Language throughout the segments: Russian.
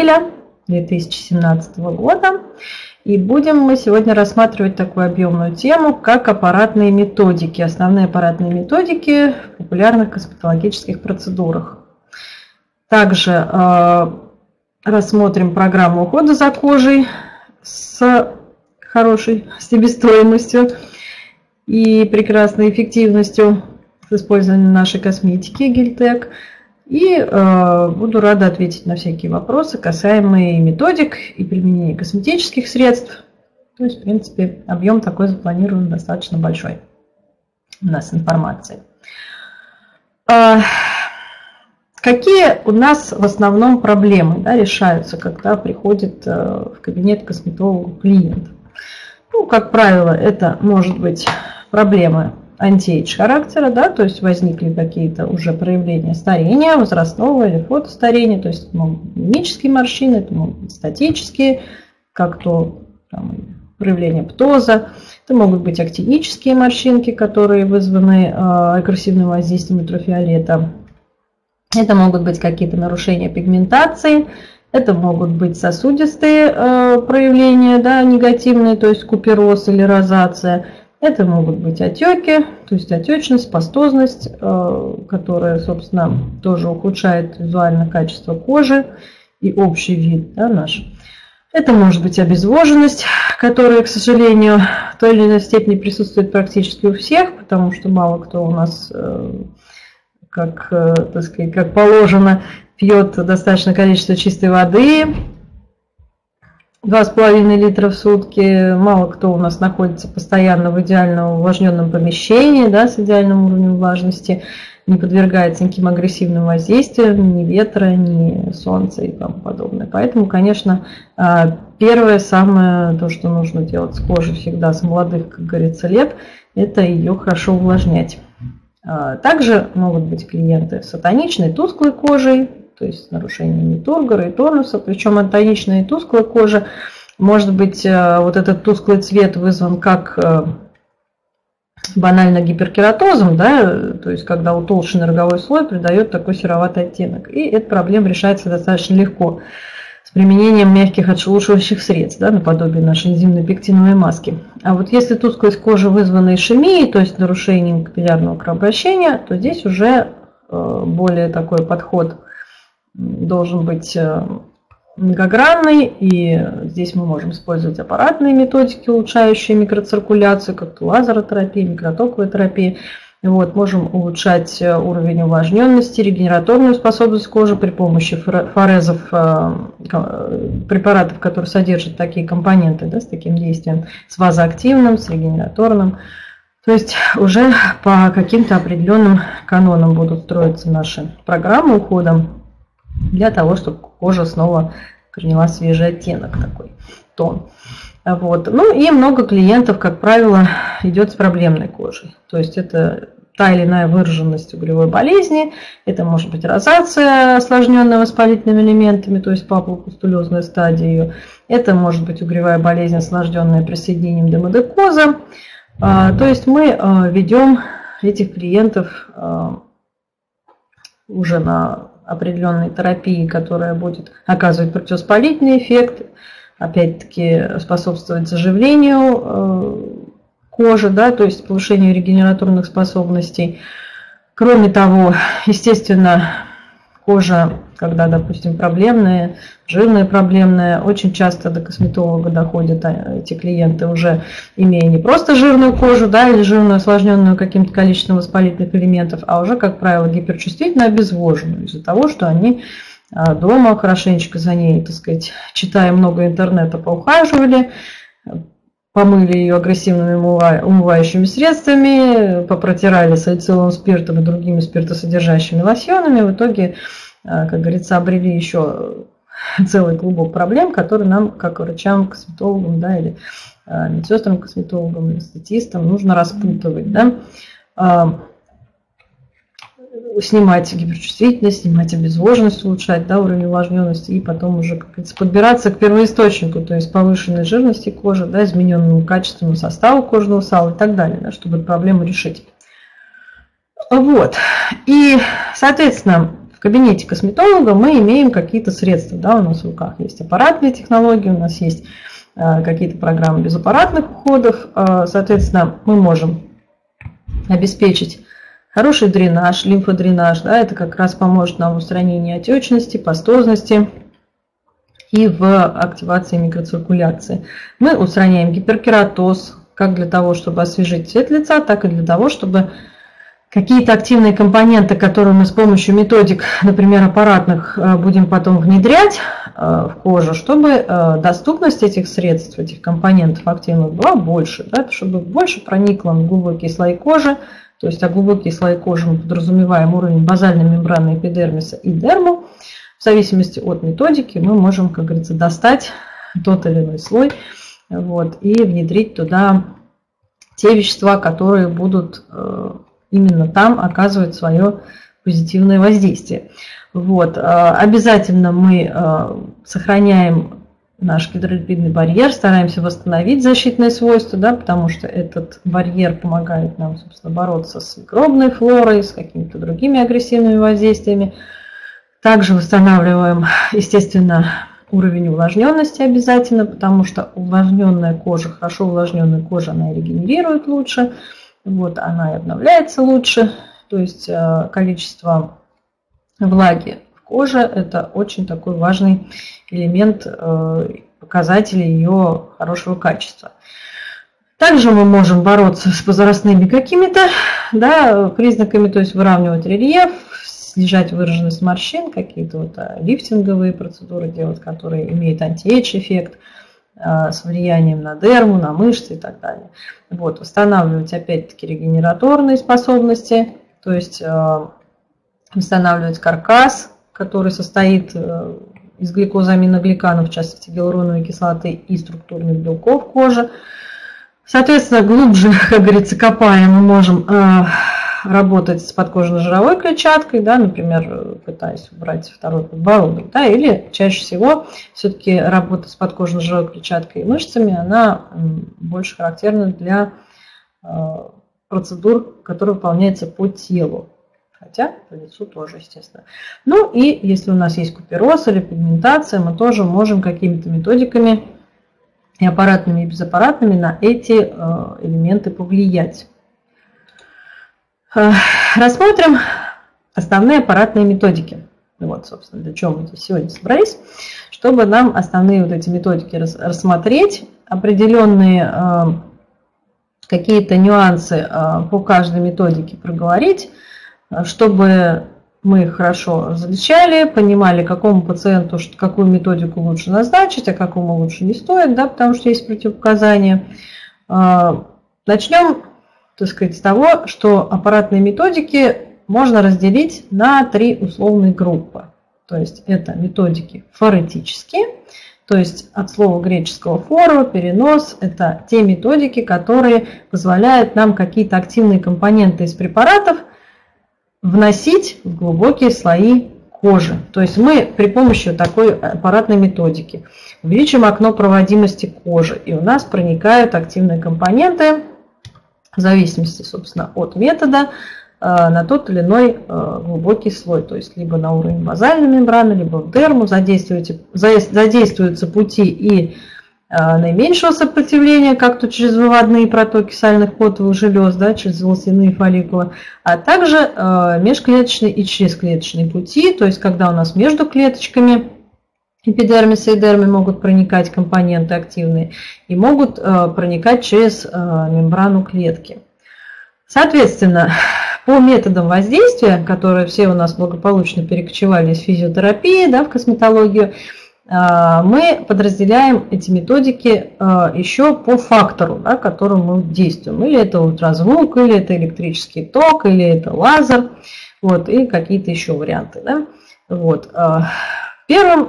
апреля 2017 года. И будем мы сегодня рассматривать такую объемную тему, как аппаратные методики, основные аппаратные методики в популярных косметологических процедурах. Также рассмотрим программу ухода за кожей с хорошей себестоимостью и прекрасной эффективностью с использованием нашей косметики Geltek. И буду рада ответить на всякие вопросы, касаемые методик и применения косметических средств. То есть, в принципе, объем такой запланирован достаточно большой у нас информации. Какие у нас в основном проблемы, да, решаются, когда приходит в кабинет косметолога клиент? Ну, как правило, это может быть проблемы антиэйдж характера, да, то есть возникли какие-то уже проявления старения, возрастного или фотостарения, то есть мимические морщины, это могут быть статические, как то там, проявление птоза, это могут быть актинические морщинки, которые вызваны агрессивным воздействием ультрафиолета, это могут быть какие-то нарушения пигментации, это могут быть сосудистые проявления, да, негативные, то есть купероз или розация. Это могут быть отеки, то есть отечность, пастозность, которая, собственно, тоже ухудшает визуальное качество кожи и общий вид, да, наш. Это может быть обезвоженность, которая, к сожалению, в той или иной степени присутствует практически у всех, потому что мало кто у нас, как, так сказать, как положено, пьет достаточное количество чистой воды, 2,5 литра в сутки, мало кто у нас находится постоянно в идеально увлажненном помещении, да, с идеальным уровнем влажности, не подвергается никаким агрессивным воздействиям, ни ветра, ни солнца и тому подобное. Поэтому, конечно, первое самое, то, что нужно делать с кожей всегда с молодых, как говорится, лет, это ее хорошо увлажнять. Также могут быть клиенты с атоничной, тусклой кожей, то есть с нарушениями тургора и тонуса, причем атоничная и тусклая кожа, может быть, вот этот тусклый цвет вызван как банально гиперкератозом, да, то есть когда утолщенный роговой слой придает такой сероватый оттенок. И эта проблема решается достаточно легко с применением мягких отшелушивающих средств, да, наподобие нашей энзимно-пектиновой маски. А вот если тусклость кожи вызвана ишемией, то есть нарушением капиллярного кровообращения, то здесь уже более такой подход должен быть многогранный, и здесь мы можем использовать аппаратные методики, улучшающие микроциркуляцию, как лазеротерапия, микротоковая терапия. Вот, можем улучшать уровень увлажненности, регенераторную способность кожи при помощи форезов, препаратов, которые содержат такие компоненты, да, с таким действием, с вазоактивным, с регенераторным. То есть уже по каким-то определенным канонам будут строиться наши программы ухода, для того, чтобы кожа снова приняла свежий оттенок, такой тон. Вот. Ну и много клиентов, как правило, идет с проблемной кожей. То есть это та или иная выраженность угревой болезни, это может быть розация, осложненная воспалительными элементами, то есть папулопустулезная стадия ее, это может быть угревая болезнь, осложненная присоединением демодекоза. То есть мы ведем этих клиентов уже на определенной терапии, которая будет оказывать противовоспалительный эффект, опять-таки способствовать заживлению кожи, да, то есть повышению регенераторных способностей. Кроме того, естественно, кожа, когда, допустим, проблемная, жирная проблемная, очень часто до косметолога доходят эти клиенты, уже имея не просто жирную кожу, да, или жирную, осложненную каким-то количеством воспалительных элементов, а уже, как правило, гиперчувствительно обезвоженную из-за того, что они дома хорошенечко за ней, так сказать, читая много интернета, поухаживали, помыли ее агрессивными умывающими средствами, попротирали салициловым спиртом и другими спиртосодержащими лосьонами. В итоге, как говорится, обрели еще целый клубок проблем, которые нам, как врачам, косметологам, да, или медсестрам, косметологам, эстетистам, нужно распутывать, да, снимать гиперчувствительность, снимать обезвоженность, улучшать, да, уровень увлажненности, и потом уже, как говорится, подбираться к первоисточнику, то есть повышенной жирности кожи, да, измененному качественному составу кожного сала и так далее, да, чтобы эту проблему решить. Вот. И, соответственно, в кабинете косметолога мы имеем какие-то средства, да, у нас в руках есть аппарат для технологии, у нас есть какие-то программы безаппаратных уходов, соответственно, мы можем обеспечить хороший дренаж, лимфодренаж, да, это как раз поможет нам в устранении отечности, пастозности и в активации микроциркуляции. Мы устраняем гиперкератоз, как для того, чтобы освежить цвет лица, так и для того, чтобы какие-то активные компоненты, которые мы с помощью методик, например, аппаратных, будем потом внедрять в кожу, чтобы доступность этих средств, этих компонентов активных была больше, да, чтобы больше проникло в глубокий слой кожи. То есть, а глубокий слой кожи мы подразумеваем уровень базальной мембраны эпидермиса и дерму. В зависимости от методики мы можем, как говорится, достать тот или иной слой, вот, и внедрить туда те вещества, которые будут именно там оказывать свое позитивное воздействие. Вот. Обязательно мы сохраняем наш гидролипидный барьер, стараемся восстановить защитные свойства, да, потому что этот барьер помогает нам, собственно, бороться с микробной флорой, с какими-то другими агрессивными воздействиями. Также восстанавливаем, естественно, уровень увлажненности обязательно, потому что увлажненная кожа, хорошо увлажненная кожа, она и регенерирует лучше, вот, она и обновляется лучше, то есть количество влаги в коже – это очень такой важный элемент, показатель ее хорошего качества. Также мы можем бороться с возрастными какими-то, да, признаками, то есть выравнивать рельеф, снижать выраженность морщин, какие-то вот лифтинговые процедуры делать, которые имеют антиэйдж-эффект с влиянием на дерму, на мышцы и так далее. Вот, восстанавливать опять-таки регенераторные способности, то есть восстанавливать каркас, который состоит из гликозаминогликанов, в частности гиалуроновой кислоты и структурных белков кожи. Соответственно, глубже, как говорится, копаем, мы можем работать с подкожно-жировой клетчаткой, да, например, пытаясь убрать второй подбородок, да, или чаще всего все-таки работа с подкожно-жировой клетчаткой и мышцами, она больше характерна для процедур, которые выполняются по телу, хотя по лицу тоже, естественно. Ну и если у нас есть купероз или пигментация, мы тоже можем какими-то методиками и аппаратными, и безаппаратными на эти элементы повлиять. Рассмотрим основные аппаратные методики. Вот, собственно, для чего мы здесь сегодня собрались. Чтобы нам основные вот эти методики рассмотреть, определенные какие-то нюансы по каждой методике проговорить, чтобы мы хорошо различали, понимали, какому пациенту какую методику лучше назначить, а какому лучше не стоит, да, потому что есть противопоказания. Начнем, так сказать, с того, что аппаратные методики можно разделить на три условные группы. То есть это методики форетические, то есть от слова греческого форо, перенос, это те методики, которые позволяют нам какие-то активные компоненты из препаратов вносить в глубокие слои кожи. То есть мы при помощи такой аппаратной методики увеличим окно проводимости кожи, и у нас проникают активные компоненты в зависимости, собственно, от метода на тот или иной глубокий слой, то есть либо на уровень базальной мембраны, либо в дерму задействуются пути и наименьшего сопротивления, как-то через выводные протоки сальных потовых желез, да, через волосяные фолликулы, а также межклеточные и чрезклеточные пути, то есть когда у нас между клеточками эпидермиса и дермы могут проникать компоненты активные и могут проникать через мембрану клетки. Соответственно, по методам воздействия, которые все у нас благополучно перекочевали из физиотерапии, да, в косметологию, мы подразделяем эти методики еще по фактору, да, которым мы действуем. Или это ультразвук, или это электрический ток, или это лазер, вот, и какие-то еще варианты. Да. Вот. Первым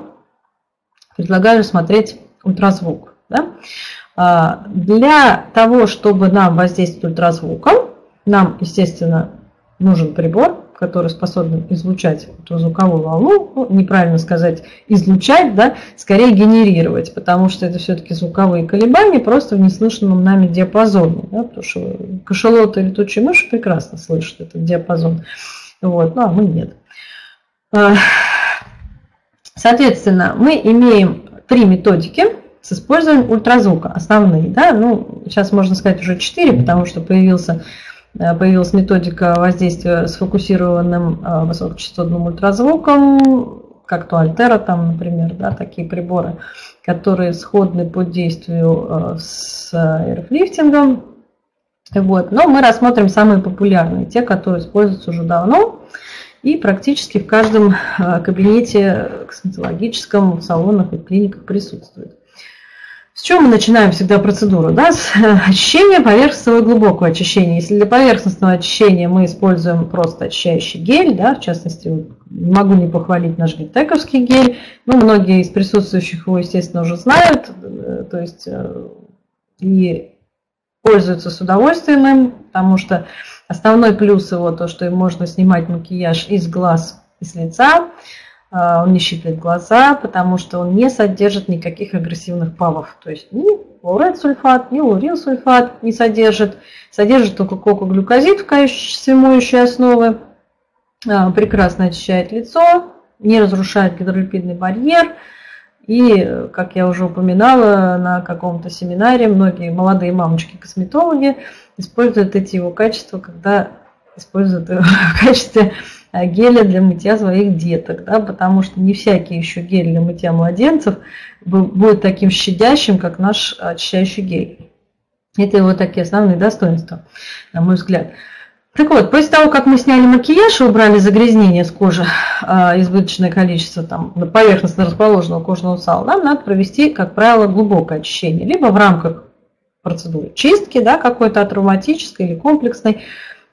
предлагаю смотреть ультразвук. Да. Для того, чтобы нам воздействовать ультразвуком, нам, естественно, нужен прибор, который способен излучать эту звуковую волну, ну, неправильно сказать излучать, да, скорее генерировать, потому что это все-таки звуковые колебания просто в неслышанном нами диапазоне, да, потому что кашалоты и летучие мыши прекрасно слышат этот диапазон, вот, ну а мы нет. Соответственно, мы имеем три методики с использованием ультразвука, основные. Да? Ну, сейчас можно сказать уже 4, потому что появилась методика воздействия сфокусированным высокочастотным ультразвуком, как то Альтера, там, например, да, такие приборы, которые сходны по действию с RF-лифтингом. Вот. Но мы рассмотрим самые популярные, те, которые используются уже давно и практически в каждом кабинете косметологическом, в салонах и клиниках присутствует. С чего мы начинаем всегда процедуру? Да? С очищения поверхностного и глубокого очищения. Если для поверхностного очищения мы используем просто очищающий гель, да, в частности, не могу не похвалить наш гельтековский гель, но многие из присутствующих его, естественно, уже знают, то есть и пользуются с удовольствием им, потому что основной плюс его то, что им можно снимать макияж из глаз и с лица. Он не щиплет глаза, потому что он не содержит никаких агрессивных павов. То есть ни лауретсульфат, ни лаурилсульфат не содержит. Содержит только кока-глюкозид в качестве стимулирующей основы. Прекрасно очищает лицо, не разрушает гидролипидный барьер. И, как я уже упоминала на каком-то семинаре, многие молодые мамочки-косметологи используют эти его качества, когда используют его в качестве геля для мытья своих деток, да, потому что не всякий еще гель для мытья младенцев будет таким щадящим, как наш очищающий гель. Это его такие основные достоинства, на мой взгляд. Так вот, после того, как мы сняли макияж и убрали загрязнение с кожи, избыточное количество там поверхностно расположенного кожного сала, нам надо провести, как правило, глубокое очищение, либо в рамках процедуры чистки, да, какой-то от травматической или комплексной,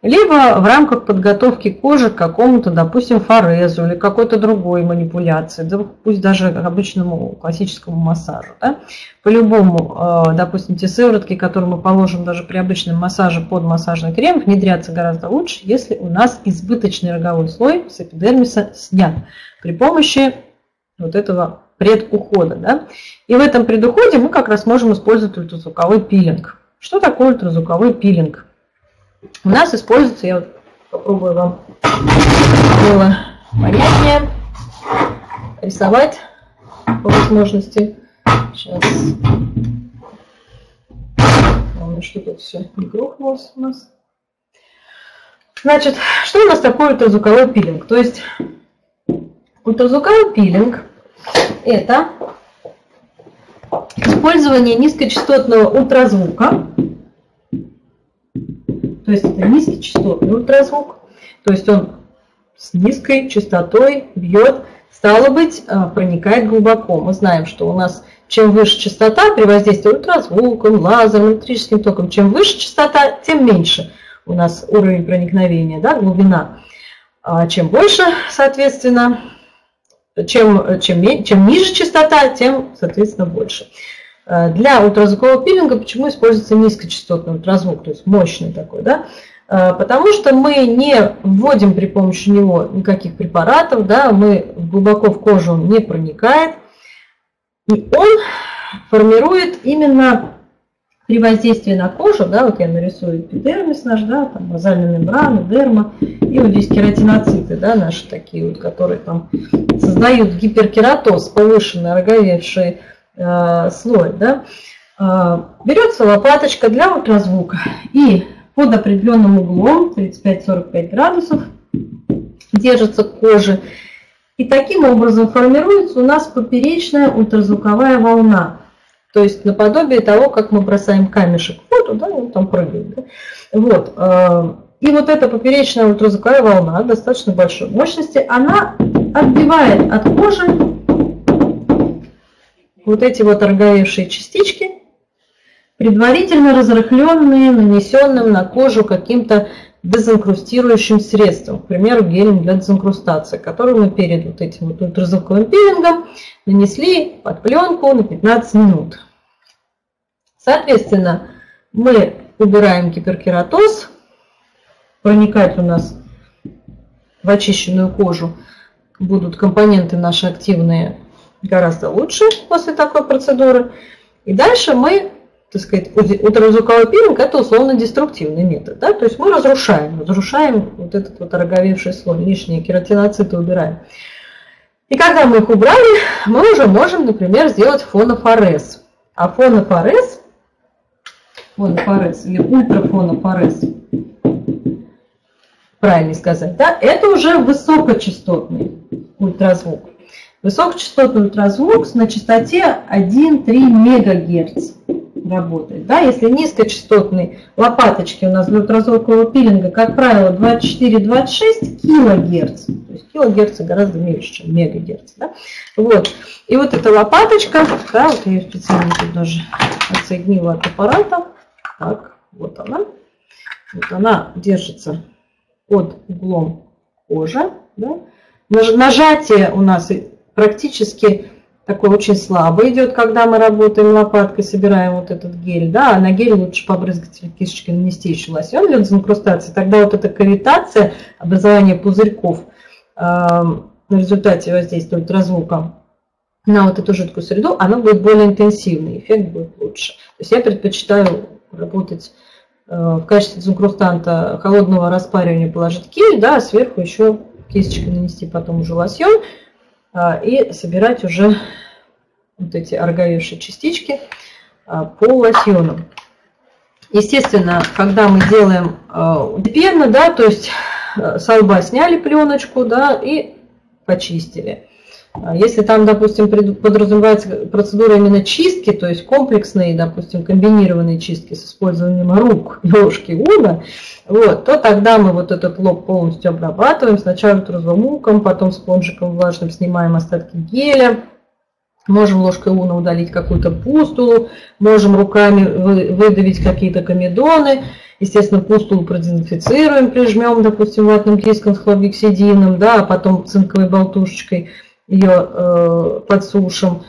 либо в рамках подготовки кожи к какому-то, допустим, форезу или какой-то другой манипуляции, да, пусть даже к обычному классическому массажу. Да. По-любому, допустим, те сыворотки, которые мы положим даже при обычном массаже под массажный крем, внедрятся гораздо лучше, если у нас избыточный роговой слой с эпидермиса снят при помощи вот этого предухода. Да. И в этом предуходе мы как раз можем использовать ультразвуковой пилинг. Что такое ультразвуковой пилинг? У нас используется, я вот попробую вам было понятнее рисовать по возможности. Сейчас. Главное, что тут все не грохнулось у нас. Значит, что у нас такое ультразвуковой пилинг? То есть ультразвуковой пилинг — это использование низкочастотного ультразвука. То есть это низкочастотный ультразвук, то есть он с низкой частотой бьет, стало быть, проникает глубоко. Мы знаем, что у нас чем выше частота при воздействии ультразвуком, лазером, электрическим током, чем выше частота, тем меньше у нас уровень проникновения, да, глубина. А чем больше, соответственно, чем ниже частота, тем, соответственно, больше. Для ультразвукового пилинга почему используется низкочастотный ультразвук, то есть мощный такой, да? Потому что мы не вводим при помощи него никаких препаратов, да? Мы глубоко в кожу он не проникает, и он формирует именно при воздействии на кожу, да, вот я нарисую эпидермис наш, да, там базальная мембрана, дерма, и вот здесь кератиноциты, да, наши такие вот, которые там создают гиперкератоз, повышенный роговевший слой, да. Берется лопаточка для ультразвука и под определенным углом 35-45 градусов держится кожа, и таким образом формируется у нас поперечная ультразвуковая волна, то есть наподобие того, как мы бросаем камешек в воду, да, он там прыгает, да? Вот. И вот эта поперечная ультразвуковая волна достаточно большой мощности, она отбивает от кожи вот эти вот роговевшие частички, предварительно разрыхленные нанесенным на кожу каким-то дезинкрустирующим средством, к примеру, гелем для дезинкрустации, который мы перед вот этим вот ультразвуковым пилингом нанесли под пленку на 15 минут. Соответственно, мы убираем гиперкератоз, проникает у нас в очищенную кожу, будут компоненты наши активные гораздо лучше после такой процедуры. И дальше мы так сказать, ультразвуковой пилинг – это условно-деструктивный метод. Да? То есть мы разрушаем вот этот вот ороговевший слой, лишние кератиноциты убираем. И когда мы их убрали, мы уже можем, например, сделать фонофорез. А фонофорез или ультрафонофорез, правильно сказать, да, это уже высокочастотный ультразвук. Высокочастотный ультразвук на частоте 1-3 МГц работает. Да? Если низкочастотные лопаточки у нас для ультразвукового пилинга, как правило, 24-26 кГц. То есть килогерц гораздо меньше, чем мегагерц. Да? Вот. И вот эта лопаточка, да, вот я ее специально тут даже отсоединила от аппарата. Так, вот она. Вот она держится под углом кожи. Да? Нажатие у нас практически такой очень слабый идет, когда мы работаем лопаткой, собираем вот этот гель. Да? А на гель лучше побрызгать кисточки, нанести еще лосьон для дезинкрустации. Тогда вот эта кавитация, образование пузырьков в результате воздействия ультразвука на вот эту жидкую среду, она будет более интенсивной, эффект будет лучше. То есть я предпочитаю работать в качестве дезинкрустанта холодного распаривания, положить гель, да, а сверху еще кисточкой нанести потом уже лосьон и собирать уже вот эти ороговевшие частички по лосьону. Естественно, когда мы делаем депенно, да, то есть со лба сняли пленочку, да, и почистили. Если там, допустим, подразумевается процедура именно чистки, то есть комплексные, допустим, комбинированные чистки с использованием рук, ложки, уна, вот, то тогда мы вот этот лоб полностью обрабатываем, сначала трузумуком, потом спонжиком влажным снимаем остатки геля, можем ложкой уна удалить какую-то пустулу, можем руками выдавить какие-то комедоны. Естественно, пустулу продезинфицируем, прижмем, допустим, ватным диском с хлоргексидином, да, а потом цинковой болтушечкой ее подсушим.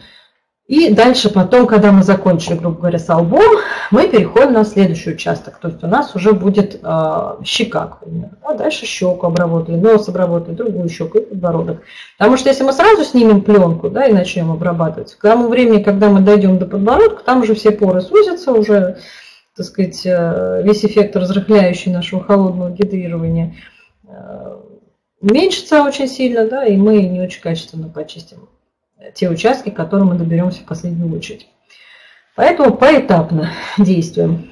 И дальше потом, когда мы закончили, грубо говоря, с лбом, мы переходим на следующий участок. То есть у нас уже будет щека, к примеру. А дальше щеку обработали, нос обработали, другую щеку и подбородок. Потому что если мы сразу снимем пленку, да, и начнем обрабатывать, к тому времени, когда мы дойдем до подбородка, там уже все поры сузятся, уже, так сказать, весь эффект разрыхляющий нашего холодного гидрирования уменьшится очень сильно, да, и мы не очень качественно почистим те участки, к которым мы доберемся в последнюю очередь. Поэтому поэтапно действуем.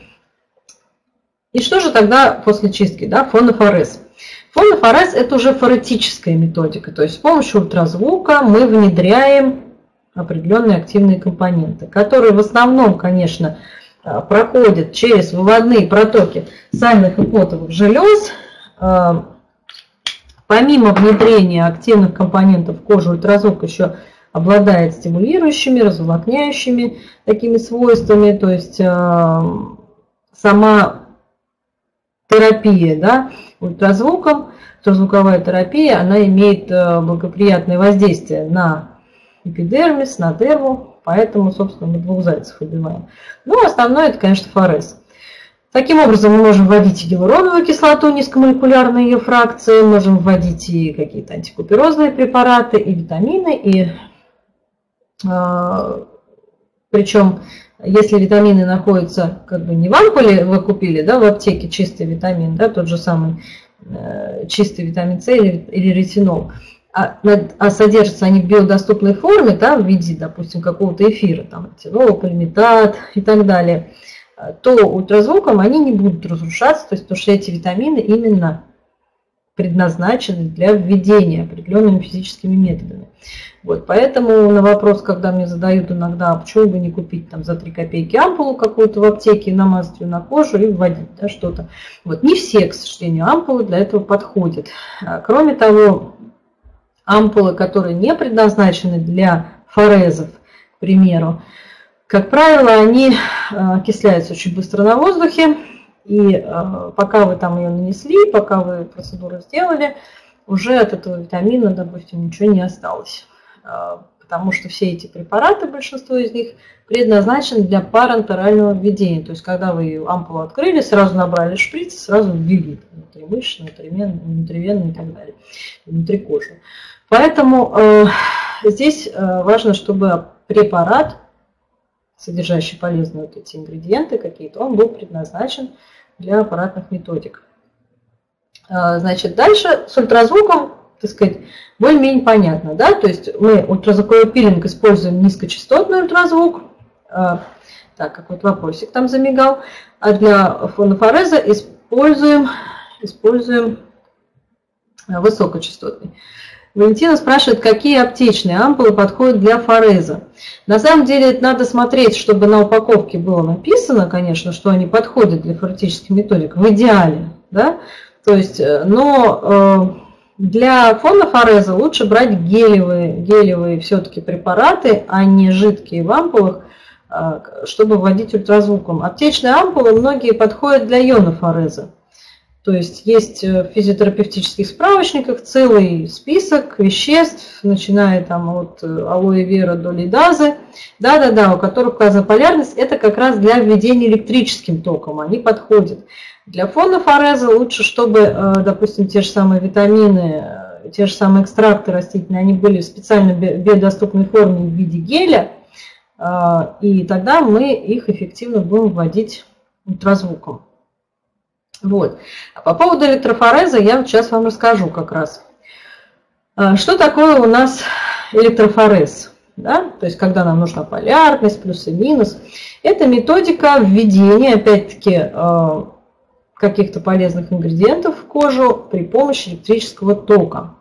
И что же тогда после чистки? Да, фонофорез. Фонофорез – это уже форетическая методика, то есть с помощью ультразвука мы внедряем определенные активные компоненты, которые в основном, конечно, проходят через выводные протоки сальных и потовых желез. Помимо внедрения активных компонентов кожи, ультразвук еще обладает стимулирующими, разволокняющими такими свойствами. То есть сама терапия, да, ультразвуком, ультразвуковая терапия, она имеет благоприятное воздействие на эпидермис, на дерму. Поэтому, собственно, мы двух зайцев убиваем. Ну, основное это, конечно, форез. Таким образом, мы можем вводить и гиалуроновую кислоту, низкомолекулярные ее фракции, можем вводить и какие-то антикуперозные препараты, и витамины. И, причем, если витамины находятся как бы не в ампуле, вы купили, да, в аптеке чистый витамин, да, тот же самый чистый витамин С или ретинол, а содержатся они в биодоступной форме, да, в виде, допустим, какого-то эфира, там, ретинол, пальмитат и так далее, то ультразвуком они не будут разрушаться, то есть, потому что эти витамины именно предназначены для введения определенными физическими методами. Вот, поэтому на вопрос, когда мне задают иногда, а почему бы не купить там, за 3 копейки ампулу какую-то в аптеке, намазать ее на кожу и вводить, да, что-то. Вот, не все, к сожалению, ампулы для этого подходят. Кроме того, ампулы, которые не предназначены для форезов, к примеру, как правило, они окисляются очень быстро на воздухе, и пока вы там ее нанесли, пока вы процедуру сделали, уже от этого витамина, допустим, ничего не осталось. Потому что все эти препараты, большинство из них, предназначены для парентерального введения. То есть, когда вы ампулу открыли, сразу набрали шприц, сразу ввели внутримышечно, внутривенно и так далее, внутри кожи. Поэтому здесь важно, чтобы препарат содержащий полезные вот эти ингредиенты какие-то, он был предназначен для аппаратных методик. Значит, дальше с ультразвуком, так сказать, более-менее понятно, да, то есть мы ультразвуковой пилинг используем низкочастотный ультразвук, так, какой-то вопросик там замигал, а для фонофореза используем высокочастотный. Валентина спрашивает, какие аптечные ампулы подходят для фореза. На самом деле это надо смотреть, чтобы на упаковке было написано, конечно, что они подходят для форетических методик в идеале, да? То есть, но для фонофореза лучше брать гелевые все-таки препараты, а не жидкие в ампулах, чтобы вводить ультразвуком. Аптечные ампулы многие подходят для ионофореза. То есть есть в физиотерапевтических справочниках целый список веществ, начиная там от алоэ вера до лидазы, да-да-да, у которых указана полярность, это как раз для введения электрическим током, они подходят. Для фонофореза лучше, чтобы, допустим, те же самые витамины, те же самые экстракты растительные, они были в специально биодоступной форме в виде геля, и тогда мы их эффективно будем вводить ультразвуком. Вот. А по поводу электрофореза я вот сейчас вам расскажу как раз. Что такое у нас электрофорез? Да? То есть, когда нам нужна полярность, плюс и минус. Это методика введения, опять-таки, каких-то полезных ингредиентов в кожу при помощи электрического тока.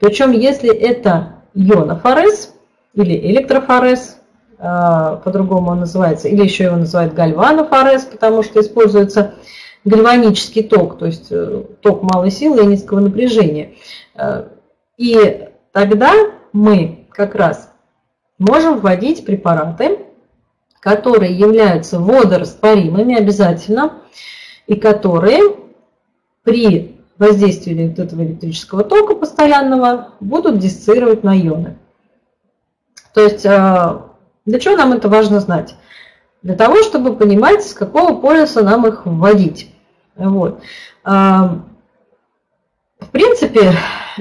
Причем, если это ионофорез или электрофорез, по-другому он называется, или еще его называют гальванофорез, потому что используется гальванический ток, то есть ток малой силы и низкого напряжения. И тогда мы как раз можем вводить препараты, которые являются водорастворимыми обязательно, и которые при воздействии вот этого электрического тока постоянного будут диссоциировать на ионы. То есть для чего нам это важно знать? Для того, чтобы понимать, с какого полюса нам их вводить. Вот. В принципе,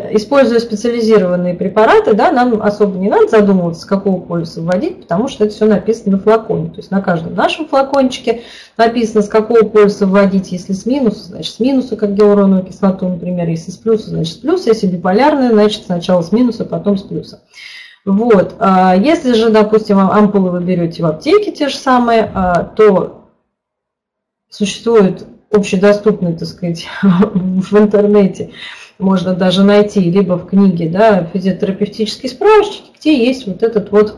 используя специализированные препараты, да, нам особо не надо задумываться, с какого полюса вводить, потому что это все написано на флаконе. То есть на каждом нашем флакончике написано, с какого полюса вводить. Если с минуса, значит с минуса, как гиалуроновую кислоту, например. Если с плюса, значит с плюса. Если биполярная, значит сначала с минуса, потом с плюса. Вот. Если же, допустим, ампулы вы берете в аптеке те же самые, то существует общедоступный, так сказать, в интернете, можно даже найти, либо в книге, да, физиотерапевтические справочники, где есть вот этот вот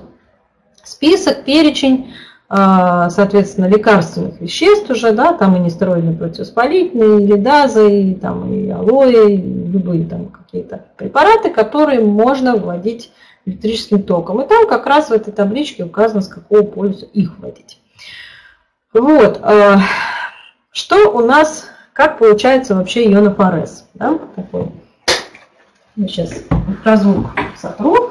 список, перечень, соответственно, лекарственных веществ уже, да, там и нестероидные противовоспалительные, и лидазы, и, там, и алоэ, и любые там какие-то препараты, которые можно вводить электрическим током. И там как раз в этой табличке указано, с какого полюса их вводить. Вот. Что у нас, как получается вообще ионофорез? Да? Такой. Я сейчас ультразвук сотру.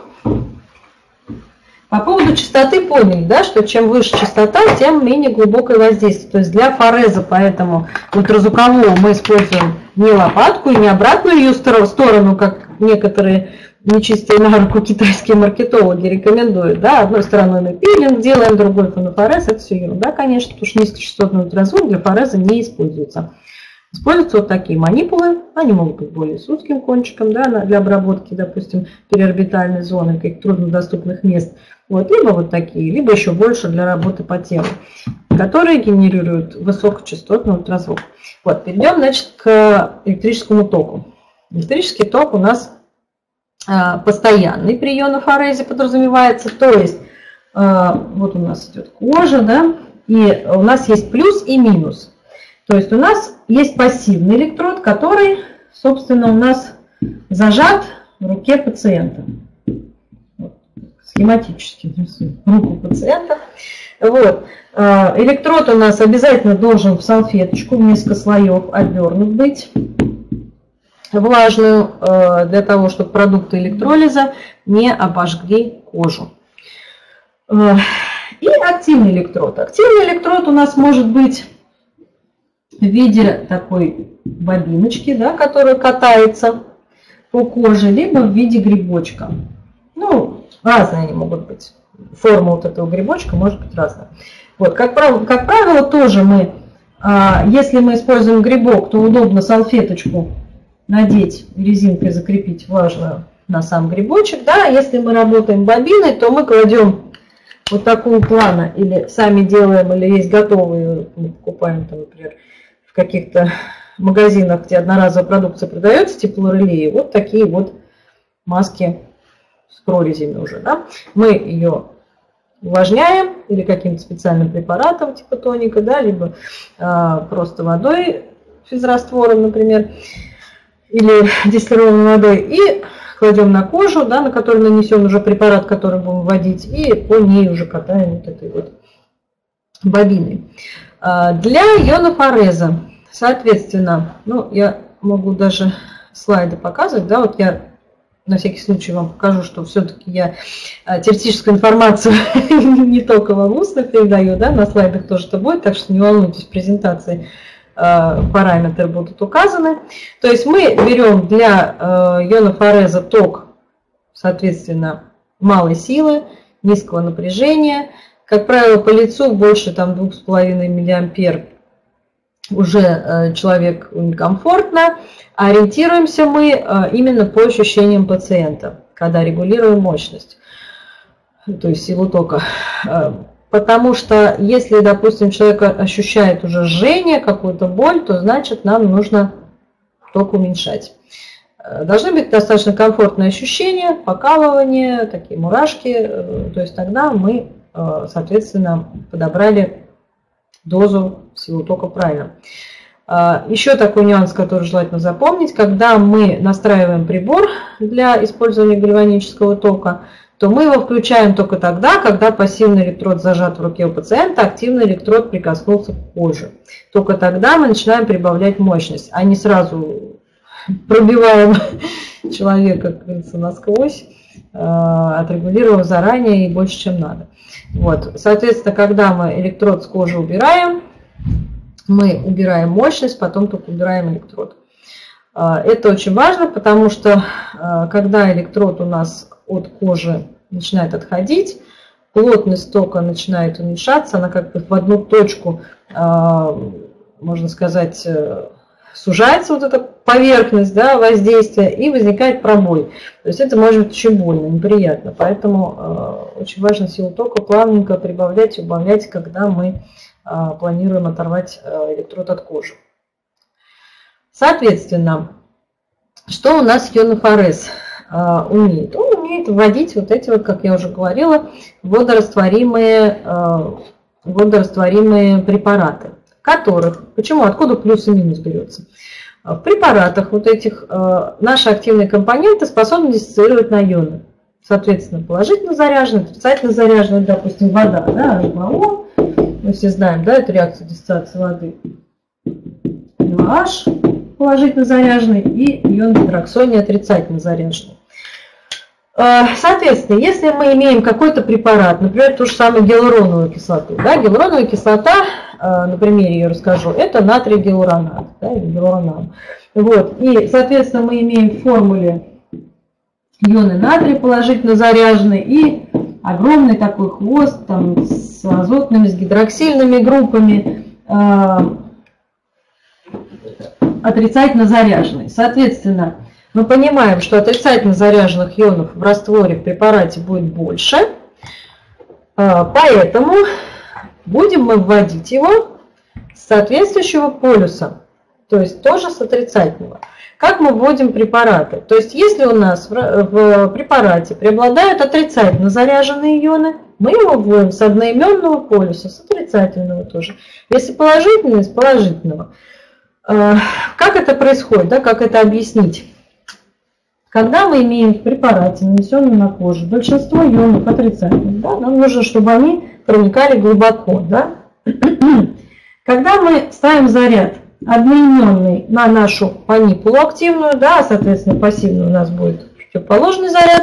По поводу частоты поняли, да, что чем выше частота, тем менее глубокое воздействие. То есть для фореза, поэтому ультразвукового мы используем не лопатку и не обратную ее сторону, как некоторые нечистые на руку китайские маркетологи рекомендуют. Да? Одной стороной мы пилинг делаем, другой фонофорез. Это все ерунда, конечно, потому что низкочастотный ультразвук для фореза не используется. Используются вот такие манипулы. Они могут быть более с узким кончиком, да, для обработки, допустим, переорбитальной зоны, каких-то труднодоступных мест. Вот, либо вот такие, либо еще больше для работы по телу, которые генерируют высокочастотный ультразвук. Вот, перейдем, значит, к электрическому току. Электрический ток у нас постоянный при ионофорезе подразумевается, то есть вот у нас идет кожа, да, и у нас есть плюс и минус. То есть у нас есть пассивный электрод, который, собственно, у нас зажат в руке пациента. Вот, схематически рисую руку пациента. Вот. Электрод у нас обязательно должен в салфеточку в несколько слоев обернут быть. Влажную, для того, чтобы продукты электролиза не обожгли кожу. И активный электрод. Активный электрод у нас может быть в виде такой бобиночки, да, которая катается по коже, либо в виде грибочка. Ну, Разные они могут быть. Форма вот этого грибочка может быть разная. Вот, как правило, тоже мы, если мы используем грибок, то удобно салфеточку надеть, резинкой закрепить влажную на сам грибочек. Да? Если мы работаем бобиной, то мы кладем вот такую плану, или сами делаем, или есть готовые, мы покупаем, там, например, в каких-то магазинах, где одноразовая продукция продается, теплорелеи, вот такие вот маски с прорезями уже. Да? Мы ее увлажняем или каким-то специальным препаратом типа тоника, да, либо просто водой, физраствором, например, или дистиллированной водой, и кладем на кожу, да, на которую нанесем уже препарат, который будем вводить, и по ней уже катаем вот этой вот бобиной. Для ионофореза, соответственно, ну, я могу даже слайды показывать, да, вот я на всякий случай вам покажу, что все-таки я теоретическую информацию не только вам устно передаю, да, на слайдах тоже это будет, так что не волнуйтесь, в презентации параметры будут указаны. То есть мы берем для ионофореза ток, соответственно, малой силы, низкого напряжения. Как правило, по лицу больше 2,5 миллиампер уже человек некомфортно. Ориентируемся мы именно по ощущениям пациента, когда регулируем мощность, то есть силу тока. Потому что если, допустим, человек ощущает уже жжение, какую-то боль, то значит нам нужно ток уменьшать. Должны быть достаточно комфортные ощущения, покалывание, такие мурашки. То есть тогда мы, соответственно, подобрали дозу силу тока правильно. Еще такой нюанс, который желательно запомнить: когда мы настраиваем прибор для использования гальванического тока, то мы его включаем только тогда, когда пассивный электрод зажат в руке у пациента, активный электрод прикоснулся к коже. Только тогда мы начинаем прибавлять мощность, а не сразу пробиваем человека, как говорится, насквозь, отрегулировав заранее и больше, чем надо. Вот. Соответственно, когда мы электрод с кожи убираем, мы убираем мощность, потом только убираем электрод. Это очень важно, потому что когда электрод у нас от кожи начинает отходить, плотность тока начинает уменьшаться, она как бы в одну точку, можно сказать, сужается вот эта поверхность, да, воздействия, и возникает пробой. То есть это может быть очень больно, неприятно. Поэтому очень важно силу тока плавненько прибавлять и убавлять, когда мы планируем оторвать электрод от кожи. Соответственно, что у нас ионофорез умеет? Он умеет вводить вот эти вот, как я уже говорила, водорастворимые препараты, в которых, почему, откуда плюс и минус берется? В препаратах вот этих наши активные компоненты способны диссоциировать на ионы. Соответственно, положительно заряженный, отрицательно заряженный, допустим, вода, да, H2O. Мы все знаем, да, эту реакцию диссоциации воды. NaH положительно заряженный и ион гидроксоний отрицательно заряженный. Соответственно, если мы имеем какой-то препарат, например, ту же самую гиалуроновую кислоту, да, гиалуроновая кислота, на примере ее расскажу, это натрий гиалуронат, да, или гиалуронан. Вот, и, соответственно, мы имеем в формуле ионы натрия положительно заряженные и огромный такой хвост там, с азотными, с гидроксильными группами, отрицательно заряженные. Соответственно, мы понимаем, что отрицательно заряженных ионов в растворе в препарате будет больше, поэтому будем мы вводить его с соответствующего полюса, то есть тоже с отрицательного. Как мы вводим препараты? То есть, если у нас в препарате преобладают отрицательно заряженные ионы, мы его вводим с одноименного полюса, с отрицательного тоже. Если положительный, с положительного. Как это происходит, да, как это объяснить? Когда мы имеем в препарате, нанесенном на кожу, большинство ионов отрицательных, да, нам нужно, чтобы они проникали глубоко. Да? Когда мы ставим заряд одноименный на нашу манипулу активную, да, соответственно, пассивный у нас будет противоположный заряд,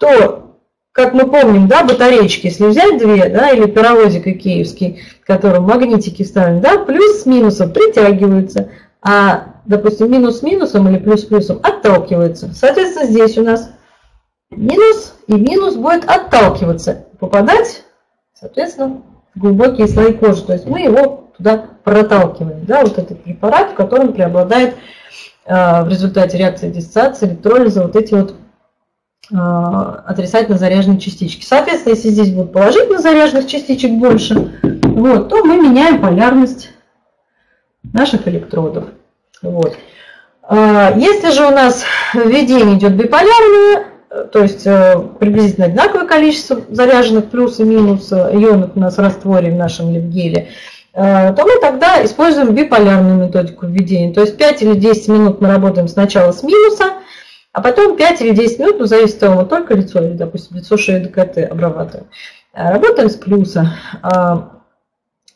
то, как мы помним, да, батареечки, если взять две, да, или паровозик икеевский, в котором магнитики ставим, да, плюс с минусом притягиваются, а, допустим, минус с минусом или плюс с плюсом отталкиваются. Соответственно, здесь у нас минус, и минус будет отталкиваться, попадать, соответственно, в глубокие слои кожи. То есть мы его туда проталкиваем. Да, вот этот препарат, в котором преобладает в результате реакции диссоциации, электролиза, вот эти вот отрицательно заряженные частички. Соответственно, если здесь будут положительно заряженных частичек больше, вот, то мы меняем полярность наших электродов. Вот. Если же у нас введение идет биполярное, то есть приблизительно одинаковое количество заряженных плюс и минус ионов у нас в растворе в нашем липгеле, то мы тогда используем биполярную методику введения. То есть 5 или 10 минут мы работаем сначала с минуса, а потом 5 или 10 минут, ну, зависит от того, мы только лицо или, допустим, лицо, шею, ДКТ обрабатываем. Работаем с плюса.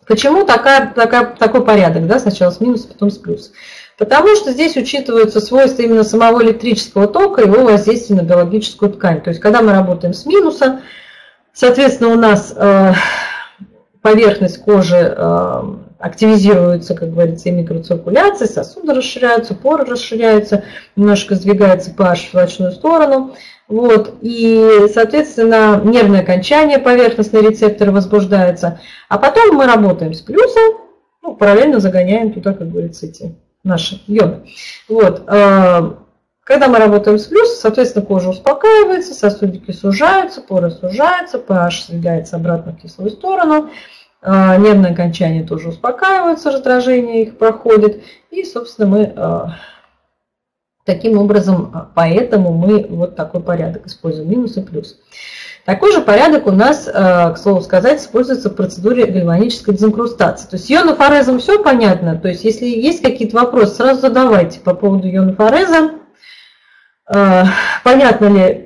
Почему такой порядок, да, сначала с минуса, потом с плюса? Потому что здесь учитываются свойства именно самого электрического тока и его воздействие на биологическую ткань. То есть, когда мы работаем с минуса, соответственно, у нас поверхность кожи активизируется, как говорится, и микроциркуляция, сосуды расширяются, поры расширяются, немножко сдвигается pH в злачную сторону. Вот, и, соответственно, нервное окончание, поверхностные рецепторы возбуждаются. А потом мы работаем с плюсом, ну, параллельно загоняем туда, как говорится, эти наши ионы. Вот. Когда мы работаем с плюсом, соответственно, кожа успокаивается, сосудики сужаются, поры сужаются, pH сдвигается обратно в кислую сторону. Нервные окончания тоже успокаиваются, раздражение их проходит. И, собственно, мы таким образом, поэтому мы вот такой порядок используем, минус и плюс. Такой же порядок у нас, к слову сказать, используется в процедуре гальванической дезинкрустации. То есть с ионофорезом все понятно. То есть если есть какие-то вопросы, сразу задавайте по поводу ионофореза. Понятно ли,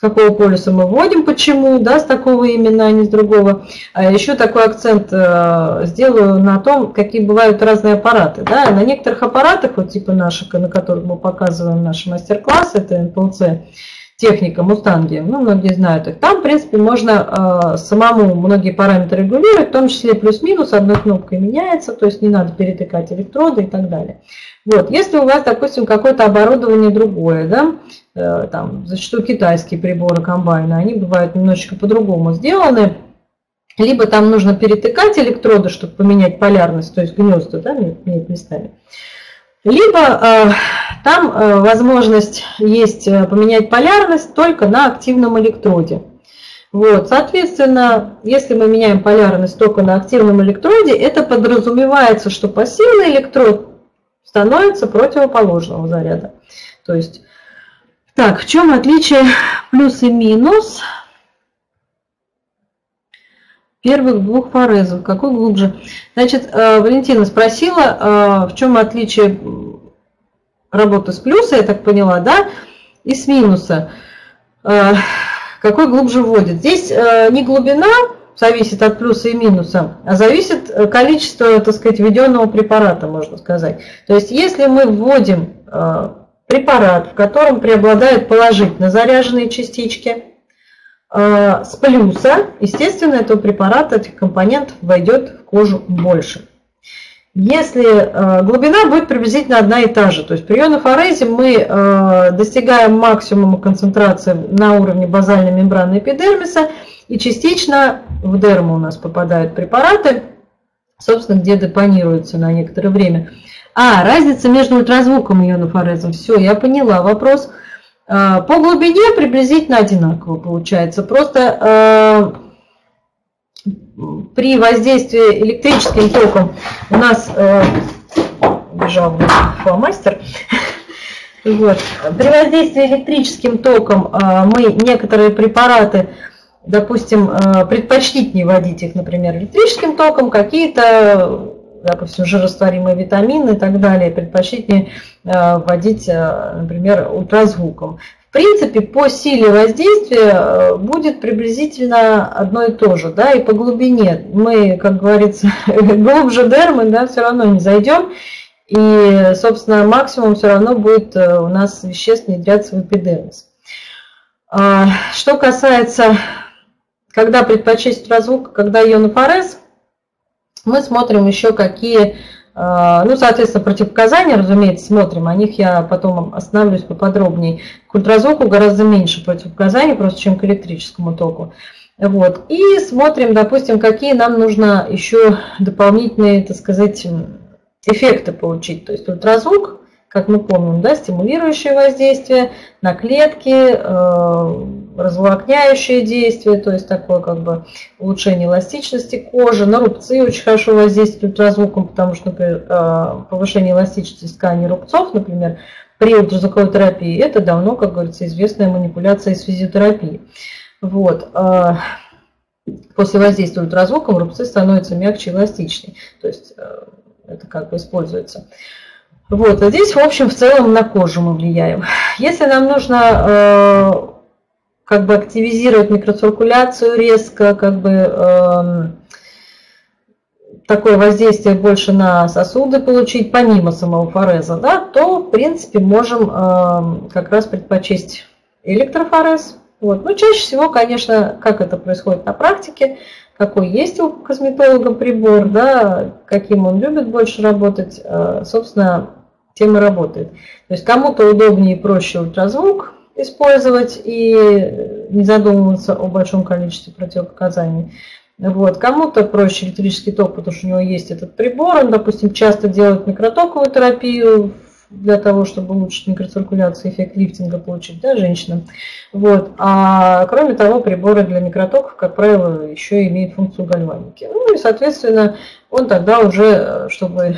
какого полюса мы вводим, почему, да, с такого именно, а не с другого. Еще такой акцент сделаю на том, какие бывают разные аппараты. Да. На некоторых аппаратах, вот типа наших, на которых мы показываем наши мастер-классы, это NPLC техника, мустанги, ну, многие знают их, там, в принципе, можно самому многие параметры регулировать, в том числе плюс-минус, одной кнопкой меняется, то есть не надо перетыкать электроды и так далее. Вот, если у вас, допустим, какое-то оборудование другое, да, там, зачастую китайские приборы, комбайны, они бывают немножечко по-другому сделаны. Либо там нужно перетыкать электроды, чтобы поменять полярность, то есть гнезда, да, менять местами. Либо там возможность есть поменять полярность только на активном электроде. Вот, соответственно, если мы меняем полярность только на активном электроде, это подразумевается, что пассивный электрод становится противоположного заряда. То есть так, в чем отличие плюс и минус первых двух форезов? Какой глубже? Значит, Валентина спросила, в чем отличие работы с плюса, я так поняла, да, и с минуса. Какой глубже вводит? Здесь не глубина зависит от плюса и минуса, а зависит количество, так сказать, введенного препарата, можно сказать. То есть, если мы вводим препарат, в котором преобладают положительно заряженные частички, с плюса, естественно, этого препарата, этих компонентов войдет в кожу больше. Если глубина будет приблизительно одна и та же, то есть при ионофорезе мы достигаем максимума концентрации на уровне базальной мембраны эпидермиса, и частично в дерму у нас попадают препараты, собственно, где депонируются на некоторое время. А, разница между ультразвуком и ионофорезом. Все, я поняла вопрос. По глубине приблизительно одинаково получается. Просто при воздействии электрическим током у нас... Бежал фломастер. Вот. При воздействии электрическим током мы некоторые препараты... Допустим, предпочтительнее вводить их, например, электрическим током, какие-то, допустим, жирорастворимые витамины и так далее, предпочтительнее вводить, например, ультразвуком. В принципе, по силе воздействия будет приблизительно одно и то же, да, и по глубине. Мы, как говорится, глубже дермы, да, все равно не зайдем, и, собственно, максимум все равно будет у нас веществ внедряться в эпидермис. Что касается... Когда предпочесть ультразвук, когда ионофорез, мы смотрим еще, какие Ну, соответственно, противопоказания, разумеется, смотрим, о них я потом остановлюсь поподробнее. К ультразвуку гораздо меньше противопоказаний, просто чем к электрическому току. Вот. И смотрим, допустим, какие нам нужно еще дополнительные, так сказать, эффекты получить. То есть ультразвук, как мы помним, да, стимулирующее воздействие на клетки, разволокняющее действие, то есть такое как бы улучшение эластичности кожи, на рубцы очень хорошо воздействует ультразвуком, потому что, например, повышение эластичности тканей рубцов, например, при ультразвуковой терапии, это давно, как говорится, известная манипуляция из физиотерапии. Вот. После воздействия ультразвуком рубцы становятся мягче и эластичнее, то есть это как бы используется. Вот, а здесь, в общем, в целом на кожу мы влияем. Если нам нужно как бы активизировать микроциркуляцию резко, как бы такое воздействие больше на сосуды получить, помимо самого фореза, да, то, в принципе, можем как раз предпочесть электрофорез. Вот. Но чаще всего, конечно, как это происходит на практике, какой есть у косметолога прибор, да, каким он любит больше работать, собственно, тем и работает. То есть кому-то удобнее и проще ультразвук использовать и не задумываться о большом количестве противопоказаний. Вот. Кому-то проще электрический ток, потому что у него есть этот прибор. Он, допустим, часто делает микротоковую терапию для того, чтобы улучшить микроциркуляцию, эффект лифтинга получить, да, женщинам. Вот. А кроме того, приборы для микротоков, как правило, еще имеют функцию гальваники. Ну и, соответственно, он тогда уже, чтобы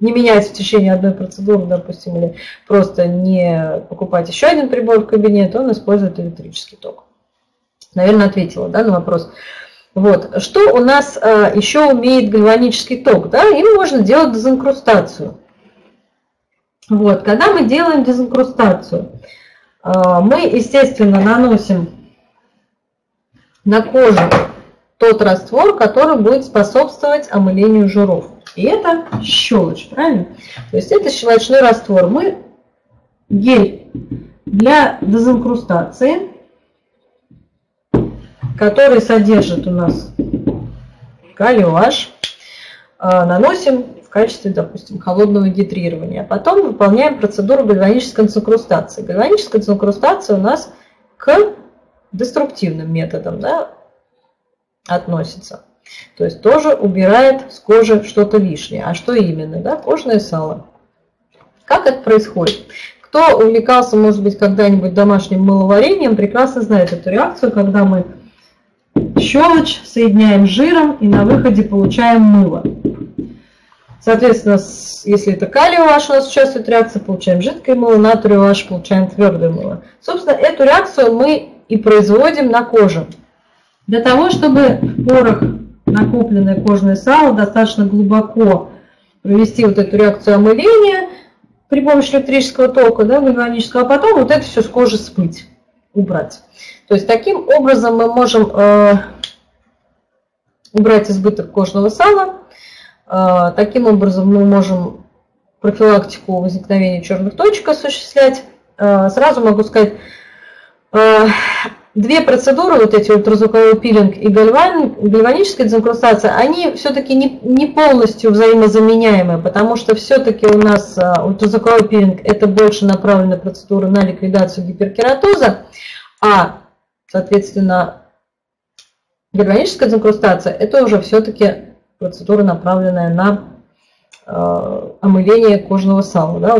не менять в течение одной процедуры, допустим, или просто не покупать еще один прибор в кабинет, он использует электрический ток. Наверное, ответила, да, на вопрос. Вот. Что у нас еще умеет гальванический ток? Да? Им можно делать дезинкрустацию. Вот. Когда мы делаем дезинкрустацию, мы, естественно, наносим на кожу тот раствор, который будет способствовать омылению жиров. И это щелочь, правильно? То есть это щелочной раствор. Мы гель для дезинкрустации, который содержит у нас калий-OH, наносим в качестве, допустим, холодного гидрирования. А потом выполняем процедуру гальванической инкрустации. Гальваническая инкрустация у нас к деструктивным методам, да, относится. То есть тоже убирает с кожи что-то лишнее. А что именно? Да, кожное сало. Как это происходит? Кто увлекался, может быть, когда-нибудь домашним мыловарением, прекрасно знает эту реакцию, когда мы щелочь соединяем с жиром и на выходе получаем мыло. Соответственно, если это калий-OH у нас участвует в реакции, получаем жидкое мыло, натрий-OH получаем твердое мыло. Собственно, эту реакцию мы и производим на коже. Для того, чтобы в порах накопленное кожное сало достаточно глубоко провести вот эту реакцию омыления при помощи электрического тока, да, гальванического, а потом вот это все с кожи смыть, убрать. То есть таким образом мы можем убрать избыток кожного сала. Таким образом мы можем профилактику возникновения черных точек осуществлять. Сразу могу сказать, две процедуры, вот эти ультразвуковой пилинг и гальваническая дезинкрустация, они все-таки не полностью взаимозаменяемы, потому что все-таки у нас ультразвуковой пилинг это больше направленная процедура на ликвидацию гиперкератоза, а, соответственно, гальваническая дезинкрустация это уже все-таки процедура, направленная на омыление кожного сала, да,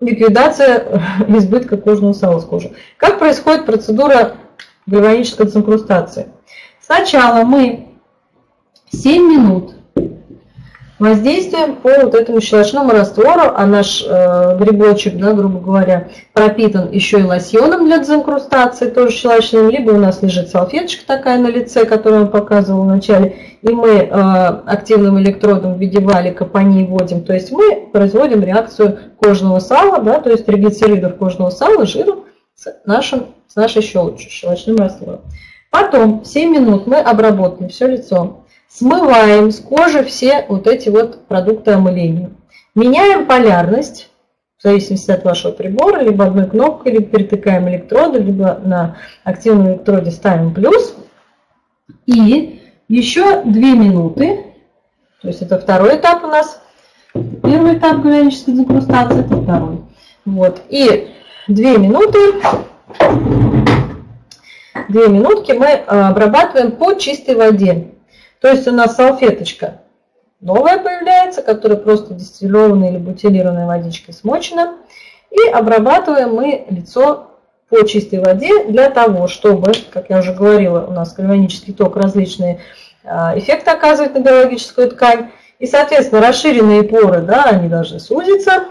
ликвидация избытка кожного сала с кожи. Как происходит процедура гальванической дезинкрустации? Сначала мы 7 минут воздействуем по вот этому щелочному раствору, а наш грибочек, да, грубо говоря, пропитан еще и лосьоном для дезинкрустации, тоже щелочным, либо у нас лежит салфеточка такая на лице, которую я показывала вначале, и мы активным электродом в виде валика по ней вводим, то есть мы производим реакцию кожного сала, да, то есть тригглицеридов кожного сала, жиром с нашей щелочью, щелочным раствором. Потом 7 минут мы обработаем все лицо. Смываем с кожи все вот эти вот продукты омыления. Меняем полярность, в зависимости от вашего прибора, либо одной кнопкой, либо перетыкаем электроды, либо на активном электроде ставим плюс. И еще 2 минуты То есть это второй этап у нас. Первый этап гальванической дегрустации, это второй. Вот. И 2 минутки мы обрабатываем по чистой воде. То есть у нас салфеточка новая появляется, которая просто дистиллированная или бутилированная водичкой смочена. И обрабатываем мы лицо по чистой воде для того, чтобы, как я уже говорила, у нас гальванический ток различные эффекты оказывает на биологическую ткань. И, соответственно, расширенные поры, да, они должны сузиться.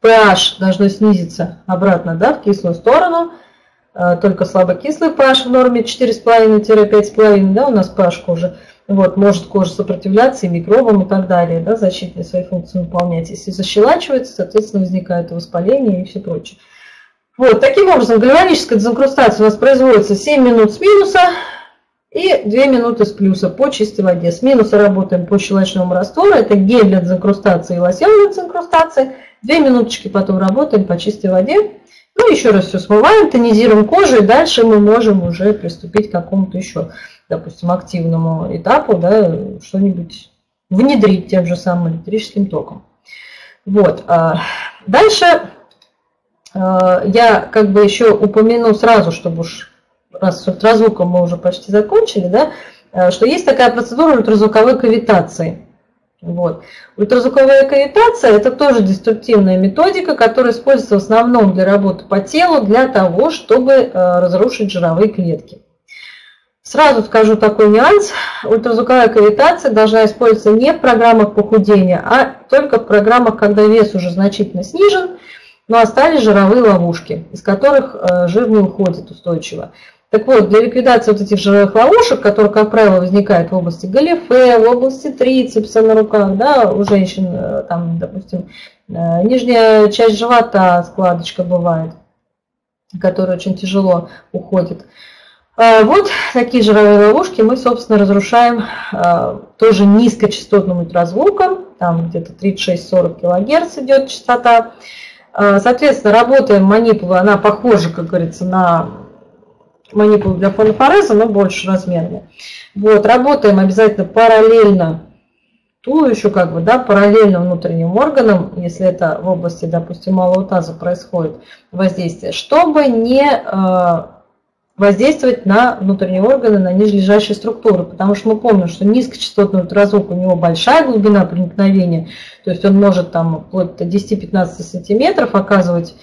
PH должно снизиться обратно, да, в кислую сторону. Только слабокислый PH в норме 4,5-5,5, да, у нас PH кожи. Вот, может кожа сопротивляться и микробам, и так далее, да, защитные свои функции выполнять. Если защелачивается, соответственно, возникает воспаление и все прочее. Вот, таким образом, гальваническая дезинкрустация у нас производится 7 минут с минуса и 2 минуты с плюса по чистой воде. С минуса работаем по щелочному раствору, это гель для дезинкрустации и лосьон для дезинкрустации. 2 минуточки потом работаем по чистой воде. Ну, еще раз все смываем, тонизируем кожу, и дальше мы можем уже приступить к какому-то еще, допустим, активному этапу, да, что-нибудь внедрить тем же самым электрическим током. Вот. Дальше я как бы еще упомяну сразу, чтобы уж, раз с ультразвуком мы уже почти закончили, да, что есть такая процедура ультразвуковой кавитации. Вот. Ультразвуковая кавитация – это тоже деструктивная методика, которая используется в основном для работы по телу, для того, чтобы разрушить жировые клетки. Сразу скажу такой нюанс. Ультразвуковая кавитация должна использоваться не в программах похудения, а только в программах, когда вес уже значительно снижен, но остались жировые ловушки, из которых жир не уходит устойчиво. Так вот, для ликвидации вот этих жировых ловушек, которые, как правило, возникают в области галифе, в области трицепса на руках, да, у женщин, там, допустим, нижняя часть живота, складочка бывает, которая очень тяжело уходит. Вот такие жировые ловушки мы, собственно, разрушаем тоже низкочастотным ультразвуком, там где-то 36-40 кГц идет частота. Соответственно, работаем манипула, она похожа, как говорится, на... манипул для фонофореза, но больше размерами. Вот, работаем обязательно параллельно туловищу, как бы, да, параллельно внутренним органам, если это в области, допустим, малого таза происходит воздействие, чтобы не воздействовать на внутренние органы, на нижележащие структуры, потому что мы помним, что низкочастотный ультразвук, у него большая глубина проникновения, то есть он может там вплоть до 10-15 сантиметров оказывать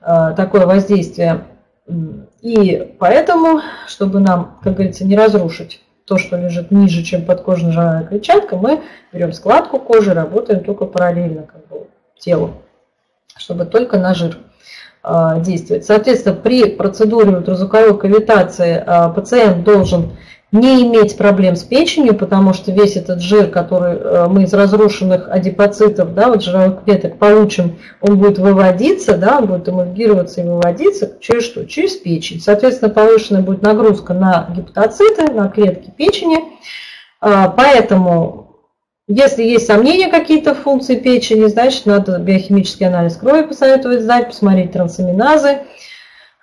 такое воздействие. И поэтому, чтобы нам, как говорится, не разрушить то, что лежит ниже, чем подкожная жировая клетчатка, мы берем складку кожи, работаем только параллельно, как бы, телу, чтобы только на жир действовать. Соответственно, при процедуре ультразвуковой кавитации пациент должен не иметь проблем с печенью, потому что весь этот жир, который мы из разрушенных адипоцитов, да, вот жировых клеток получим, он будет выводиться, да, он будет эмульгироваться и выводиться через что? Через печень. Соответственно, повышенная будет нагрузка на гепатоциты, на клетки печени. Поэтому, если есть сомнения какие-то в функции печени, значит, надо биохимический анализ крови посоветовать сдать, посмотреть трансаминазы.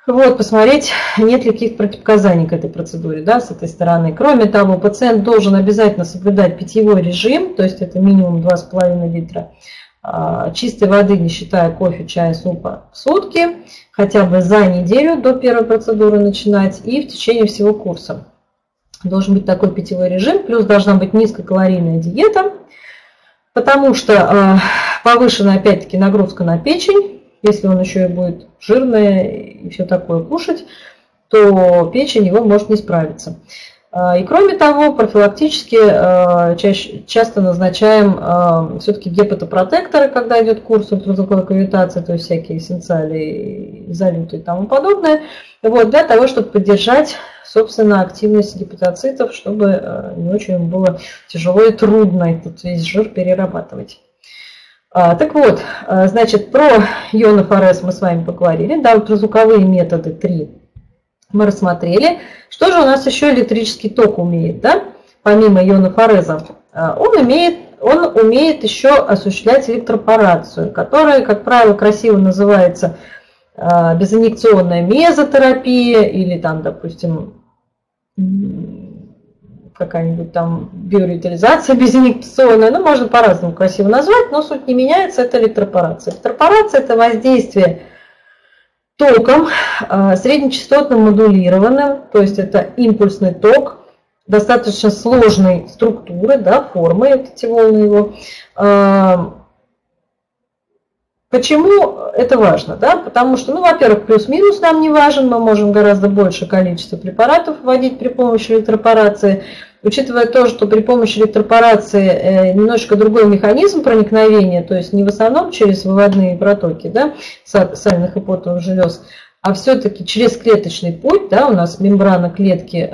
Вот, посмотреть, нет ли каких противопоказаний к этой процедуре, да, с этой стороны. Кроме того, пациент должен обязательно соблюдать питьевой режим, то есть это минимум 2,5 литра чистой воды, не считая кофе, чая, супа, в сутки, хотя бы за неделю до первой процедуры начинать и в течение всего курса. Должен быть такой питьевой режим, плюс должна быть низкокалорийная диета, потому что повышена, опять-таки, нагрузка на печень. Если он еще и будет жирное и все такое кушать, то печень его может не справиться. И кроме того, профилактически часто назначаем все-таки гепатопротекторы, когда идет курс ультразвуковой кавитации, то есть всякие эссенциали, изолюты и тому подобное, вот, для того, чтобы поддержать, собственно, активность гепатоцитов, чтобы не очень было тяжело и трудно этот весь жир перерабатывать. Так вот, значит, про ионофорез мы с вами поговорили, да, ультразвуковые методы 3 мы рассмотрели. Что же у нас еще электрический ток умеет, да, помимо ионофореза? Он умеет еще осуществлять электропорацию, которая, как правило, красиво называется безинъекционная мезотерапия или там, допустим, какая-нибудь там биоревитализация безинъекционная, ну, можно по-разному красиво назвать, но суть не меняется, это электропорация. Электропорация – это воздействие током среднечастотным модулированным, то есть это импульсный ток достаточно сложной структуры, да, формы, эти волны его. Почему это важно? Да? Потому что, ну, во-первых, плюс-минус нам не важен, мы можем гораздо большее количество препаратов вводить при помощи электропорации, учитывая то, что при помощи электропорации немножко другой механизм проникновения, то есть не в основном через выводные протоки, да, сальных и потовых желез, а все-таки через клеточный путь, да, у нас мембрана клетки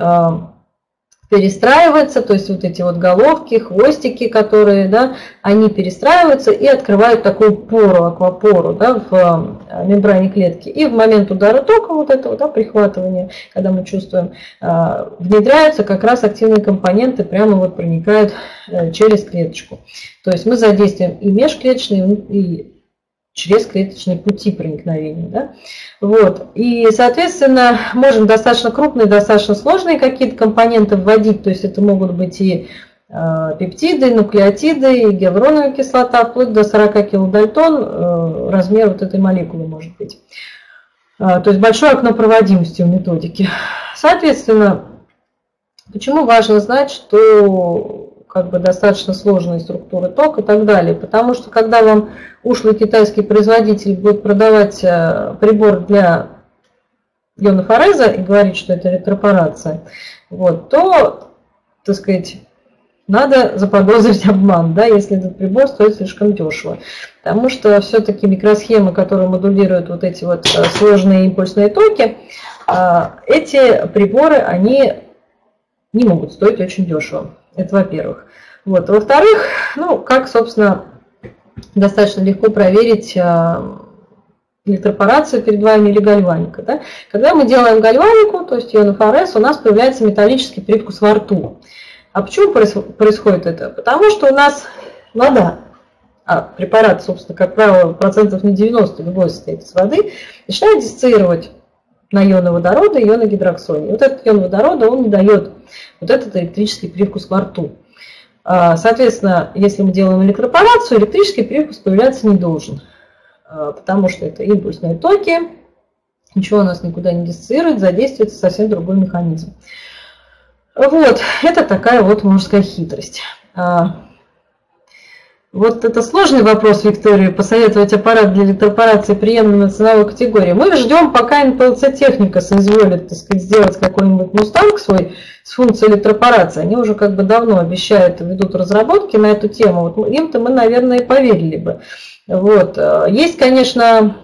перестраивается, то есть вот эти вот головки, хвостики, которые, да, они перестраиваются и открывают такую пору, аквапору, да, в мембране клетки. И в момент удара током вот этого, да, прихватывания, когда мы чувствуем, внедряются как раз активные компоненты, прямо вот проникают через клеточку. То есть мы задействуем и межклеточные, и через клеточные пути проникновения. Да? Вот. И, соответственно, можем достаточно крупные, достаточно сложные какие-то компоненты вводить. То есть это могут быть и пептиды, и нуклеотиды, и гиалуроновая кислота, вплоть до 40 килодальтон размер вот этой молекулы может быть. То есть большое окно проводимости у методики. Соответственно, почему важно знать, что как бы достаточно сложные структуры тока и так далее. Потому что когда вам ушлый китайский производитель будет продавать прибор для ионофореза и говорить, что это электропорация, вот, то, так сказать, надо заподозрить обман, да, если этот прибор стоит слишком дешево. Потому что все-таки микросхемы, которые модулируют вот эти вот сложные импульсные токи, эти приборы, они не могут стоить очень дешево. Это во-первых. Вот. Во-вторых, ну, как, собственно, достаточно легко проверить электропорацию перед вами или гальваника. Да? Когда мы делаем гальванику, то есть ионофорез, у нас появляется металлический привкус во рту. А почему происходит это? Потому что у нас вода, а препарат, собственно, как правило, процентов на 90 любой состоит из воды, начинает диссоциировать на ионы водорода и ионы гидроксония. Вот этот ион водорода, он не дает вот этот электрический привкус во рту. Соответственно, если мы делаем электропорацию, электрический привкус появляться не должен, потому что это импульсные токи, ничего у нас никуда не диссоциирует, задействуется совсем другой механизм. Вот, это такая вот мужская хитрость. Вот это сложный вопрос, Виктория, посоветовать аппарат для электропорации приемлемой ценовой категории. Мы ждем, пока НПЛЦ-техника соизволит, так сказать, сделать какой-нибудь мустанг свой с функцией электропорации. Они уже как бы давно обещают, ведут разработки на эту тему. Вот им-то мы, наверное, и поверили бы. Вот. Есть, конечно,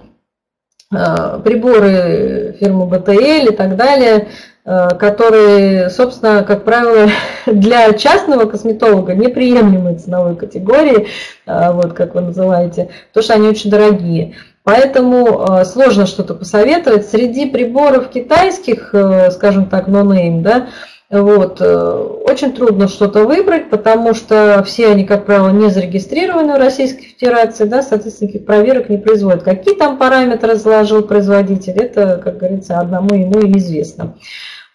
приборы фирмы БТЛ и так далее, которые, собственно, как правило, для частного косметолога неприемлемой ценовой категории, вот как вы называете, потому что они очень дорогие. Поэтому сложно что-то посоветовать. Среди приборов китайских, скажем так, нонейм, да, вот, очень трудно что-то выбрать, потому что все они, как правило, не зарегистрированы в Российской Федерации, да, соответственно, никаких проверок не производят. Какие там параметры заложил производитель, это, как говорится, одному ему и известно.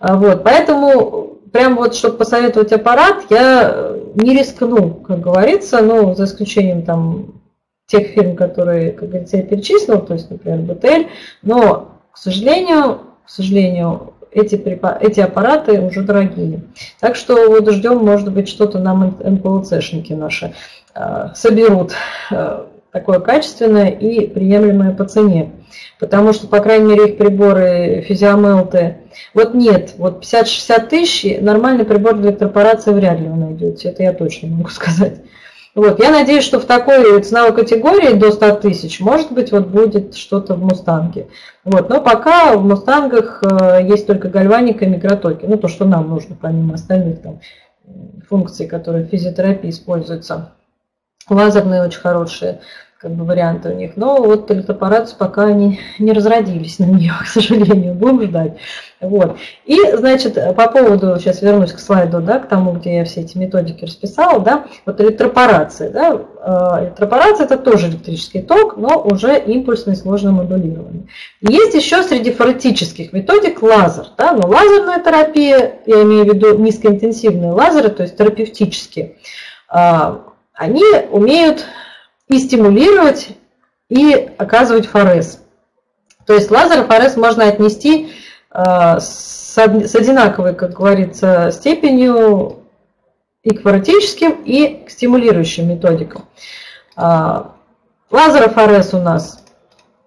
Вот, поэтому, прям вот, чтобы посоветовать аппарат, я не рискну, как говорится, ну, за исключением там тех фирм, которые, как говорится, я перечислил, то есть, например, БТЛ, но, к сожалению, эти аппараты уже дорогие. Так что вот ждем, может быть, что-то нам НПЛЦшники наши соберут такое качественное и приемлемое по цене. Потому что, по крайней мере, их приборы физиомелты, вот нет, вот 50-60 тысяч нормальный прибор для электропорации вряд ли вы найдете. Это я точно могу сказать. Вот, я надеюсь, что в такой ценовой категории до 100 тысяч, может быть, вот будет что-то в мустанге. Вот, но пока в мустангах есть только гальваника и микротоки. Ну, то, что нам нужно, помимо остальных там функций, которые в физиотерапии используются. Лазерные очень хорошие, как бы, варианты у них. Но вот электропорацию пока они не разродились на нее, к сожалению. Будем ждать. Вот. И, значит, по поводу, сейчас вернусь к слайду, да, к тому, где я все эти методики расписала, да, вот электропорация, да, электропорация – это тоже электрический ток, но уже импульсный, сложно модулированный. Есть еще среди форетических методик лазер. Да? Но лазерная терапия, я имею в виду низкоинтенсивные лазеры, то есть терапевтические, они умеют и стимулировать, и оказывать форез. То есть лазер и форез можно отнести с одинаковой, как говорится, степенью и к форетическим, и к стимулирующим методикам. Лазер ФРС у нас,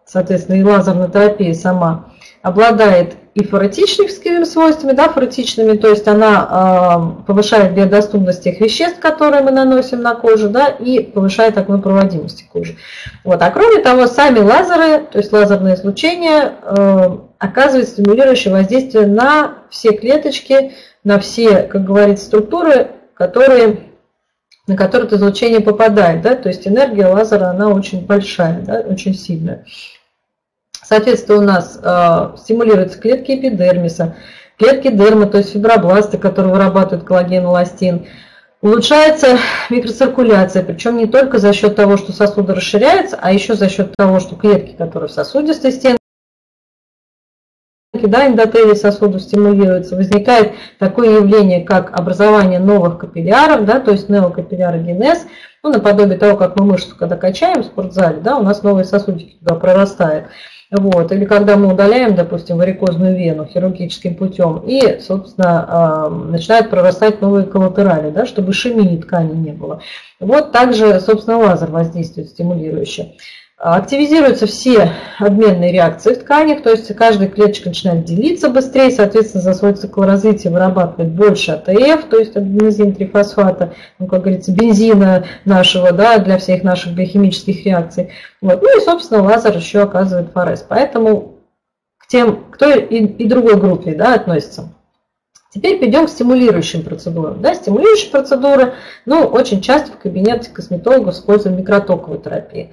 соответственно, и лазерная терапия сама обладает и форетическими свойствами, да, форетичными, то есть она повышает биодоступность тех веществ, которые мы наносим на кожу, да, и повышает окно проводимости кожи. Вот. А кроме того, сами лазеры, то есть лазерное излучение, оказывает стимулирующее воздействие на все клеточки, на все, как говорится, структуры, на которые это излучение попадает, да, то есть энергия лазера, она очень большая, да, очень сильная. Соответственно, у нас стимулируются клетки эпидермиса, клетки дерма, то есть фибробласты, которые вырабатывают коллаген, эластин. Улучшается микроциркуляция, причем не только за счет того, что сосуды расширяются, а еще за счет того, что клетки, которые в сосудистой стенке, да, эндотелий сосудов стимулируется, возникает такое явление, как образование новых капилляров, да, то есть неокапиллярогенез, ну, наподобие того, как мы мышцу, когда качаем в спортзале, да, у нас новые сосудики туда прорастают. Вот. Или когда мы удаляем, допустим, варикозную вену хирургическим путем, и, собственно, начинают прорастать новые коллатерали, да, чтобы ишемии ткани не было. Вот также, собственно, лазер воздействует стимулирующе. Активизируются все обменные реакции в тканях, то есть каждая клеточка начинает делиться быстрее, соответственно, за свой цикл развития вырабатывает больше АТФ, то есть аденозин трифосфата, ну, как говорится, бензина нашего, да, для всех наших биохимических реакций. Вот. Ну и, собственно, лазер еще оказывает форез. Поэтому к тем, кто и другой группе, да, относится. Теперь перейдем к стимулирующим процедурам. Да, стимулирующие процедуры, ну, очень часто в кабинете косметологов используют микротоковую терапию.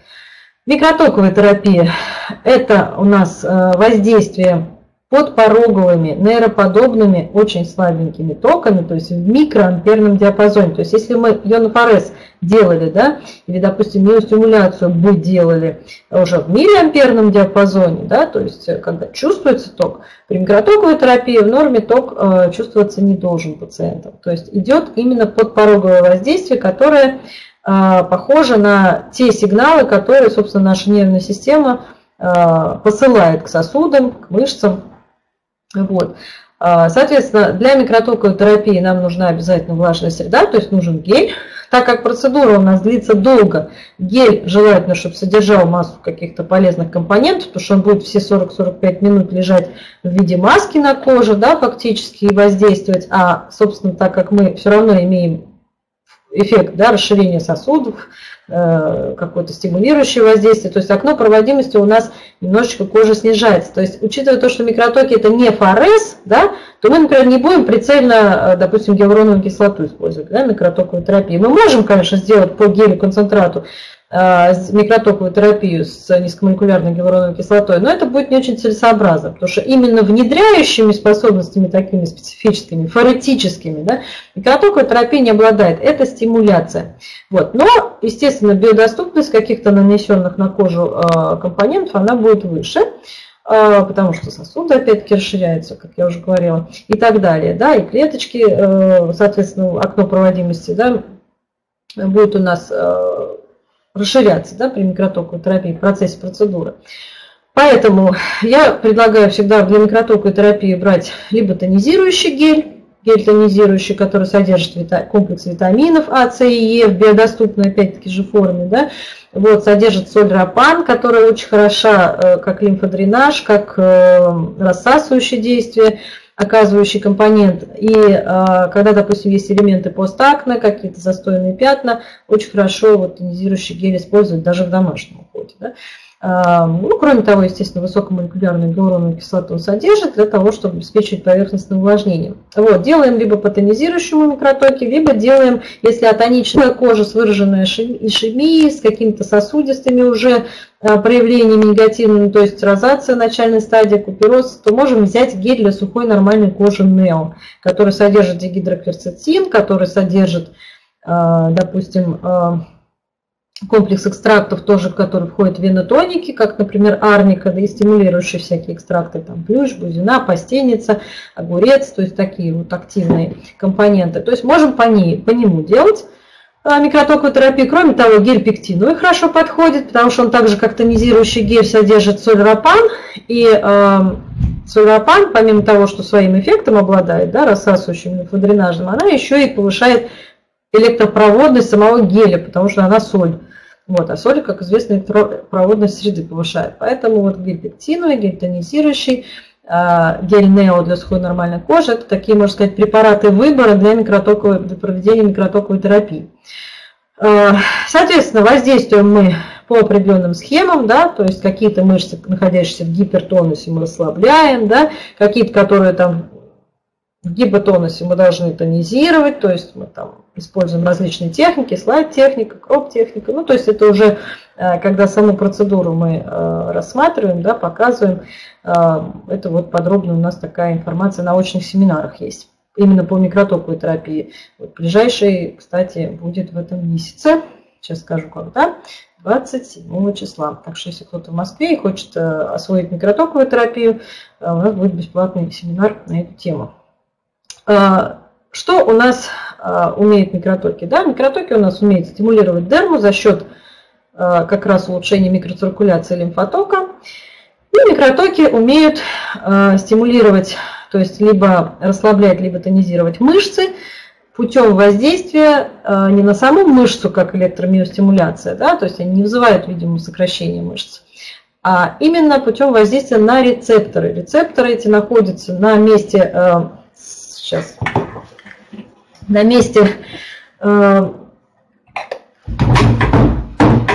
Микротоковая терапия – это у нас воздействие подпороговыми, нейроподобными, очень слабенькими токами, то есть в микроамперном диапазоне. То есть если мы ионофорез делали, да, или, допустим, миостимуляцию бы делали уже в миллиамперном диапазоне, да, то есть когда чувствуется ток, при микротоковой терапии в норме ток чувствоваться не должен пациентам. То есть идет именно подпороговое воздействие, которое похоже на те сигналы, которые, собственно, наша нервная система посылает к сосудам, к мышцам. Вот. Соответственно, для микротоковой терапии нам нужна обязательно влажная среда, то есть нужен гель. Так как процедура у нас длится долго, гель желательно, чтобы содержал массу каких-то полезных компонентов, потому что он будет все 40-45 минут лежать в виде маски на коже, да, фактически, и воздействовать. А, собственно, так как мы все равно имеем эффект, да, расширения сосудов, какое-то стимулирующее воздействие. То есть окно проводимости у нас немножечко кожа снижается. То есть, учитывая то, что микротоки это не форез, да, то мы, например, не будем прицельно, допустим, гиалуроновую кислоту использовать, да, микротоковую терапию. Мы можем, конечно, сделать по гелю-концентрату микротоковую терапию с низкомолекулярной гиалуроновой кислотой, но это будет не очень целесообразно, потому что именно внедряющими способностями, такими специфическими, форетическими, да, микротоковая терапия не обладает. Это стимуляция. Вот. Но, естественно, биодоступность каких-то нанесенных на кожу компонентов, она будет выше, потому что сосуды опять-таки расширяются, как я уже говорила, и так далее. Да, и клеточки, соответственно, окно проводимости, да, будет у нас расширяться, да, при микротоковой терапии в процессе процедуры. Поэтому я предлагаю всегда для микротоковой терапии брать либо тонизирующий гель, гель-тонизирующий, который содержит комплекс витаминов А, С и Е в биодоступной опять-таки же форме, да, вот, содержит соль рапан, которая очень хороша как лимфодренаж, как рассасывающее действие, оказывающий компонент. И когда, допустим, есть элементы постакне, какие-то застойные пятна, очень хорошо вот тонизирующий гель использовать даже в домашнем уходе. Да? Ну, кроме того, естественно, высокомолекулярную гиалуроновую кислоту содержит для того, чтобы обеспечить поверхностное увлажнение. Вот, делаем либо по тонизирующему микротоке, либо делаем, если атоничная кожа с выраженной ишемией, с какими-то сосудистыми уже проявлениями негативными, то есть розация, начальной стадии, купероз, то можем взять гель для сухой нормальной кожи Нео, который содержит дигидрокверцетин, который содержит, допустим, комплекс экстрактов тоже, который входит в венотоники, как, например, арника, да и стимулирующие всякие экстракты, там плющ, бузина, пастеница, огурец, то есть такие вот активные компоненты. То есть можем по нему делать микротоковую терапию. Кроме того, гель пектиновый хорошо подходит, потому что он также как тонизирующий гель содержит соль-рапан, и соль-рапан, помимо того, что своим эффектом обладает, да, рассасывающим лимфодренажным, она еще и повышает электропроводность самого геля, потому что она соль. Вот, а соль, как известно, электропроводность среды повышает. Поэтому вот гель пектиновый, гель тонизирующий, гель нео для сухой нормальной кожи – это такие, можно сказать, препараты выбора для проведения микротоковой терапии. Соответственно, воздействуем мы по определенным схемам, да, то есть какие-то мышцы, находящиеся в гипертонусе, мы расслабляем, да, какие-то, которые там в гипотонусе, мы должны тонизировать, то есть мы там используем различные техники, слайд-техника, кроп-техника, ну то есть это уже когда саму процедуру мы рассматриваем, да, показываем, это вот подробно у нас такая информация на очных семинарах есть, именно по микротоковой терапии. Вот ближайший, кстати, будет в этом месяце, сейчас скажу когда, 27 числа. Так что если кто-то в Москве и хочет освоить микротоковую терапию, у нас будет бесплатный семинар на эту тему. Что у нас умеют микротоки? Да, микротоки у нас умеют стимулировать дерму за счет как раз улучшения микроциркуляции лимфотока. И микротоки умеют стимулировать, то есть либо расслаблять, либо тонизировать мышцы путем воздействия не на саму мышцу, как электромиостимуляция, да, то есть они не вызывают, видимо, сокращение мышц, а именно путем воздействия на рецепторы. Рецепторы эти находятся на месте... Сейчас на месте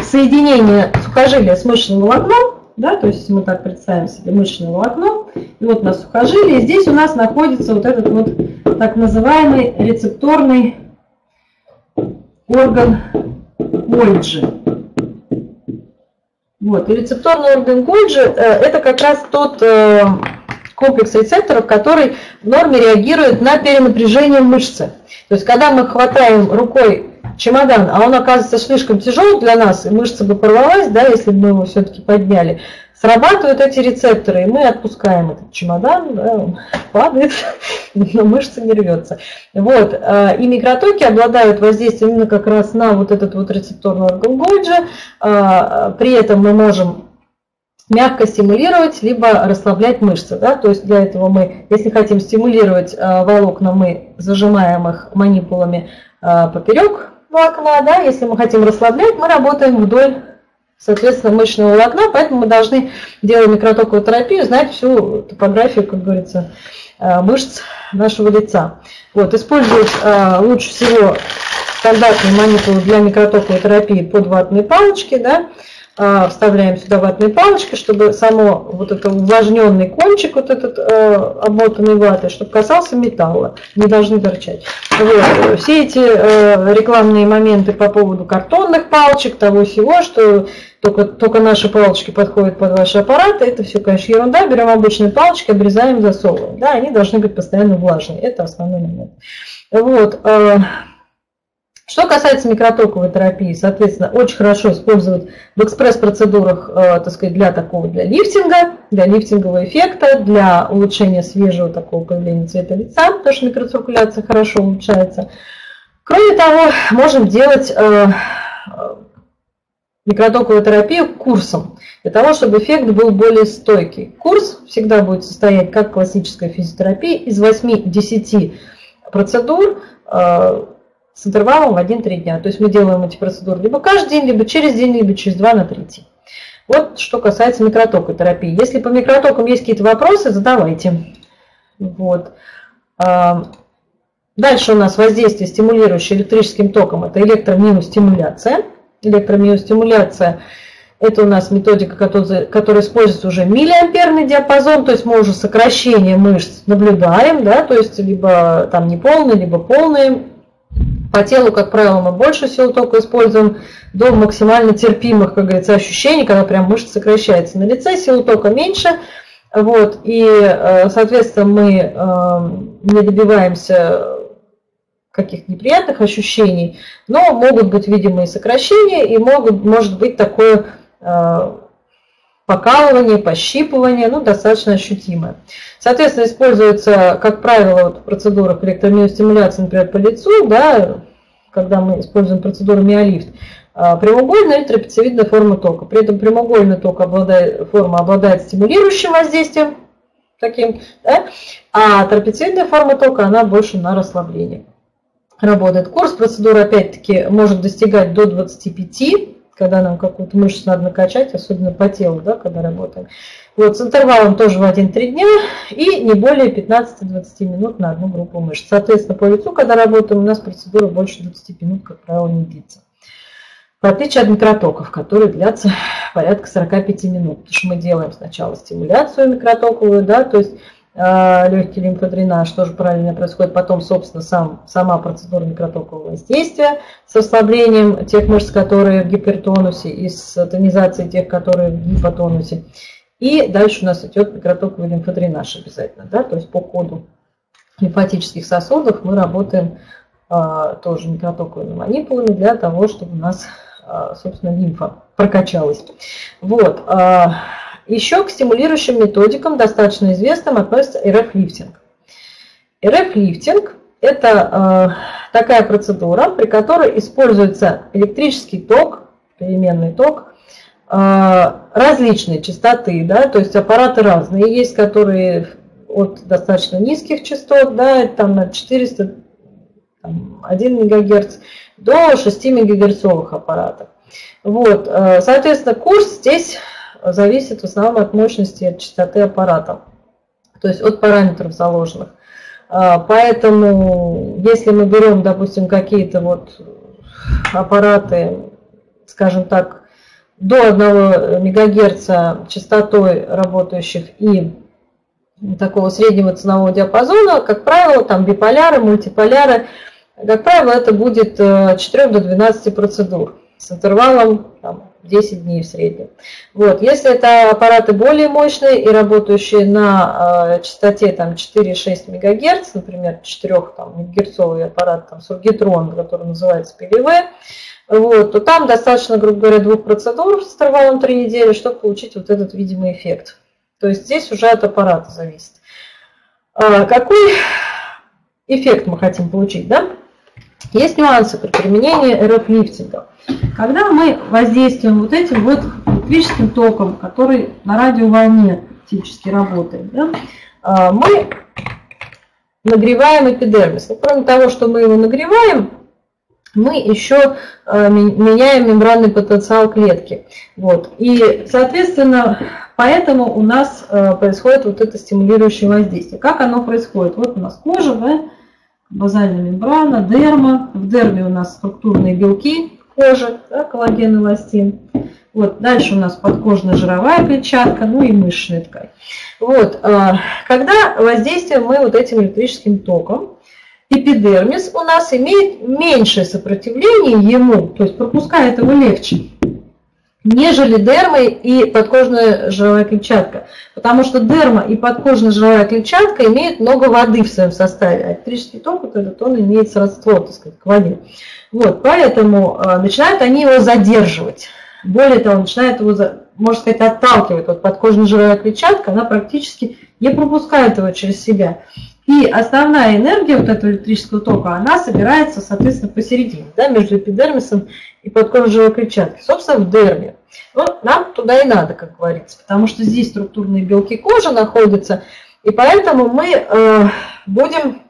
соединения сухожилия с мышечным волокном, да, то есть мы так представим себе мышечное волокно, и вот у нас сухожилие, и здесь у нас находится вот этот вот так называемый рецепторный орган Гольджи. Вот, и рецепторный орган Гольджи это как раз тот... комплекс рецепторов, который в норме реагирует на перенапряжение мышцы. То есть, когда мы хватаем рукой чемодан, а он оказывается слишком тяжелым для нас, и мышца бы порвалась, да, если бы мы его все-таки подняли, срабатывают эти рецепторы, и мы отпускаем этот чемодан, да, он падает, но мышца не рвется. Вот. И микротоки обладают воздействием именно как раз на вот этот вот рецепторный орган Гольджи. При этом мы можем мягко стимулировать, либо расслаблять мышцы. Да? То есть для этого мы, если хотим стимулировать волокна, мы зажимаем их манипулами поперек волокна. Да? Если мы хотим расслаблять, мы работаем вдоль, соответственно, мышечного волокна. Поэтому мы должны, делая микротоковую терапию, знать всю топографию, как говорится, мышц нашего лица. Вот, использовать лучше всего стандартные манипулы для микротоковой терапии под ватные палочки. Да? Вставляем сюда ватные палочки, чтобы само вот этот увлажненный кончик, вот этот обмотанный ватой, чтобы касался металла, не должны торчать. Вот. Все эти рекламные моменты по поводу картонных палочек, того всего, что только наши палочки подходят под ваши аппараты, это все, конечно, ерунда. Берем обычные палочки, обрезаем, засовываем. Да, они должны быть постоянно влажные. Это основной момент. Вот. Что касается микротоковой терапии, соответственно, очень хорошо использовать в экспресс-процедурах, так сказать, для лифтингового эффекта, для улучшения свежего такого появления цвета лица, потому что микроциркуляция хорошо улучшается. Кроме того, можем делать микротоковую терапию курсом, для того, чтобы эффект был более стойкий. Курс всегда будет состоять, как классическая физиотерапия, из 8-10 процедур, с интервалом в 1-3 дня. То есть мы делаем эти процедуры либо каждый день, либо через 2-3 дня. Вот что касается микротоковой терапии. Если по микротокам есть какие-то вопросы, задавайте. Вот. Дальше у нас воздействие, стимулирующее электрическим током, это электромиостимуляция. Электромиостимуляция – это у нас методика, которая используется уже миллиамперный диапазон, то есть мы уже сокращение мышц наблюдаем, да, то есть либо там неполные, либо полные. По телу, как правило, мы больше сил тока используем до максимально терпимых, как говорится, ощущений, когда прям мышца сокращается. На лице силу тока меньше, вот, и, соответственно, мы не добиваемся каких-то неприятных ощущений, но могут быть видимые сокращения и может быть такое покалывание, пощипывание, ну, достаточно ощутимое. Соответственно, используется, как правило, вот в процедурах электромиостимуляции, например, по лицу, да, когда мы используем процедуру миолифт, прямоугольная или трапециевидная форма тока. При этом прямоугольная форма обладает стимулирующим воздействием, таким, да? А трапециевидная форма тока, она больше на расслабление работает. Курс процедуры, опять-таки, может достигать до 25, когда нам какую-то мышцу надо накачать, особенно по телу, да, когда работаем. Вот, с интервалом тоже в 1-3 дня и не более 15-20 минут на одну группу мышц. Соответственно, по лицу, когда работаем, у нас процедура больше 20 минут, как правило, не длится. В отличие от микротоков, которые длятся порядка 45 минут. Потому что мы делаем сначала стимуляцию микротоковую, да, то есть легкий лимфодренаж тоже параллельно происходит, потом, собственно, сама процедура микротокового воздействия с ослаблением тех мышц, которые в гипертонусе, и с тонизацией тех, которые в гипотонусе. И дальше у нас идет микротоковый лимфодренаж обязательно, да, то есть по коду лимфатических сосудов мы работаем тоже микротоковыми манипулами для того, чтобы у нас, собственно, лимфа прокачалась. Вот. Еще к стимулирующим методикам, достаточно известным, относится РФ-лифтинг. РФ-лифтинг – это такая процедура, при которой используется электрический ток, переменный ток, различной частоты, да, то есть аппараты разные. Есть, которые от достаточно низких частот, да, там на 400, 1 МГц, до 6 МГц аппаратов. Вот, соответственно, курс здесь зависит в основном от мощности и от частоты аппарата, то есть от параметров заложенных. Поэтому, если мы берем, допустим, какие-то вот аппараты, скажем так, до 1 МГц частотой работающих и такого среднего ценового диапазона, как правило, там биполяры, мультиполяры, как правило, это будет от 4 до 12 процедур с интервалом там 10 дней в среднем. Вот. Если это аппараты более мощные и работающие на частоте 4-6 МГц, например, 4-мегагерцовый аппарат Сургитрон, который называется ПГВ, вот, то там достаточно, грубо говоря, 2 процедур с интервалом 3 недели, чтобы получить вот этот видимый эффект. То есть здесь уже от аппарата зависит. Какой эффект мы хотим получить, да? Есть нюансы при применении РФ-лифтинга. Когда мы воздействуем вот этим вот электрическим током, который на радиоволне фактически работает, да, мы нагреваем эпидермис. Но кроме того, что мы его нагреваем, мы еще меняем мембранный потенциал клетки. Вот. И, соответственно, поэтому у нас происходит вот это стимулирующее воздействие. Как оно происходит? Вот у нас кожа, да, базальная мембрана, дерма. В дерме у нас структурные белки кожи, да, коллаген, эластин. Вот. Дальше у нас подкожно-жировая клетчатка, ну и мышечная ткань. Вот. Когда воздействуем мы вот этим электрическим током, эпидермис у нас имеет меньшее сопротивление ему, то есть пропускает его легче, нежели дерма и подкожная жировая клетчатка. Потому что дерма и подкожная жировая клетчатка имеют много воды в своем составе, а электрический ток, вот этот, он имеет сродство, так сказать, к воде. Вот, поэтому начинают они его задерживать. Более того, начинают его, можно сказать, отталкивать. Вот подкожная жировая клетчатка, она практически не пропускает его через себя. И основная энергия вот этого электрического тока, она собирается, соответственно, посередине, да, между эпидермисом и подкожной клетчаткой, собственно, в дерме. Ну, нам туда и надо, как говорится, потому что здесь структурные белки кожи находятся, и поэтому мы будем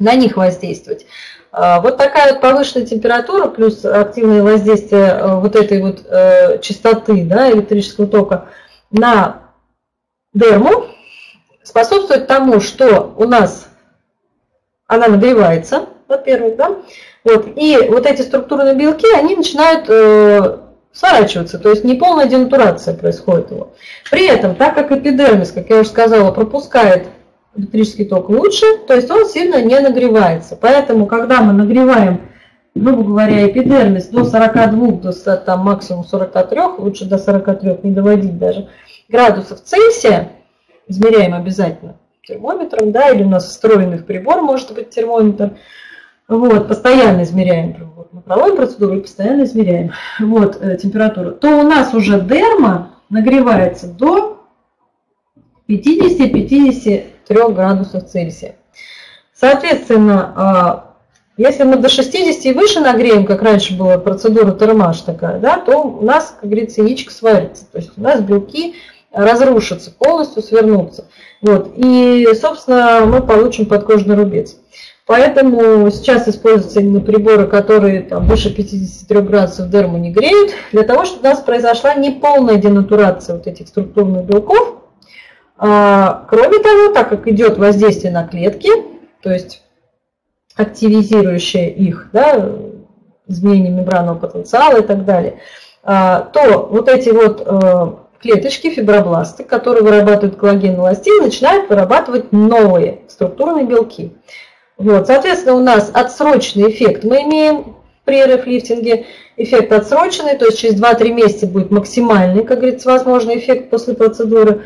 на них воздействовать. Вот такая вот повышенная температура плюс активное воздействие вот этой вот частоты, да, электрического тока на дерму способствует тому, что у нас она нагревается, во-первых, да, вот, и вот эти структурные белки, они начинают сворачиваться, то есть неполная денатурация происходит его. При этом, так как эпидермис, как я уже сказала, пропускает электрический ток лучше, то есть он сильно не нагревается. Поэтому, когда мы нагреваем, грубо говоря, эпидермис до 42, до там, максимум 43, лучше до 43 не доводить даже, градусов Цельсия, измеряем обязательно термометром, да, или у нас встроенный в прибор, может быть, термометр. Вот, постоянно измеряем, вот, мы проводим процедуру и постоянно измеряем вот, температуру, то у нас уже дерма нагревается до 50-53 градусов Цельсия. Соответственно, если мы до 60 и выше нагреем, как раньше была процедура термаш такая, да, то у нас, как говорится, яичко сварится. То есть у нас белки разрушатся, полностью свернутся. Вот. И, собственно, мы получим подкожный рубец. Поэтому сейчас используются именно приборы, которые там, выше 53 градусов дерму не греют, для того, чтобы у нас произошла неполная денатурация вот этих структурных белков. Кроме того, так как идет воздействие на клетки, то есть активизирующее их, да, изменение мембранного потенциала и так далее, то вот эти вот клеточки, фибробласты, которые вырабатывают коллаген и эластин, начинают вырабатывать новые структурные белки. Вот, соответственно, у нас отсрочный эффект мы имеем при РФ-лифтинге, эффект отсроченный, то есть через 2-3 месяца будет максимальный, как говорится, возможный эффект после процедуры.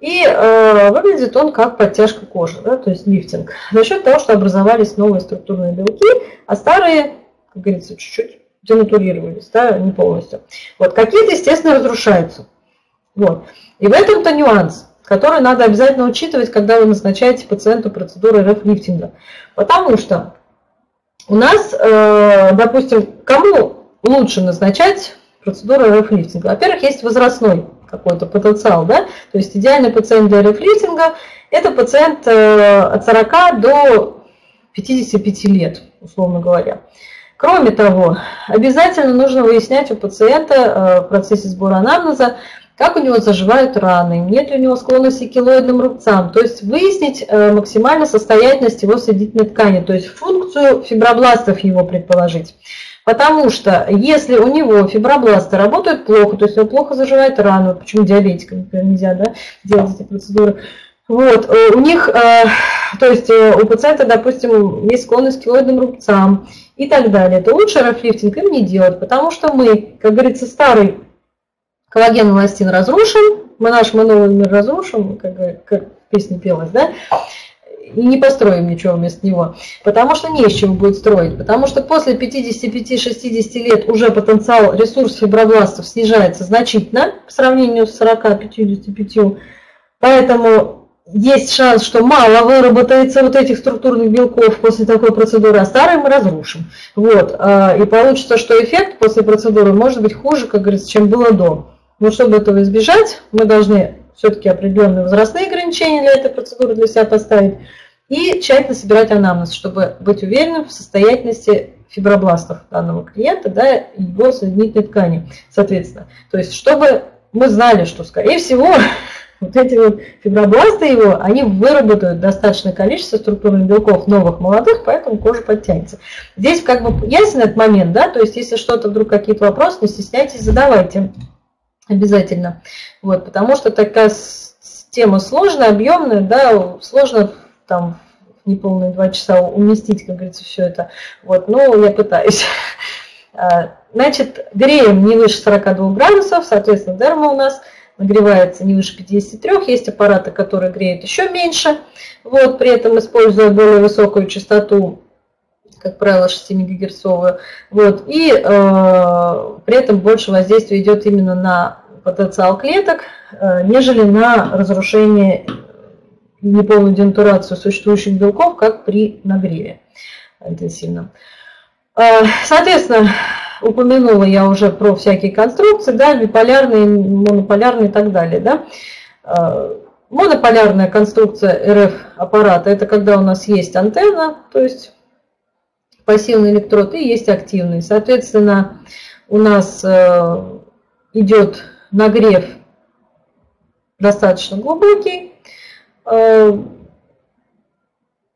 И выглядит он как подтяжка кожи, да, то есть лифтинг, за счет того, что образовались новые структурные белки, а старые, как говорится, чуть-чуть денатурировались, да, не полностью. Вот, какие-то, естественно, разрушаются. Вот. И в этом-то нюанс, который надо обязательно учитывать, когда вы назначаете пациенту процедуру РФ-лифтинга. Потому что у нас, допустим, кому лучше назначать процедуру РФ-лифтинга? Во-первых, есть возрастной какой-то потенциал, да? То есть идеальный пациент для РФ-лифтинга – это пациент от 40 до 55 лет, условно говоря. Кроме того, обязательно нужно выяснять у пациента в процессе сбора анамнеза, как у него заживают раны, нет ли у него склонности к килоидным рубцам, то есть выяснить максимально состоятельность его соединительной ткани, то есть функцию фибробластов его предположить. Потому что если у него фибробласты работают плохо, то есть он плохо заживает рану, почему диабетикам, например, нельзя, да, делать эти процедуры, вот, у них, то есть у пациента, допустим, есть склонность к килоидным рубцам и так далее, то лучше РФ-лифтинг им не делать, потому что мы, как говорится, старый коллаген и эластин разрушим, мы наш, мы новый мир разрушим, как песня пелась, да, и не построим ничего вместо него, потому что не из чего будет строить, потому что после 55-60 лет уже потенциал, ресурс фибробластов снижается значительно по сравнению с 40-55, поэтому есть шанс, что мало выработается вот этих структурных белков после такой процедуры, а старые мы разрушим. Вот. И получится, что эффект после процедуры может быть хуже, как говорится, чем было до. Но чтобы этого избежать, мы должны все-таки определенные возрастные ограничения для этой процедуры для себя поставить и тщательно собирать анамнез, чтобы быть уверенным в состоятельности фибробластов данного клиента, да, и его соединительной ткани, соответственно. То есть, чтобы мы знали, что, скорее всего, вот эти вот фибробласты его, они выработают достаточное количество структурных белков новых, молодых, поэтому кожа подтянется. Здесь как бы ясен этот момент, да, то есть если что-то вдруг какие-то вопросы, не стесняйтесь, задавайте обязательно. Вот, потому что такая тема сложная, объемная, да, сложно там неполные 2 часа уместить, как говорится, все это. Вот, но я пытаюсь. Значит, греем не выше 42 градусов, соответственно, дерма у нас нагревается не выше 53, есть аппараты, которые греют еще меньше, вот, при этом используя более высокую частоту, как правило, 6 мегагерцовую, вот, и при этом больше воздействия идет именно на потенциал клеток, нежели на разрушение и неполную денатурацию существующих белков, как при нагреве интенсивном. Соответственно, упомянула я уже про всякие конструкции, да, биполярные, монополярные и так далее. Да. Монополярная конструкция РФ-аппарата – это когда у нас есть антенна, то есть пассивный электрод, и есть активный. Соответственно, у нас идет нагрев достаточно глубокий.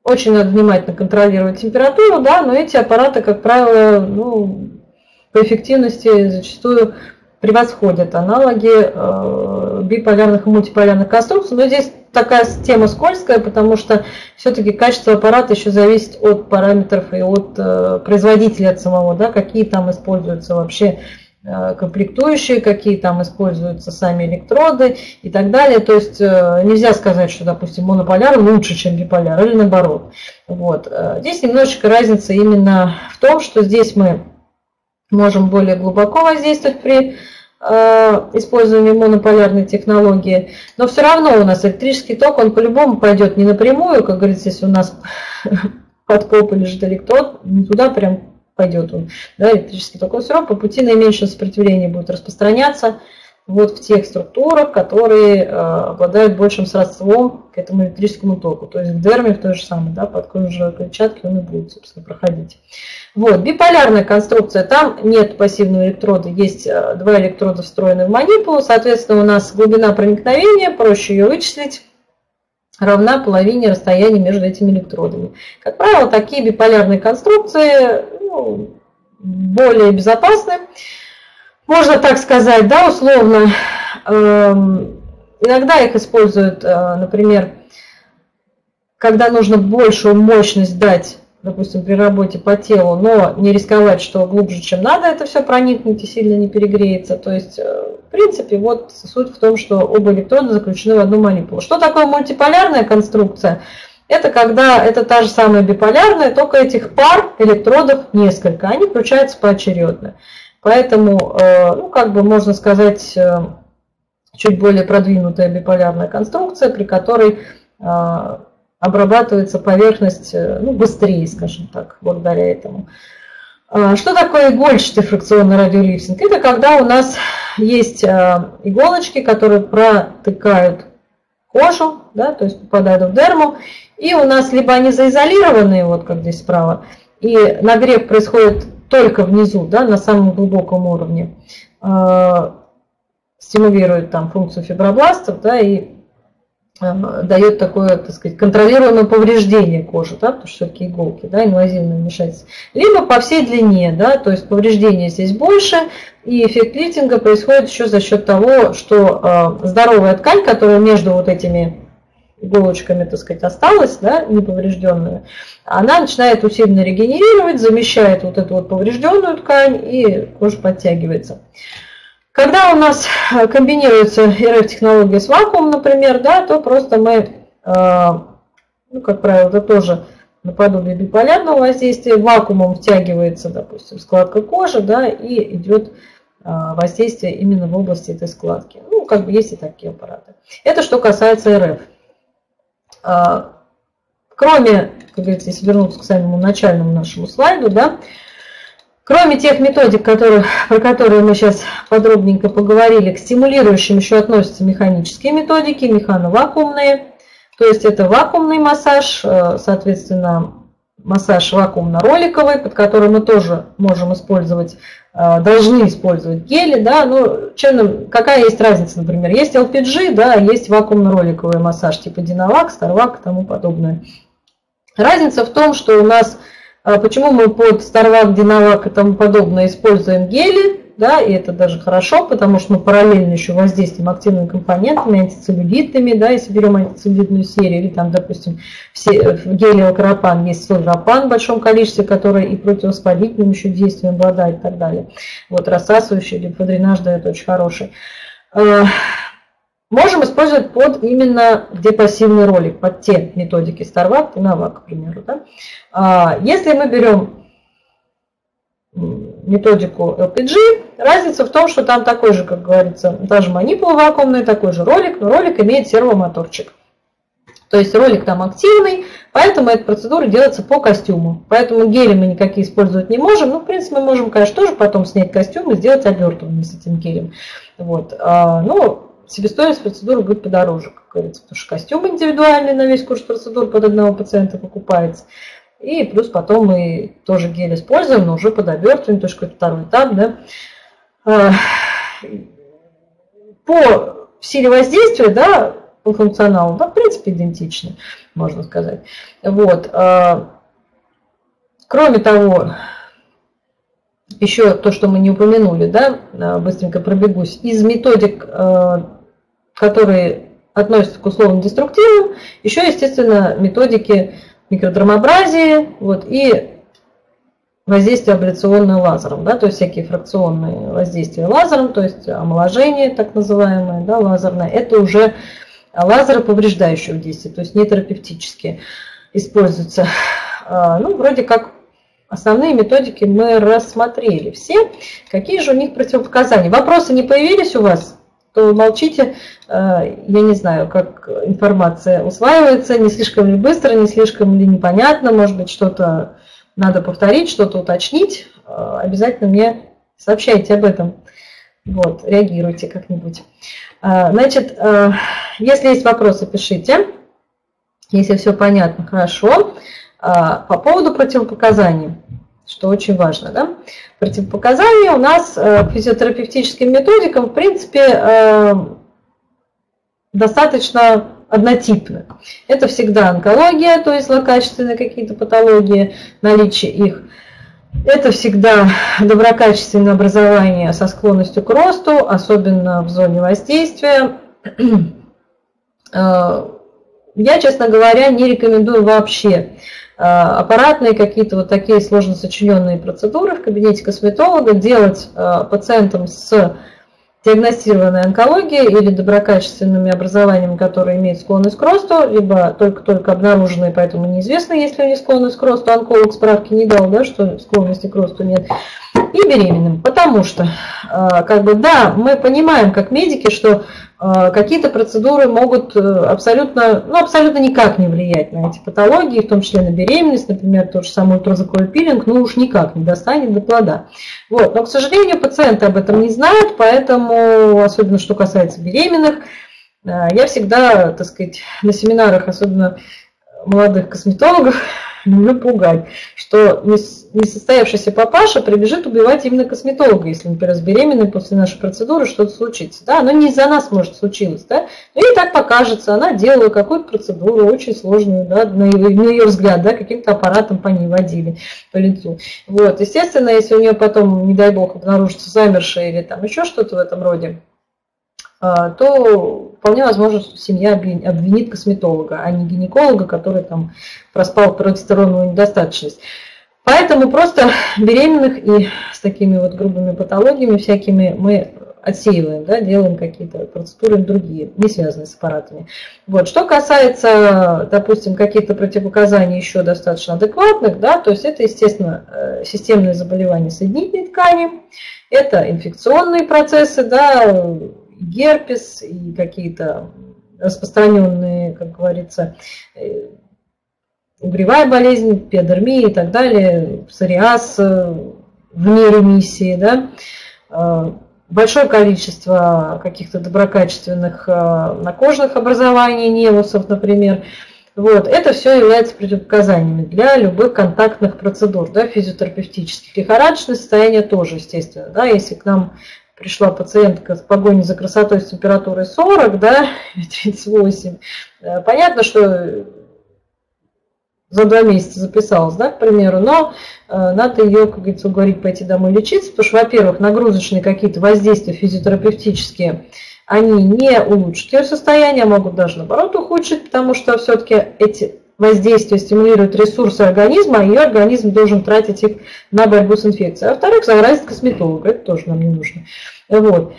Очень надо внимательно контролировать температуру, да, но эти аппараты, как правило, ну, по эффективности зачастую превосходят аналоги биполярных и мультиполярных конструкций. Но здесь такая тема скользкая, потому что все-таки качество аппарата еще зависит от параметров и от производителя от самого, да, какие там используются вообще комплектующие, какие там используются сами электроды и так далее. То есть нельзя сказать, что, допустим, монополяр лучше, чем биполяр, или наоборот. Вот. Здесь немножечко разница именно в том, что здесь мы можем более глубоко воздействовать при использовании монополярной технологии, но все равно у нас электрический ток, он по-любому пойдет не напрямую, как говорится, если у нас под копой лежит электрод, не туда прям пойдет он, да, электрический ток, он все равно по пути наименьшего сопротивления будет распространяться вот в тех структурах, которые обладают большим сродством к этому электрическому току. То есть в дерме в той же самой, да, под кожей клетчатки он и будет, собственно, проходить. Вот. Биполярная конструкция. Там нет пассивного электрода, есть два электрода, встроенные в манипулу. Соответственно, у нас глубина проникновения, проще ее вычислить, равна половине расстояния между этими электродами. Как правило, такие биполярные конструкции, ну, более безопасны. Можно так сказать, да, условно. Иногда их используют, например, когда нужно большую мощность дать, допустим, при работе по телу, но не рисковать, что глубже, чем надо, это все проникнет и сильно не перегреется. То есть, в принципе, вот суть в том, что оба электрода заключены в одну манипулу. Что такое мультиполярная конструкция? Это когда это та же самая биполярная, только этих пар электродов несколько, они включаются поочередно. Поэтому, ну, как бы можно сказать, чуть более продвинутая биполярная конструкция, при которой обрабатывается поверхность, ну, быстрее, скажем так, благодаря этому. Что такое игольчатый фракционный радиолифтинг? Это когда у нас есть иголочки, которые протыкают кожу, да, то есть попадают в дерму, и у нас либо они заизолированные, вот как здесь справа, и нагрев происходит только внизу, да, на самом глубоком уровне, стимулирует там функцию фибробластов, да, и дает такое, так сказать, контролируемое повреждение кожи, да, потому что все-таки иголки, да, инвазивное вмешательство. Либо по всей длине, да, то есть повреждение здесь больше, и эффект лифтинга происходит еще за счет того, что здоровая ткань, которая между вот этими иголочками, так сказать, осталась, да, неповрежденная, она начинает усиленно регенерировать, замещает вот эту вот поврежденную ткань, и кожа подтягивается. Когда у нас комбинируется РФ-технология с вакуумом, например, да, то просто мы, ну, как правило, это тоже наподобие биполярного воздействия, вакуумом втягивается, допустим, складка кожи, да, и идет воздействие именно в области этой складки. Ну, как бы есть и такие аппараты. Это что касается РФ. Кроме, как говорится, если вернуться к самому начальному нашему слайду, да, кроме тех методик, про которые мы сейчас подробненько поговорили, к стимулирующим еще относятся механические методики, механовакуумные, то есть это вакуумный массаж, соответственно, массаж вакуумно-роликовый, под который мы тоже можем использовать, должны использовать гели, да, но чем, какая есть разница, например, есть LPG, да, есть вакуумно-роликовый массаж типа Dinavac, Starvac и тому подобное. Разница в том, что у нас, почему мы под Starvac, Dinavac и тому подобное используем гели, да, и это даже хорошо, потому что мы параллельно еще воздействуем активными компонентами, антицеллюлитными, да, если берем антицеллюлитную серию, или там, допустим, в геле алкоропан есть сольропан в большом количестве, который и противовоспалительным еще действием обладает и так далее. Вот рассасывающий лимфодренаж дает очень хороший. Можем использовать под именно где пассивный ролик, под те методики Starvac и Dinavac, к примеру. Да. Если мы берем методику LPG, разница в том, что там такой же, как говорится, та же манипула вакуумная, такой же ролик, но ролик имеет сервомоторчик. То есть ролик там активный, поэтому эта процедура делается по костюму. Поэтому гели мы никакие использовать не можем. Ну, в принципе, мы можем, конечно, тоже потом снять костюм и сделать обертывание с этим гелем. Вот. Но себестоимость процедуры будет подороже, как говорится, потому что костюм индивидуальный на весь курс процедур под одного пациента покупается. И плюс потом мы тоже гель используем, но уже под обертыванием, то есть какой-то второй этап. Да. По силе воздействия, да, по функционалу, да, в принципе, идентичны, можно сказать. Вот. Кроме того, еще то, что мы не упомянули, да, быстренько пробегусь, из методик, которые относятся к условно-деструктивным, еще, естественно, методики микродермабразии, вот, и воздействие абляционное лазером, да, то есть всякие фракционные воздействия лазером, то есть омоложение так называемое, да, лазерное, это уже лазеры повреждающего действия, то есть не терапевтические используются. Ну, вроде как основные методики мы рассмотрели все. Какие же у них противопоказания? Вопросы не появились у вас? То молчите, я не знаю, как информация усваивается, не слишком ли быстро, не слишком ли непонятно, может быть, что-то надо повторить, что-то уточнить, обязательно мне сообщайте об этом. Вот, реагируйте как-нибудь. Значит, если есть вопросы, пишите. Если все понятно, хорошо. По поводу противопоказаний, что очень важно, да? Противопоказания у нас к физиотерапевтическим методикам, в принципе, достаточно однотипны. Это всегда онкология, то есть злокачественные какие-то патологии, наличие их. Это всегда доброкачественное образование со склонностью к росту, особенно в зоне воздействия. Я, честно говоря, не рекомендую вообще аппаратные какие-то вот такие сложно сочиненные процедуры в кабинете косметолога делать пациентам с диагностированной онкологией или доброкачественными образованиями, которые имеют склонность к росту, либо только-только обнаруженные, поэтому неизвестно, есть ли у них склонность к росту. Онколог справки не дал, да, что склонности к росту нет. И беременным, потому что, как бы, да, мы понимаем, как медики, что какие-то процедуры могут абсолютно, ну, абсолютно никак не влиять на эти патологии, в том числе на беременность, например, тот же самый ультразвуковой пилинг, ну уж никак не достанет до плода. Вот. Но, к сожалению, пациенты об этом не знают, поэтому, особенно что касается беременных, я всегда, так сказать, на семинарах, особенно молодых косметологов, люблю пугать, что несостоявшийся папаша прибежит убивать именно косметолога, если, например, с беременной после нашей процедуры что-то случится. Да? Оно не из-за нас, может, случилось. Да? Ну и так покажется, она делала какую-то процедуру очень сложную, да, на ее взгляд, да, каким-то аппаратом по ней водили, по лицу. Вот. Естественно, если у нее потом, не дай бог, обнаружится замершая или там еще что-то в этом роде, то вполне возможно, что семья обвинит косметолога, а не гинеколога, который там проспал противостороннюю недостаточность. Поэтому просто беременных и с такими вот грубыми патологиями всякими мы отсеиваем, да, делаем какие-то процедуры другие, не связанные с аппаратами. Вот. Что касается, допустим, каких-то противопоказаний еще достаточно адекватных, да, то есть это, естественно, системные заболевания соединительной ткани, это инфекционные процессы, да, герпес и какие-то распространенные, как говорится, угревая болезнь, пиодермия и так далее, псориаз вне ремиссии, да, большое количество каких-то доброкачественных накожных образований, невусов, например. Вот, это все является противопоказаниями для любых контактных процедур, да, физиотерапевтических. Лихорадочное состояние тоже, естественно, да, если к нам пришла пациентка с погоней за красотой с температурой 40, да, 38. Понятно, что за 2 месяца записалась, да, к примеру, но надо ее, как говорится, уговорить пойти домой лечиться, потому что, во-первых, нагрузочные какие-то воздействия физиотерапевтические, они не улучшат ее состояние, могут даже, наоборот, ухудшить, потому что все-таки эти воздействие стимулирует ресурсы организма, а ее организм должен тратить их на борьбу с инфекцией. А во-вторых, заразит косметолога, это тоже нам не нужно. Вот.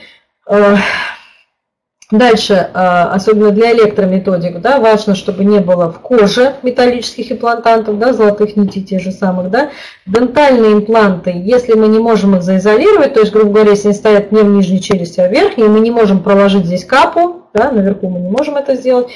Дальше, особенно для электрометодик, да, важно, чтобы не было в коже металлических имплантантов, да, золотых нитей тех же самых. Да. Дентальные импланты, если мы не можем их заизолировать, то есть, грубо говоря, если они стоят не в нижней челюсти, а в верхней, мы не можем проложить здесь капу, да, наверху мы не можем это сделать.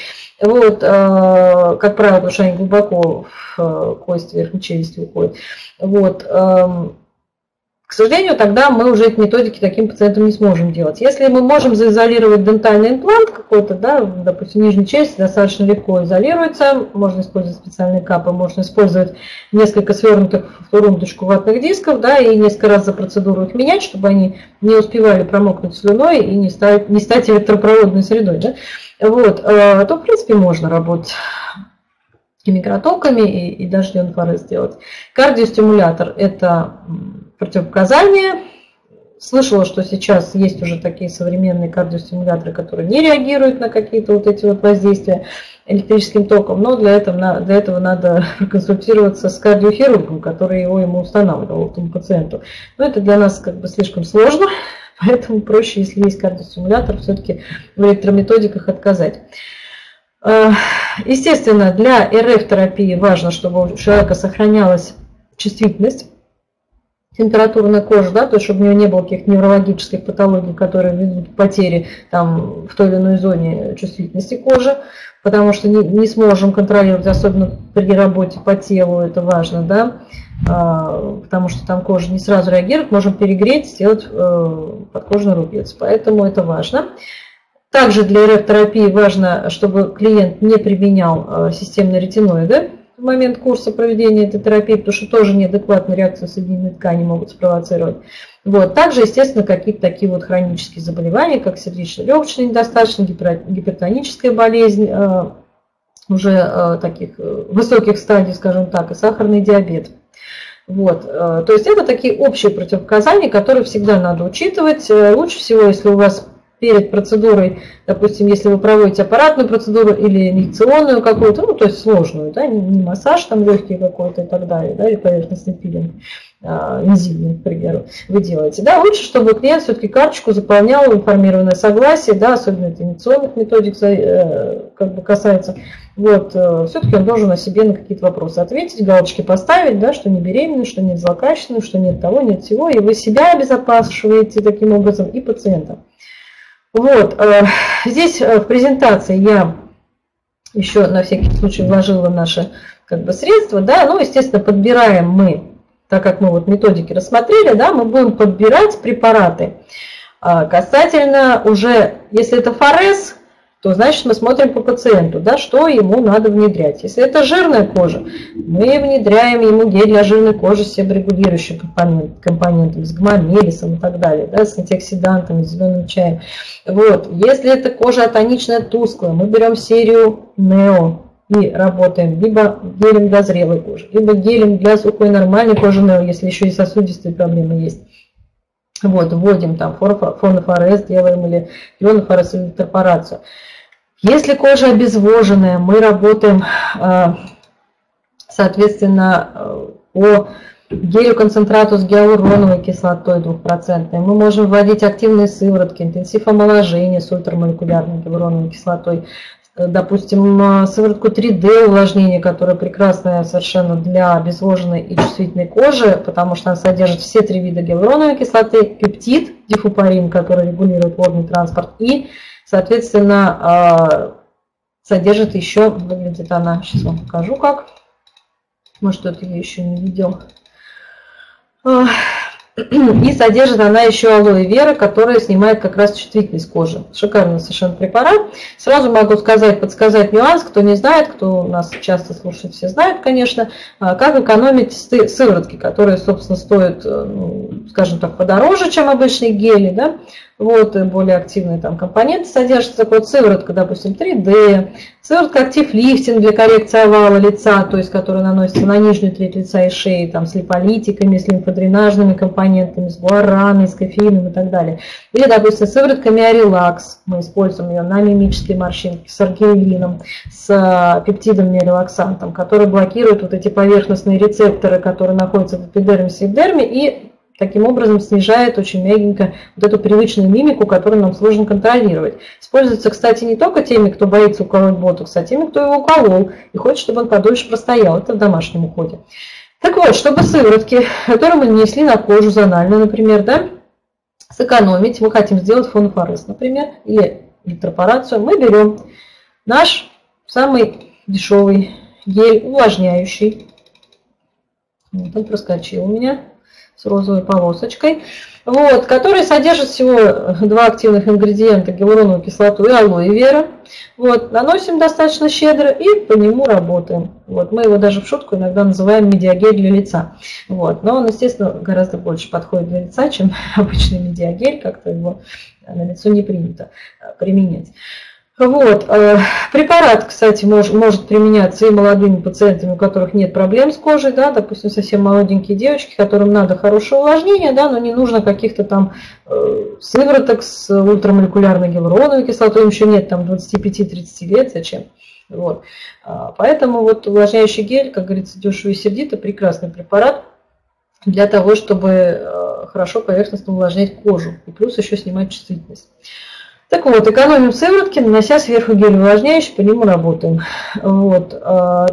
Вот, как правило, потому что они глубоко в кость верхней челюсти уходят. Вот, к сожалению, тогда мы уже эти методики таким пациентам не сможем делать. Если мы можем заизолировать дентальный имплант какой-то, да, допустим, нижняя челюсть достаточно легко изолируется, можно использовать специальные капы, можно использовать несколько свернутых в румбочку ватных дисков, да, и несколько раз за процедуру их менять, чтобы они не успевали промокнуть слюной и не стать электропроводной средой. Да. Вот, то, в принципе, можно работать и микротоками, и даже ионфоры сделать. Кардиостимулятор – это противопоказания. Слышала, что сейчас есть уже такие современные кардиостимуляторы, которые не реагируют на какие-то вот эти вот воздействия. электрическим током, но для этого надо консультироваться с кардиохирургом, который его устанавливал, этому пациенту. Но это для нас как бы слишком сложно, поэтому проще, если есть кардиостимулятор, все-таки в электрометодиках отказать. Естественно, для РФ-терапии важно, чтобы у человека сохранялась чувствительность, температура на коже, да, то есть чтобы у него не было каких-то неврологических патологий, которые ведут к потере там, в той или иной зоне чувствительности кожи, потому что не сможем контролировать, особенно при работе по телу, это важно, да, потому что там кожа не сразу реагирует, можем перегреть, сделать подкожный рубец, поэтому это важно. Также для РФ-терапии важно, чтобы клиент не применял системные ретиноиды в момент курса проведения этой терапии, потому что тоже неадекватные реакции соединенной ткани могут спровоцировать. Вот. Также, естественно, какие-то такие вот хронические заболевания, как сердечно-легочная недостаточность, гипертоническая болезнь, уже таких высоких стадий, скажем так, и сахарный диабет. Вот. То есть это такие общие противопоказания, которые всегда надо учитывать. Лучше всего, если у вас перед процедурой, допустим, если вы проводите аппаратную процедуру или инъекционную какую-то, ну, то есть сложную, да, не массаж там легкий какой-то и так далее, да, или поверхностный пилинг, энзимный, к примеру, вы делаете, да, лучше, чтобы клиент все-таки карточку заполнял, информированное согласие, да, особенно это инъекционных методик как бы касается, вот, все-таки он должен о себе на какие-то вопросы ответить, галочки поставить, да, что не беременна, что не злокачественно, что нет того, нет всего, и вы себя обезопасиваете таким образом и пациента. Вот, здесь в презентации я еще на всякий случай вложила наши как бы средства, да, ну, естественно, подбираем мы, так как мы вот методики рассмотрели, да, мы будем подбирать препараты касательно уже, если это форез, то значит мы смотрим по пациенту, да, что ему надо внедрять. Если это жирная кожа, мы внедряем ему гель для жирной кожи с себорегулирующим компонентом, с гомомелисом и так далее, да, с антиоксидантами, с зеленым чаем. Вот. Если это кожа атоничная, тусклая, мы берем серию Нео и работаем либо гелем для зрелой кожи, либо гелем для сухой нормальной кожи Нео, если еще и сосудистые проблемы есть. Вот, вводим там фонофорез, делаем или ионофорез, или интерпорацию. Если кожа обезвоженная, мы работаем, соответственно, по гелю-концентрату с гиалуроновой кислотой 2%. Мы можем вводить активные сыворотки, интенсив омоложения с ультрамолекулярной гиалуроновой кислотой. Допустим, сыворотку 3D увлажнение, которая прекрасная совершенно для обезвоженной и чувствительной кожи, потому что она содержит все три вида гиалуроновой кислоты, пептид, дифупарин, который регулирует водный транспорт, и, соответственно, содержит еще, выглядит она, сейчас вам покажу как, может кто-то ее еще не видел, и содержит она еще алоэ вера, которая снимает как раз чувствительность кожи. Шикарный совершенно препарат. Сразу могу сказать, подсказать нюанс, кто не знает, кто нас часто слушает, все знают, конечно, как экономить сыворотки, которые, собственно, стоят, скажем так, подороже, чем обычные гели, да? Вот, более активные там компоненты содержатся. Так вот, сыворотка, допустим, 3D, сыворотка актив-лифтинг для коррекции овала лица, то есть, которая наносится на нижнюю треть лица и шеи, там, с липолитиками, с лимфодренажными компонентами, с гуараной, с кофеином и так далее. Или, допустим, сыворотка миорелакс, мы используем ее на мимические морщинки, с аргинином, с пептидом миорелаксантом, который блокирует вот эти поверхностные рецепторы, которые находятся в эпидермисе и эпидерме, и таким образом снижает очень мягенько вот эту привычную мимику, которую нам сложно контролировать. Используется, кстати, не только теми, кто боится уколоть ботокс, а теми, кто его уколол и хочет, чтобы он подольше простоял. Это в домашнем уходе. Так вот, чтобы сыворотки, которые мы нанесли на кожу зонально, например, да, сэкономить, мы хотим сделать фонофорез, например, или электропорацию, мы берем наш самый дешевый гель увлажняющий. Вот он проскочил у меня с розовой полосочкой, вот, который содержит всего два активных ингредиента, гиалуроновую кислоту и алоэ вера. Вот, наносим достаточно щедро и по нему работаем. Вот, мы его даже в шутку иногда называем медиагель для лица. Вот, но он, естественно, гораздо больше подходит для лица, чем обычный медиагель, как-то его на лицо не принято применять. Вот. Препарат, кстати, может применяться и молодыми пациентами, у которых нет проблем с кожей, да, допустим, совсем молоденькие девочки, которым надо хорошее увлажнение, да, но не нужно каких-то там сывороток с ультрамолекулярной гиалуроновой кислотой, им еще нет там 25-30 лет, зачем? Вот. Поэтому вот увлажняющий гель, как говорится, дешево и сердито, прекрасный препарат для того, чтобы хорошо поверхностно увлажнять кожу и плюс еще снимать чувствительность. Так вот, экономим сыворотки, нанося сверху гель увлажняющий, по нему работаем. Вот.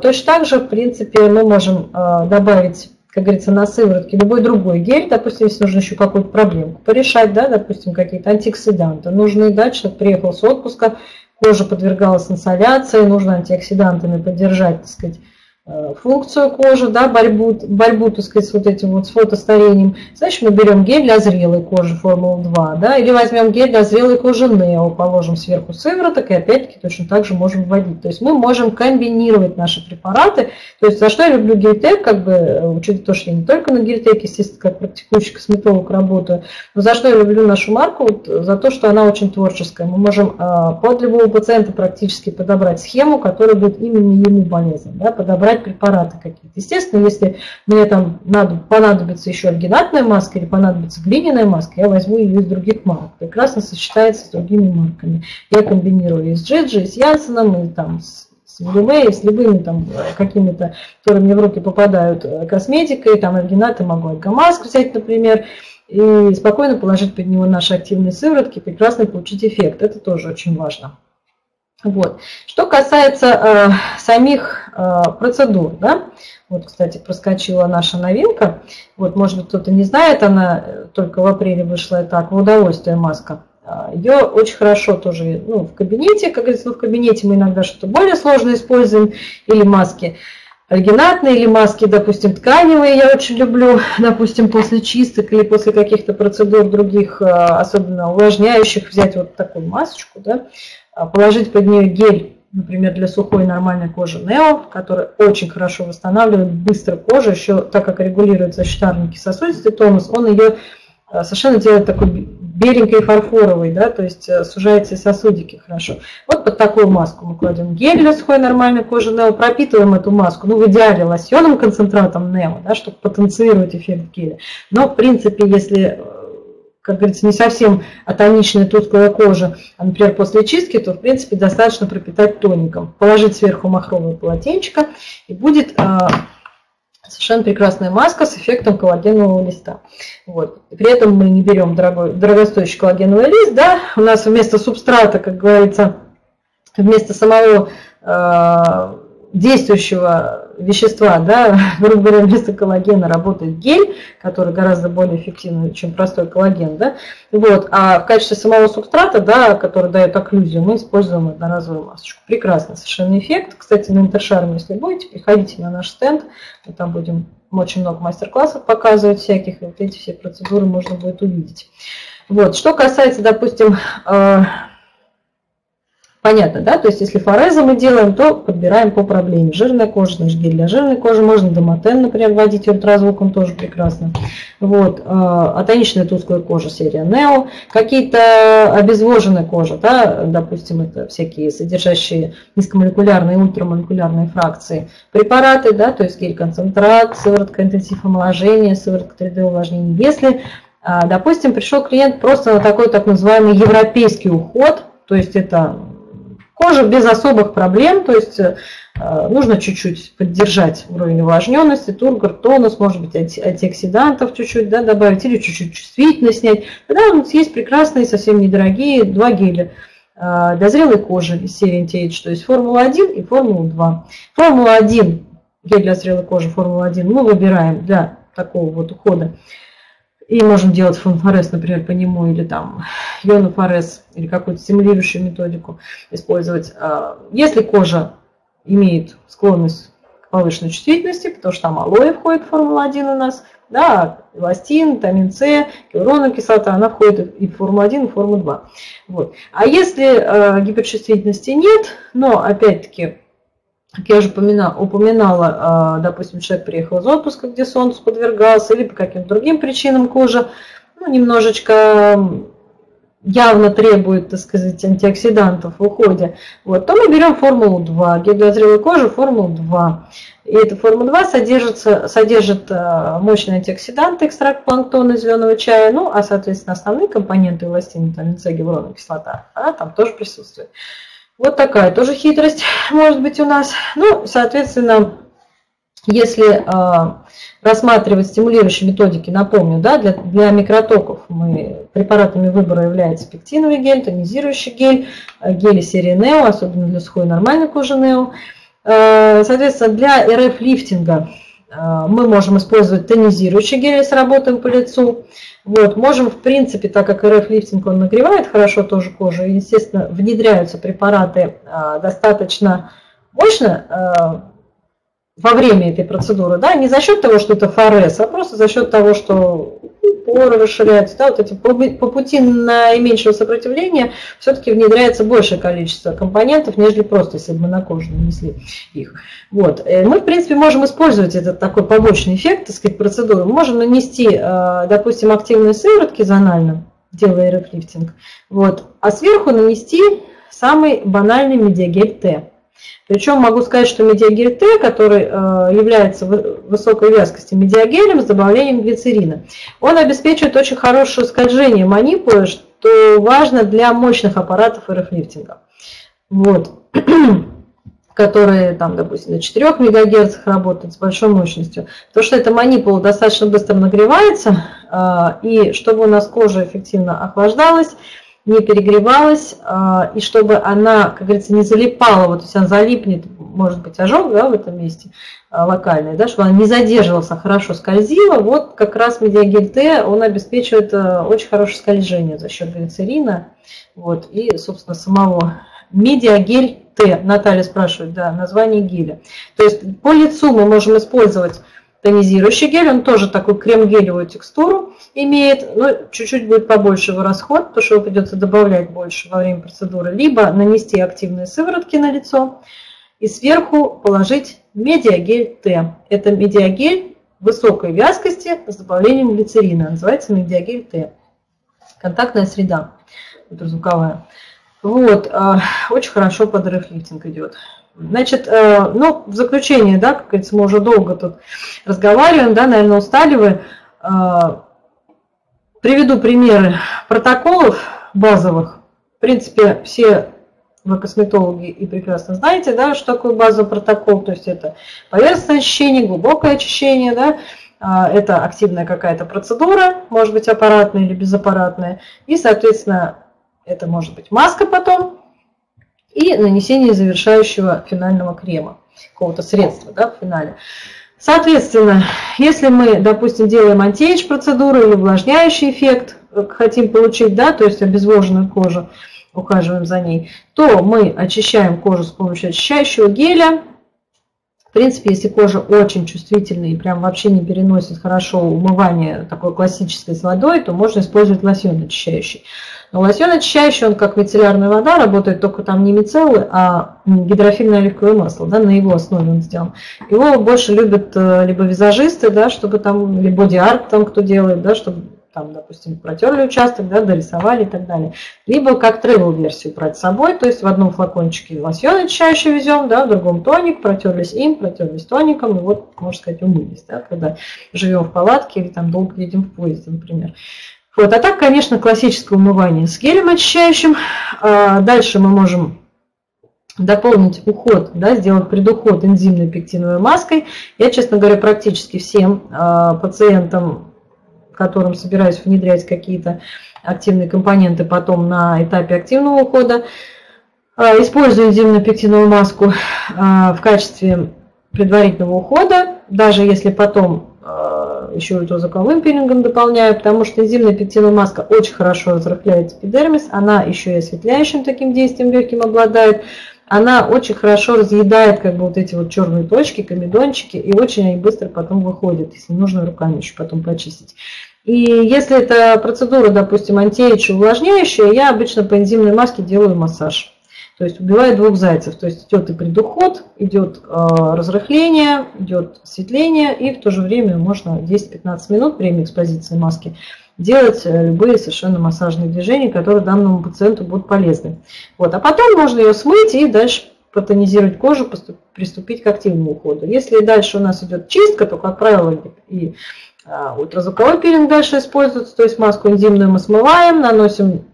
Точно так же, в принципе, мы можем добавить, как говорится, на сыворотке любой другой гель. Допустим, если нужно еще какую-то проблемку порешать, да, допустим, какие-то антиоксиданты нужны, да, человек приехал с отпуска, кожа подвергалась инсоляции, нужно антиоксидантами поддержать, так сказать, функцию кожи, да, борьбу, так сказать, с вот этим вот с фотостарением. Значит, мы берем гель для зрелой кожи Формула 2, да, или возьмем гель для зрелой кожи Нео, положим сверху сывороток и опять-таки точно так же можем вводить. То есть мы можем комбинировать наши препараты. То есть за что я люблю Geltek, как бы, учитывая то, что я не только на Geltek, естественно, как практикующий косметолог работаю, но за что я люблю нашу марку, вот, за то, что она очень творческая. Мы можем под любого пациента практически подобрать схему, которая будет именно ему полезна, да, подобрать препараты какие-то. Естественно, если мне там понадобится еще альгинатная маска или понадобится глиняная маска, я возьму ее из других марок. Прекрасно сочетается с другими марками. Я комбинирую и с Джиджи, и с Ясеном, и там с Блюмей, с любыми там какими-то, которые мне в руки попадают, косметикой, там альгинаты, могу альгамаск взять, например, и спокойно положить под него наши активные сыворотки, прекрасно получить эффект. Это тоже очень важно. Вот. Что касается самих процедур, да? Вот, кстати, проскочила наша новинка, вот, может быть, кто-то не знает, она только в апреле вышла, и так, в удовольствие маска. Ее очень хорошо тоже, ну, в кабинете, как говорится, ну, в кабинете мы иногда что-то более сложное используем, или маски альгинатные, или маски, допустим, тканевые, я очень люблю, допустим, после чисток или после каких-то процедур других, особенно увлажняющих, взять вот такую масочку, да, положить под нее гель, например, для сухой нормальной кожи Нео, который очень хорошо восстанавливает быстро кожу, еще так как регулирует защитарники сосудистый тонус, он ее совершенно делает такой беленькой фарфоровой, да, то есть сужает все сосудики хорошо. Вот под такую маску мы кладем гель для сухой нормальной кожи Нео, пропитываем эту маску, ну, в идеале лосьонным концентратом Нео, да, чтобы потенцировать эффект геля. Но, в принципе, если, как говорится, не совсем атоничная тусклая кожа, а, например, после чистки, то, в принципе, достаточно пропитать тоником. Положить сверху махровое полотенчико, и будет совершенно прекрасная маска с эффектом коллагенового листа. Вот. При этом мы не берем дорогостоящий коллагеновый лист, да? У нас вместо субстрата, как говорится, вместо самого действующего вещества, да, грубо говоря, вместо коллагена работает гель, который гораздо более эффективен, чем простой коллаген, да, вот, а в качестве самого субстрата, да, который дает окклюзию, мы используем одноразовую масочку. Прекрасный совершенно эффект. Кстати, на Интершарме, если будете, приходите на наш стенд, мы там будем очень много мастер-классов показывать всяких, и вот эти все процедуры можно будет увидеть. Вот, что касается, допустим, понятно, да? То есть, если форезы мы делаем, то подбираем по проблеме. Жирная кожа, значит, гель для жирной кожи. Можно домотен, например, вводить ультразвуком, тоже прекрасно. Вот. Атоничная тусклая кожа, серия Нео. Какие-то обезвоженная кожа, да? Допустим, это всякие содержащие низкомолекулярные и ультрамолекулярные фракции препараты, да? То есть, гель-концентрат, сыворотка интенсив омоложения, сыворотка 3D-увлажнения. Если, допустим, пришел клиент просто на такой так называемый европейский уход, то есть, это кожа без особых проблем, то есть нужно чуть-чуть поддержать уровень увлажненности, тургор, тонус, может быть, антиоксидантов чуть-чуть, да, добавить или чуть-чуть чувствительность снять. Тогда у нас есть прекрасные, совсем недорогие два геля для зрелой кожи из серии NTH, то есть Формула 1 и Формула 2. Формула 1, гель для зрелой кожи Формула 1 мы выбираем для такого вот ухода. И можем делать фонфорез, например, по нему, или там ионофорез, или какую-то стимулирующую методику использовать. Если кожа имеет склонность к повышенной чувствительности, потому что там алоэ входит в Формулу-1 у нас, да, эластин, витамин С, гиалуроновая кислота, она входит и в Формулу-1, и в Формулу-2. Вот. А если гиперчувствительности нет, но опять-таки, как я уже упоминала, допустим, человек приехал из отпуска, где солнцу подвергался, или по каким-то другим причинам кожа, ну, немножечко явно требует, так сказать, антиоксидантов в уходе, вот, то мы берем Формулу 2, гель для зрелой кожи Формулу 2. И эта Формула 2 содержит мощный антиоксидант, экстракт планктона и зеленого чая, ну, а, соответственно, основные компоненты эластин, витамин С, гиалуроновая кислота, она там тоже присутствует. Вот такая тоже хитрость может быть у нас. Ну, соответственно, если рассматривать стимулирующие методики, напомню, да, для микротоков мы препаратами выбора является пектиновый гель, тонизирующий гель, гели серии Нео, особенно для сухой нормальной кожи Нео. Соответственно, для РФ-лифтинга мы можем использовать тонизирующий гель, если работаем по лицу. Вот, можем, в принципе, так как РФ-лифтинг он нагревает хорошо тоже кожу, и, естественно, внедряются препараты достаточно мощно во время этой процедуры, да, не за счет того, что это ФРС, а просто за счет того, что поры расширяются, да, вот эти по пути наименьшего сопротивления все-таки внедряется большее количество компонентов, нежели просто, если бы мы на кожу нанесли их. Вот. Мы, в принципе, можем использовать этот такой побочный эффект, так сказать, процедуры. Мы можем нанести, допустим, активные сыворотки зонально, делая РФ-лифтинг, вот, а сверху нанести самый банальный медиагель Т. Причем могу сказать, что медиагель Т, который является высокой вязкости медиагелем с добавлением глицерина, он обеспечивает очень хорошее скольжение манипулы, что важно для мощных аппаратов РФ-лифтинга. Вот. которые, там, допустим, на 4 МГц работают с большой мощностью. Потому что эта манипула достаточно быстро нагревается, и чтобы у нас кожа эффективно охлаждалась, не перегревалась, и чтобы она, как говорится, не залипала, вот если она залипнет, может быть, ожог, да, в этом месте локальный, да, чтобы она не задерживалась, а хорошо скользила, вот как раз медиагель Т, он обеспечивает очень хорошее скольжение за счет глицерина, вот, и, собственно, самого медиагель Т. Наталья спрашивает, да, название геля. То есть по лицу мы можем использовать тонизирующий гель, он тоже такую крем-гелевую текстуру имеет, но чуть-чуть будет побольше его расход, потому что его придется добавлять больше во время процедуры, либо нанести активные сыворотки на лицо и сверху положить медиагель Т. Это медиагель высокой вязкости с добавлением глицерина, называется медиагель Т. Контактная среда ультразвуковая. Вот, очень хорошо под РФ-лифтинг идет. Значит, ну, в заключение, да, как говорится, мы уже долго тут разговариваем, да, наверное, устали вы. Приведу примеры протоколов базовых. В принципе, все вы косметологи и прекрасно знаете, да, что такое базовый протокол. То есть это поверхностное очищение, глубокое очищение, да. Это активная какая-то процедура, может быть, аппаратная или безаппаратная. И, соответственно, это может быть маска потом. И нанесение завершающего финального крема, какого-то средства, да, в финале. Соответственно, если мы, допустим, делаем антиэйдж-процедуру или увлажняющий эффект, хотим получить, да, то есть обезвоженную кожу, ухаживаем за ней, то мы очищаем кожу с помощью очищающего геля. В принципе, если кожа очень чувствительная и прям вообще не переносит хорошо умывание такой классической с водой, то можно использовать лосьон очищающий. Но лосьон очищающий, он как мицеллярная вода, работает только там не мицеллы, а гидрофильное оливковое масло, да, на его основе он сделан. Его больше любят либо визажисты, да, чтобы там, или боди-арт там кто делает, да, чтобы там, допустим, протерли участок, да, дорисовали и так далее. Либо как тревел-версию брать с собой, то есть в одном флакончике лосьон очищающий везем, да, в другом тоник, протерлись им, протерлись тоником, и вот, можно сказать, умылись, да, когда живем в палатке или там долго едем в поезде, например. Вот, а так, конечно, классическое умывание с гелем очищающим. Дальше мы можем дополнить уход, да, сделать предуход энзимной пектиновой маской. Я, честно говоря, практически всем пациентам, которым собираюсь внедрять какие-то активные компоненты потом на этапе активного ухода, использую энзимную пектиновую маску в качестве предварительного ухода, даже если потом еще ультразвуковым пилингом дополняю, потому что энзимная пектиновая маска очень хорошо разрыхляет эпидермис, она еще и осветляющим таким действием легким обладает, она очень хорошо разъедает как бы вот эти вот черные точки, комедончики, и очень они быстро потом выходят, если нужно руками еще потом почистить. И если это процедура, допустим, антиэйдж увлажняющая, я обычно по энзимной маске делаю массаж. То есть убивает двух зайцев, то есть идет и предуход, идет разрыхление, идет осветление, и в то же время можно 10-15 минут время экспозиции маски делать любые совершенно массажные движения, которые данному пациенту будут полезны. Вот. А потом можно ее смыть и дальше протонизировать кожу, приступить к активному уходу. Если дальше у нас идет чистка, то, как правило, и ультразвуковой пилинг дальше используется, то есть маску энзимную мы смываем, наносим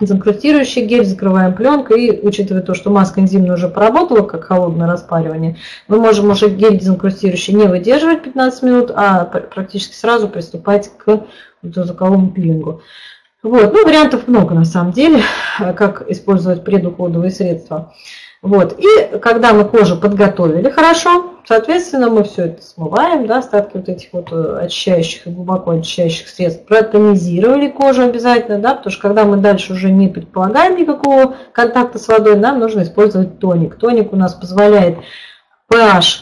Инкрустирующий гель, закрываем пленкой, и учитывая то, что маска энзимная уже поработала, как холодное распаривание, мы можем уже гель дезинкрустирующий не выдерживать 15 минут, а практически сразу приступать к ультразвуковому пилингу. Вот. Ну, вариантов много на самом деле, как использовать предуходовые средства. Вот. И когда мы кожу подготовили хорошо, соответственно, мы все это смываем, да, остатки вот этих вот очищающих и глубоко очищающих средств, протонизировали кожу обязательно, да, потому что когда мы дальше уже не предполагаем никакого контакта с водой, нам нужно использовать тоник. Тоник у нас позволяет pH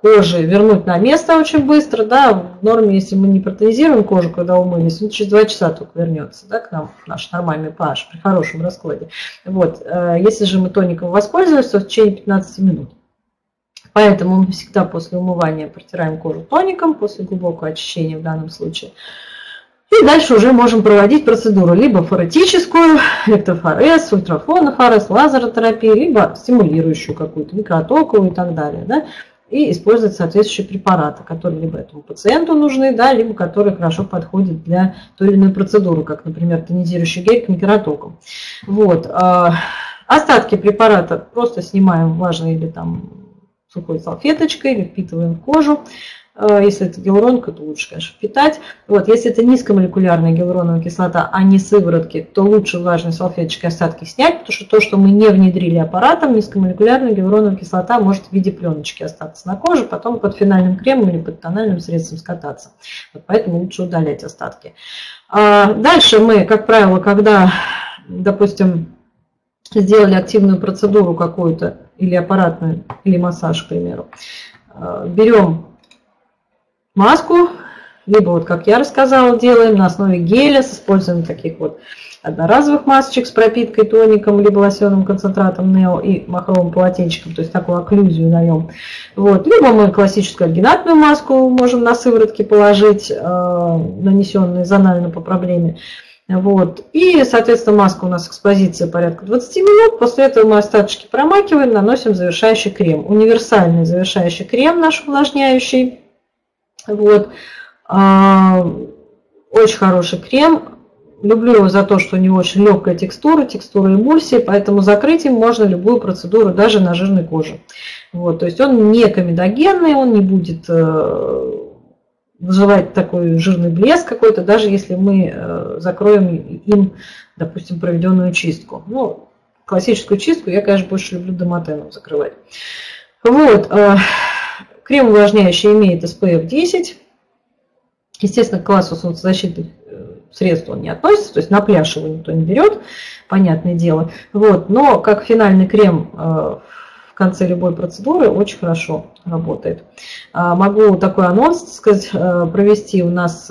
кожи вернуть на место очень быстро, да, в норме, если мы не протонизируем кожу, когда умылись, ну, через 2 часа только вернется, да, к нам наш нормальный pH при хорошем раскладе. Вот, если же мы тоником воспользуемся, то в течение 15 минут. Поэтому мы всегда после умывания протираем кожу тоником, после глубокого очищения в данном случае. И дальше уже можем проводить процедуру либо форетическую, электрофорез, ультрафонофорез, лазеротерапию, либо стимулирующую какую-то, микротоковую и так далее, да? И использовать соответствующие препараты, которые либо этому пациенту нужны, да, либо которые хорошо подходят для той или иной процедуры, как, например, тонизирующий гель к микротокам. Вот. Остатки препарата просто снимаем влажной или там сухой салфеточкой, или впитываем в кожу. Если это гиалуронка, то лучше, конечно, впитать. Вот. Если это низкомолекулярная гиалуроновая кислота, а не сыворотки, то лучше влажной салфеточкой остатки снять, потому что то, что мы не внедрили аппаратом, низкомолекулярная гиалуроновая кислота может в виде пленочки остаться на коже, потом под финальным кремом или под тональным средством скататься. Вот поэтому лучше удалять остатки. Дальше мы, как правило, когда, допустим, сделали активную процедуру какую-то, или аппаратную, или массаж, к примеру, берем маску, либо вот как я рассказала, делаем на основе геля с использованием таких вот одноразовых масочек с пропиткой тоником, либо лосьонным концентратом нео и махровым полотенчиком, то есть такую окклюзию даем. Вот. Либо мы классическую альгинатную маску можем на сыворотки положить, нанесенные зонально по проблеме. Вот. И, соответственно, маска у нас экспозиция порядка 20 минут. После этого мы остаточки промакиваем, наносим завершающий крем. Универсальный завершающий крем наш увлажняющий. Вот. Очень хороший крем. Люблю его за то, что у него очень легкая текстура, текстура эмульсии, поэтому закрыть им можно любую процедуру, даже на жирной коже. Вот. То есть он не комедогенный, он не будет вызывать такой жирный блеск какой-то, даже если мы закроем им, допустим, проведенную чистку. Ну, классическую чистку я, конечно, больше люблю домотеном закрывать. Вот. Крем увлажняющий имеет SPF 10. Естественно, к классу солнцезащитных средств он не относится, то есть на пляж его никто не берет, понятное дело. Вот. Но как финальный крем в конце любой процедуры очень хорошо работает. Могу такой анонс, так сказать, провести. У нас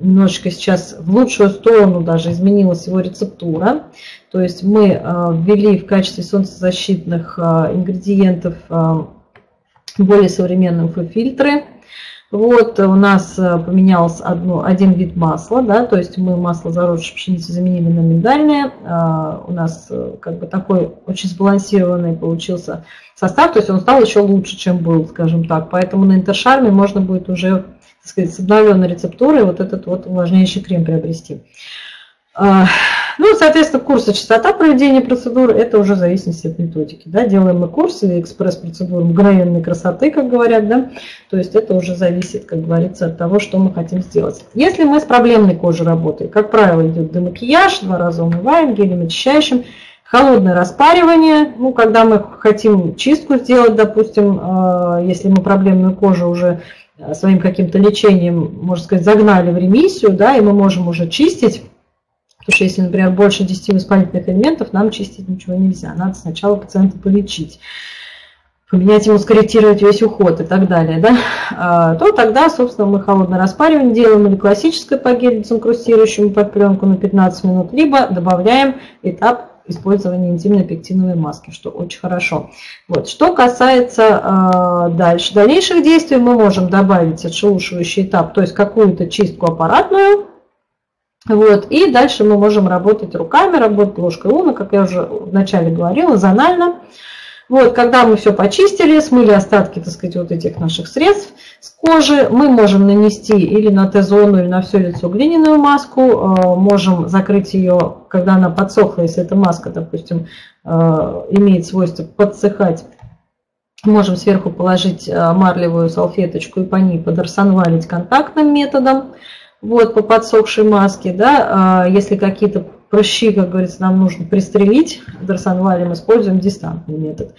немножечко сейчас в лучшую сторону даже изменилась его рецептура. То есть мы ввели в качестве солнцезащитных ингредиентов более современные УФ-фильтры. Вот у нас поменялся один вид масла, да, то есть мы масло зародышей пшеницы заменили на миндальное. У нас как бы такой очень сбалансированный получился состав, то есть он стал еще лучше, чем был, скажем так. Поэтому на Интершарме можно будет уже, так сказать, с обновленной рецептурой вот этот вот увлажняющий крем приобрести. Ну, соответственно, курсы, частота проведения процедур, это уже в зависимости от методики. Да? Делаем мы курсы, экспресс-процедуры мгновенной красоты, как говорят, да? То есть это уже зависит, как говорится, от того, что мы хотим сделать. Если мы с проблемной кожей работаем, как правило, идет демакияж, 2 раза умываем гелем очищающим, холодное распаривание, ну, когда мы хотим чистку сделать, допустим, если мы проблемную кожу уже своим каким-то лечением, можно сказать, загнали в ремиссию, да, и мы можем уже чистить. Потому что если, например, больше 10 воспалительных элементов, нам чистить ничего нельзя. Надо сначала пациента полечить, поменять ему, скорректировать весь уход и так далее. Да? То тогда, собственно, мы холодное распаривание делаем или классическое по гелю дезинкрустирующему под пленку на 15 минут, либо добавляем этап использования интимно-пектиновой маски, что очень хорошо. Вот. Что касается дальнейших действий, мы можем добавить отшелушивающий этап, то есть какую-то чистку аппаратную. Вот. И дальше мы можем работать руками, работать ложкой луна, как я уже вначале говорила, зонально. Вот, когда мы все почистили, смыли остатки, так сказать, вот этих наших средств с кожи, мы можем нанести или на Т-зону, или на все лицо глиняную маску, можем закрыть ее, когда она подсохла, если эта маска, допустим, имеет свойство подсыхать. Можем сверху положить марлевую салфеточку и по ней подорсонвалить контактным методом, вот, по подсохшей маске, да, если какие-то прыщи, как говорится, нам нужно пристрелить, дорсонвалем используем дистантный метод.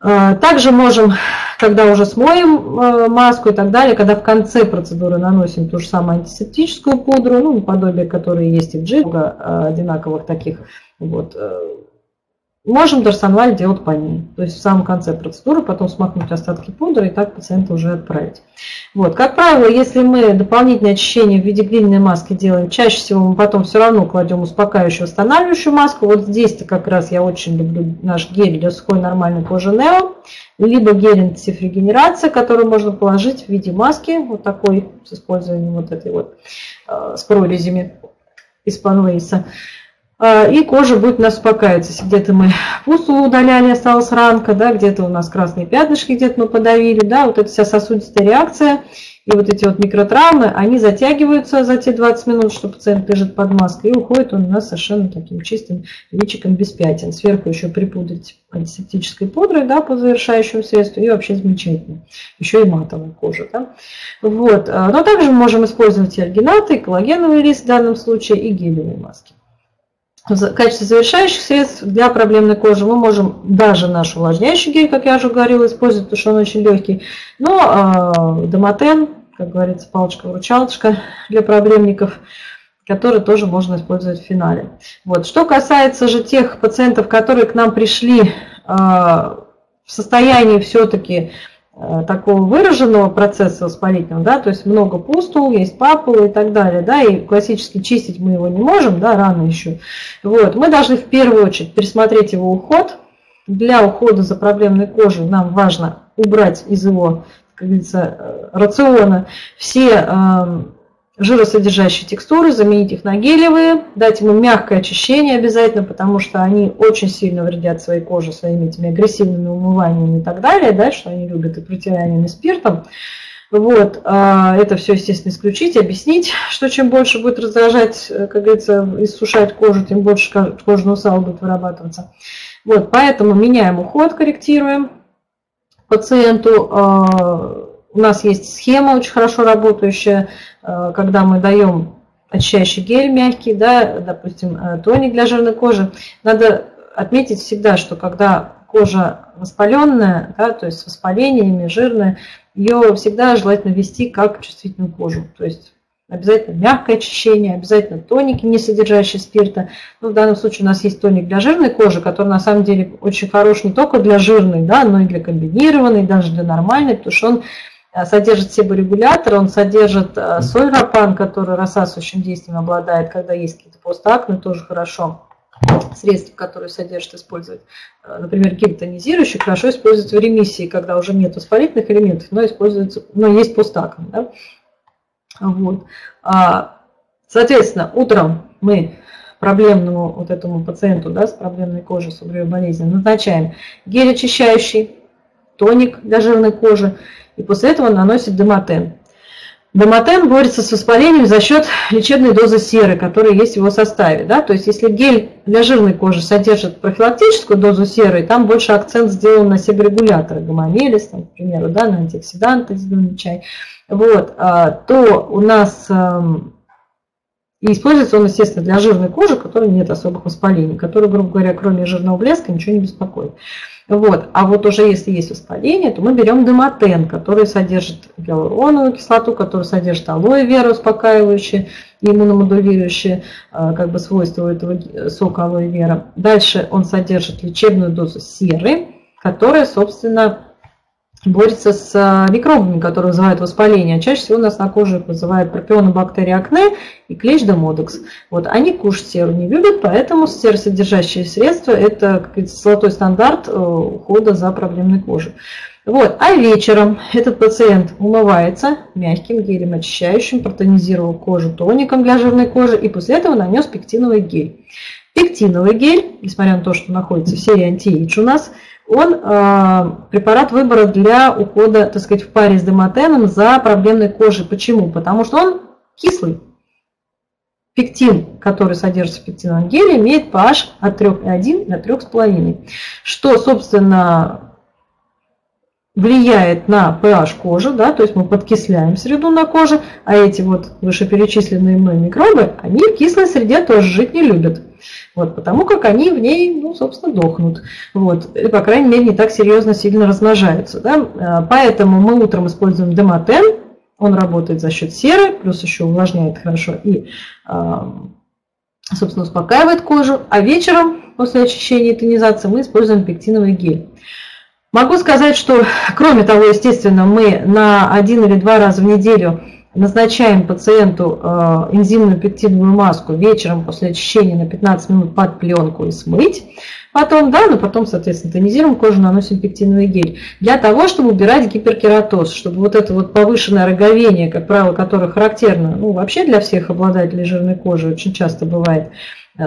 Также можем, когда уже смоем маску и так далее, когда в конце процедуры наносим ту же самую антисептическую пудру, ну, подобие которой есть и в Джиджи, много одинаковых таких, вот, можем дорсонваль делать по ней, то есть в самом конце процедуры, потом смахнуть остатки пудры и так пациента уже отправить. Вот. Как правило, если мы дополнительное очищение в виде глиняной маски делаем, чаще всего мы потом все равно кладем успокаивающую, восстанавливающую маску. Вот здесь-то как раз я очень люблю наш гель для сухой нормальной кожи Нео, либо гель интенсив регенерация, который можно положить в виде маски, вот такой, с использованием вот этой вот, с прорезями из Панвейса. И кожа будет у нас успокаиваться. Если где-то мы пустулу удаляли, осталась ранка, да, где-то у нас красные пятнышки, где-то мы подавили, да, вот эта вся сосудистая реакция и вот эти вот микротравмы, они затягиваются за те 20 минут, что пациент лежит под маской, и уходит он у нас совершенно таким чистым личиком без пятен. Сверху еще припудрить антисептической пудрой, да, по завершающему средству, и вообще замечательно. Еще и матовая кожа, да. Вот. Но также мы можем использовать и альгинаты, и коллагеновый рис в данном случае, и гелевые маски. В качестве завершающих средств для проблемной кожи мы можем даже наш увлажняющий гель, как я уже говорила, использовать, потому что он очень легкий. Но Домотен, как говорится, палочка-вручалочка для проблемников, который тоже можно использовать в финале. Вот. Что касается же тех пациентов, которые к нам пришли в состоянии все-таки такого выраженного процесса воспалительного, да, то есть много пустул, есть папулы и так далее, да, и классически чистить мы его не можем, да, рано еще. Вот, мы должны в первую очередь пересмотреть его уход. Для ухода за проблемной кожей нам важно убрать из его, как говорится, рациона все жиросодержащие текстуры, заменить их на гелевые, дать ему мягкое очищение обязательно, потому что они очень сильно вредят своей коже своими этими агрессивными умываниями и так далее, да, что они любят и протираниями спиртом. Вот, это все, естественно, исключить, объяснить, что чем больше будет раздражать, как говорится, иссушать кожу, тем больше кожного сала будет вырабатываться. Вот, поэтому меняем уход, корректируем пациенту. У нас есть схема очень хорошо работающая, когда мы даем очищающий гель мягкий, да, допустим, тоник для жирной кожи. Надо отметить всегда, что когда кожа воспаленная, да, то есть с воспалениями, жирная, ее всегда желательно вести как чувствительную кожу. То есть обязательно мягкое очищение, обязательно тоники, не содержащие спирта. Ну, в данном случае у нас есть тоник для жирной кожи, который на самом деле очень хорош не только для жирной, да, но и для комбинированной, даже для нормальной, потому что он содержит себорегулятор, он содержит сольрапан, который рассасывающим действием обладает, когда есть какие-то постакны, тоже хорошо. Средства, которые содержат, использовать, например, гель-тонизирующий, хорошо использовать в ремиссии, когда уже нет воспалительных элементов, но используется, но есть постакны. Да? Вот. Соответственно, утром мы проблемному вот этому пациенту, да, с проблемной кожей, с угревой болезнью назначаем гель очищающий, тоник для жирной кожи, и после этого наносит Домотен. Домотен борется с воспалением за счет лечебной дозы серы, которая есть в его составе. Да? То есть, если гель для жирной кожи содержит профилактическую дозу серы, там больше акцент сделан на себорегуляторы, гомомелис, там, к примеру, да, на антиоксиданты, зеленый чай, вот, то у нас и используется он, естественно, для жирной кожи, у которой нет особых воспалений, которую, грубо говоря, кроме жирного блеска ничего не беспокоит. Вот. А вот уже если есть воспаление, то мы берем Домотен, который содержит гиалуроновую кислоту, который содержит алоэ вера, успокаивающие, иммуномодулирующие, как бы, свойства этого сока алоэ вера. Дальше он содержит лечебную дозу серы, которая, собственно, борется с микробами, которые вызывают воспаление. Чаще всего у нас на коже их вызывают пропионобактерии акне и клещ модекс. Вот, они кушать серу не любят, поэтому серосодержащие средства – это, как говорится, золотой стандарт ухода за проблемной кожей. Вот, а вечером этот пациент умывается мягким гелем очищающим, протонизировал кожу тоником для жирной кожи и после этого нанес пектиновый гель. Пектиновый гель, несмотря на то, что находится в серии антиэйдж у нас, Он препарат выбора для ухода, так сказать, в паре с демотеном за проблемной кожей. Почему? Потому что он кислый. Пектин, который содержится в пектиновом геле, имеет pH от 3,1 до 3,5, что, собственно, влияет на pH кожи, да, то есть мы подкисляем среду на коже, а эти вот вышеперечисленные мной микробы, они в кислой среде тоже жить не любят. Вот, потому как они в ней, ну, собственно, дохнут. Вот, и, по крайней мере, не так серьезно сильно размножаются. Да? Поэтому мы утром используем демотен. Он работает за счет серы, плюс еще увлажняет хорошо и, собственно, успокаивает кожу. А вечером, после очищения и тонизации, мы используем пектиновый гель. Могу сказать, что, кроме того, естественно, мы на 1 или 2 раза в неделю назначаем пациенту энзимную пектиновую маску вечером после очищения на 15 минут под пленку и смыть. Потом, да, но потом, соответственно, тонизируем кожу, наносим пектиновый гель. Для того, чтобы убирать гиперкератоз, чтобы вот это вот повышенное роговение, как правило, которое характерно, ну, вообще для всех обладателей жирной кожи, очень часто бывает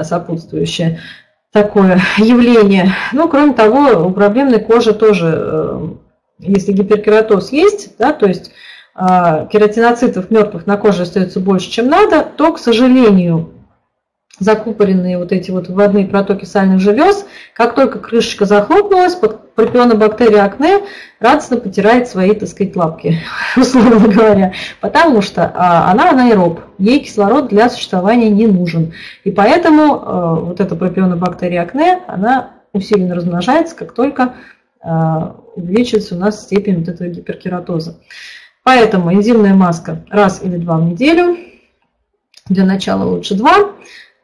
сопутствующее такое явление. Ну, кроме того, у проблемной кожи тоже, если гиперкератоз есть, да, то есть кератиноцитов мертвых на коже остается больше, чем надо, то, к сожалению, закупоренные вот эти вот водные протоки сальных желез, как только крышечка захлопнулась, пропионобактерия акне радостно потирает свои, так сказать, лапки, условно говоря, потому что она анаэроб, ей кислород для существования не нужен. И поэтому вот эта пропионобактерия акне, она усиленно размножается, как только увеличивается у нас степень вот этого гиперкератоза. Поэтому энзимная маска раз или 2 в неделю, для начала лучше 2,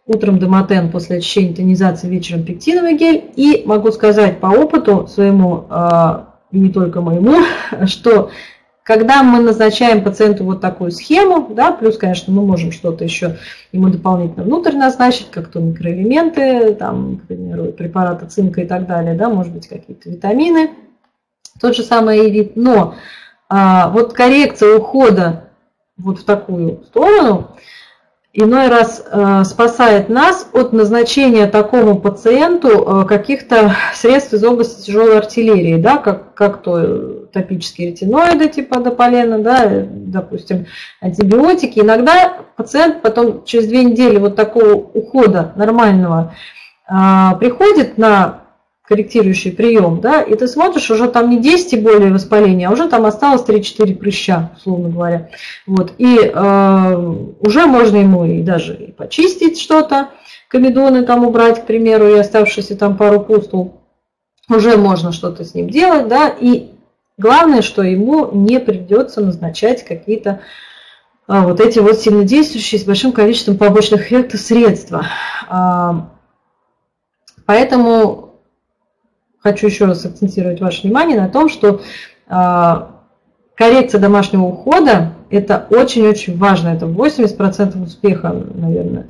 утром демотен, после очищения тонизации, вечером пектиновый гель. И могу сказать по опыту своему, и не только моему, что когда мы назначаем пациенту вот такую схему, да, плюс, конечно, мы можем что-то еще ему дополнительно внутрь назначить, как-то микроэлементы, там, к примеру, препараты цинка и так далее, да, может быть, какие-то витамины, тот же самый эйвит, но вот коррекция ухода вот в такую сторону иной раз спасает нас от назначения такому пациенту каких-то средств из области тяжелой артиллерии, да, как то топические ретиноиды типа дополена, да, допустим, антибиотики. Иногда пациент потом через 2 недели вот такого ухода нормального приходит на корректирующий прием, да, и ты смотришь, уже там не 10 и более воспаления, а уже там осталось 3-4 прыща, условно говоря. Вот. И уже можно ему и даже и почистить что-то, комедоны там убрать, к примеру, и оставшиеся там пару пустул, уже можно что-то с ним делать, да, и главное, что ему не придется назначать какие-то вот эти вот сильнодействующие с большим количеством побочных эффектов средства. Поэтому хочу еще раз акцентировать ваше внимание на том, что коррекция домашнего ухода – это очень-очень важно, это 80% успеха, наверное,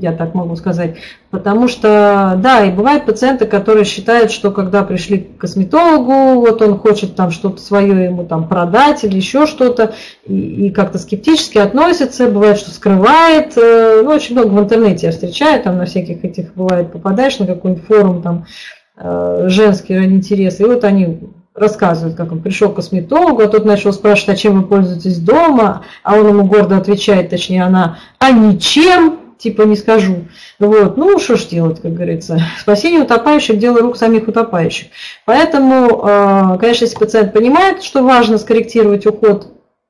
я так могу сказать. Потому что, да, и бывают пациенты, которые считают, что когда пришли к косметологу, вот он хочет там что-то свое ему там продать или еще что-то, и как-то скептически относится, бывает, что скрывает. Ну, очень много в интернете я встречаю, там на всяких этих, бывает, попадаешь на какой-нибудь форум, там, женские интересы. И вот они рассказывают, как он пришел к косметологу, а тот начал спрашивать, а чем вы пользуетесь дома, а он ему гордо отвечает, точнее она, а ничем, типа не скажу. Вот. Ну, что ж делать, как говорится. Спасение утопающих – дело рук самих утопающих. Поэтому, конечно, если пациент понимает, что важно скорректировать уход,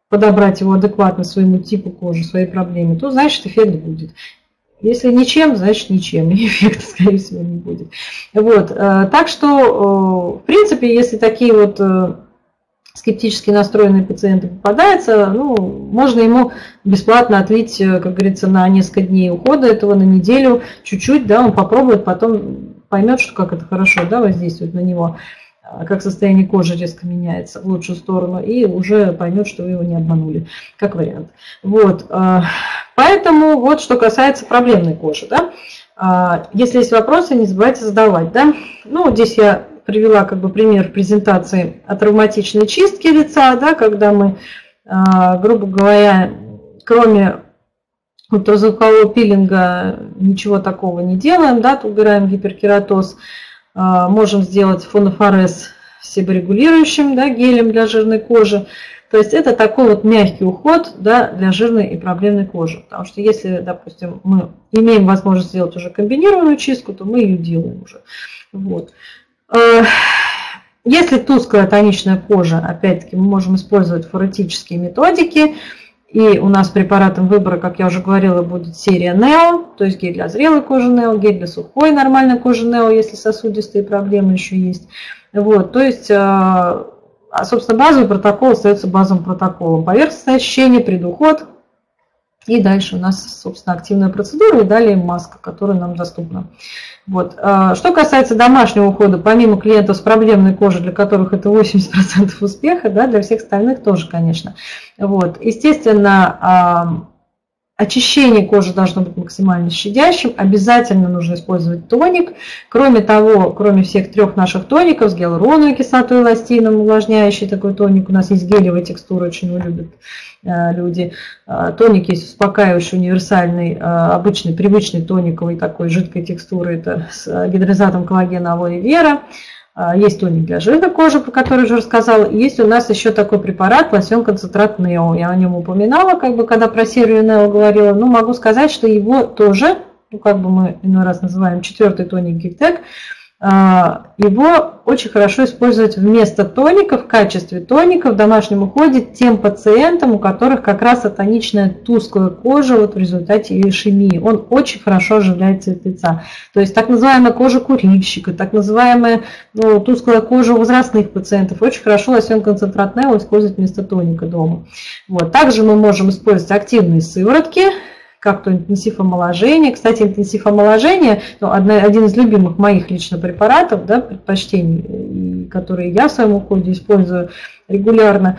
подобрать его адекватно своему типу кожи, своей проблеме, то, значит, эффект будет. Если ничем, значит ничем, и эффекта, скорее всего, не будет. Вот. Так что, в принципе, если такие вот скептически настроенные пациенты попадаются, ну, можно ему бесплатно отлить, как говорится, на несколько дней ухода этого, на неделю, чуть-чуть, да, он попробует, потом поймет, что как это хорошо, да, воздействует на него, как состояние кожи резко меняется в лучшую сторону, и уже поймет, что вы его не обманули, как вариант. Вот. Поэтому вот что касается проблемной кожи. Да? Если есть вопросы, не забывайте задавать. Да? Ну, здесь я привела как бы пример в презентации о травматичной чистке лица, да, когда мы, грубо говоря, кроме ультразвукового пилинга ничего такого не делаем, да, убираем гиперкератоз. можем сделать фон ФРС себорегулирующим, да, гелем для жирной кожи. То есть это такой вот мягкий уход, да, для жирной и проблемной кожи. Потому что если, допустим, мы имеем возможность сделать уже комбинированную чистку, то мы ее делаем уже. Вот. Если тусклая тоничная кожа, опять-таки мы можем использовать форетические методики. И у нас препаратом выбора, как я уже говорила, будет серия Нео, то есть гель для зрелой кожи Нео, гель для сухой нормальной кожи Нео, если сосудистые проблемы еще есть. Вот, то есть, собственно, базовый протокол остается базовым протоколом. Поверхностное очищение, предуход. И дальше у нас, собственно, активная процедура и далее маска, которая нам доступна. Вот. Что касается домашнего ухода, помимо клиентов с проблемной кожей, для которых это 80% успеха, да, для всех остальных тоже, конечно. Вот. Естественно, очищение кожи должно быть максимально щадящим. Обязательно нужно использовать тоник. Кроме того, кроме всех трех наших тоников с гиалуроновой кислотой, эластином, увлажняющий такой тоник. У нас есть гелевая текстура, очень его любят люди. Тоник есть успокаивающий, универсальный, обычный, привычный тониковый такой жидкой текстуры. Это с гидролизатом коллагена алоэ вера. Есть тоник для жирной кожи, про который уже рассказала. Есть у нас еще такой препарат, лосьон-концентрат Нео. Я о нем упоминала, как бы, когда про серию Нео говорила. Но могу сказать, что его тоже, ну, как бы мы иной раз называем четвертый тоник Geltek, его очень хорошо использовать вместо тоника, в качестве тоника в домашнем уходе тем пациентам, у которых как раз атоничная тусклая кожа вот в результате ишемии. Он очень хорошо оживляет цвет лица. То есть так называемая кожа курильщика, так называемая, ну, тусклая кожа у возрастных пациентов. Очень хорошо лосьон-концентрат Нео использовать вместо тоника дома. Вот. Также мы можем использовать активные сыворотки, как-то интенсив омоложения. Кстати, интенсив омоложения, ну, один из любимых моих лично препаратов, да, предпочтений, которые я в своем уходе использую регулярно,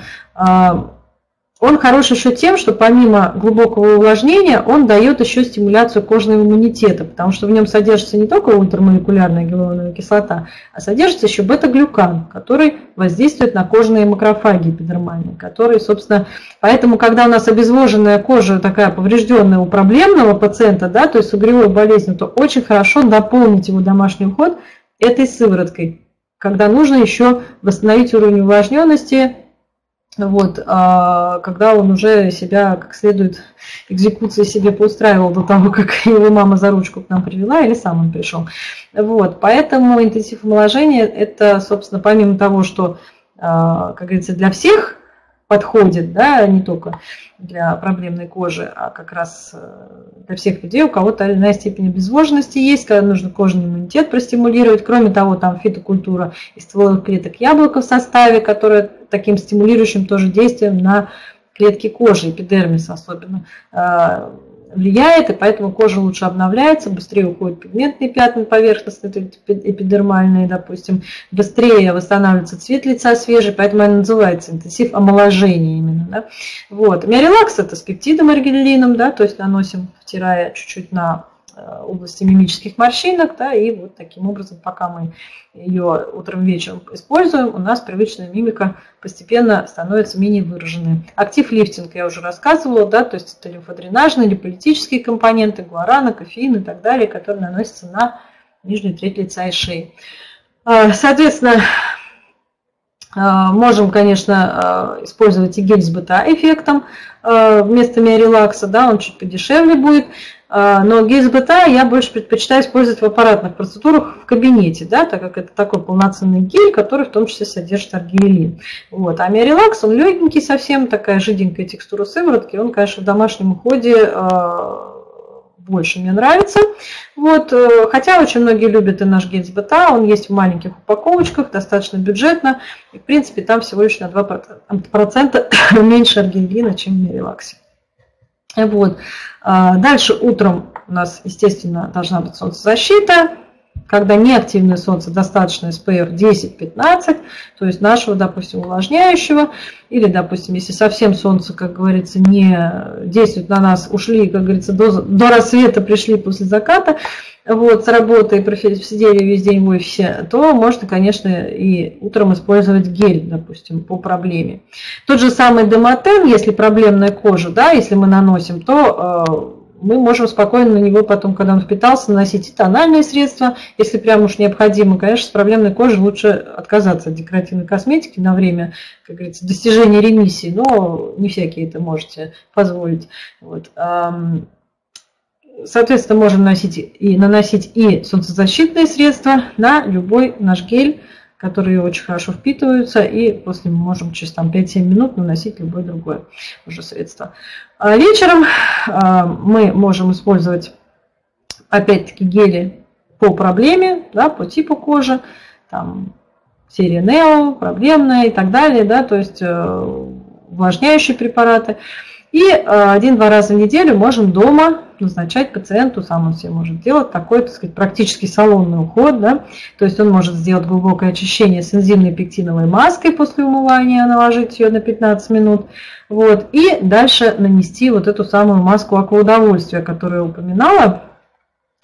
он хорош еще тем, что помимо глубокого увлажнения он дает еще стимуляцию кожного иммунитета, потому что в нем содержится не только ультрамолекулярная гиалуроновая кислота, а содержится еще бета-глюкан, который воздействует на кожные макрофаги эпидермальные, которые, собственно, поэтому, когда у нас обезвоженная кожа такая поврежденная у проблемного пациента, да, то есть с угревой болезнью, то очень хорошо дополнить его домашний уход этой сывороткой, когда нужно еще восстановить уровень увлажненности. Вот, когда он уже себя как следует, экзекуции себе поустраивал до того, как его мама за ручку к нам привела, или сам он пришел. Вот, поэтому интенсив омоложения, это, собственно, помимо того, что, как говорится, для всех подходит, да, не только для проблемной кожи, а как раз для всех людей, у кого та или иная степень обезвоженности есть, когда нужно кожный иммунитет простимулировать. Кроме того, там фитокультура из стволовых клеток яблока в составе, которая таким стимулирующим тоже действием на клетки кожи, эпидермис особенно влияет, и поэтому кожа лучше обновляется, быстрее уходят пигментные пятна поверхностные, эпидермальные, допустим, быстрее восстанавливается цвет лица свежий, поэтому она называется интенсив омоложения именно. Да? Вот. У меня релакс это с пептидом аргиллином, да, то есть наносим, втирая чуть-чуть на области мимических морщинок, да, и вот таким образом, пока мы ее утром вечером используем, у нас привычная мимика постепенно становится менее выраженной. Актив-лифтинг я уже рассказывала, да, то есть это лимфодренажные, липолитические компоненты, гуарана, кофеин и так далее, которые наносятся на нижнюю треть лица и шеи. Соответственно, можем, конечно, использовать и гель с бета-эффектом вместо миорелакса, да, он чуть подешевле будет. Но гель с бета я больше предпочитаю использовать в аппаратных процедурах в кабинете, да, так как это такой полноценный гель, который в том числе содержит аргиллин. Вот. А миорелакс, он легенький совсем, такая жиденькая текстура сыворотки, он, конечно, в домашнем уходе больше мне нравится. Вот. Хотя очень многие любят и наш гель с бета, он есть в маленьких упаковочках, достаточно бюджетно, и, в принципе, там всего лишь на 2% меньше аргиллина, чем в миорелаксе. Вот. Дальше утром у нас, естественно, должна быть солнцезащита. Когда неактивное солнце, достаточно SPF 10-15, то есть нашего, допустим, увлажняющего. Или, допустим, если совсем солнце, как говорится, не действует на нас, ушли, как говорится, до рассвета, пришли после заката, вот, с работы и сидели весь день в офисе, то можно, конечно, и утром использовать гель, допустим, по проблеме. Тот же самый Демотен, если проблемная кожа, да, если мы наносим, то мы можем спокойно на него потом, когда он впитался, наносить и тональные средства. Если прям уж необходимо, конечно, с проблемной кожей лучше отказаться от декоративной косметики на время, как говорится, достижения ремиссии, но не всякие это можете позволить. Вот. Соответственно, можем наносить и солнцезащитные средства на любой наш гель, которые очень хорошо впитываются, и после мы можем через 5-7 минут наносить любое другое уже средство. А вечером мы можем использовать опять-таки гели по проблеме, да, по типу кожи, там, серия Neo, проблемная и так далее, да, то есть увлажняющие препараты. И 1-2 раза в неделю можем дома назначать пациенту, сам он себе может делать такой, так сказать, практически салонный уход, да? То есть он может сделать глубокое очищение с энзимной пектиновой маской после умывания, наложить ее на 15 минут, вот, и дальше нанести вот эту самую маску акваудовольствия, которую я упоминала.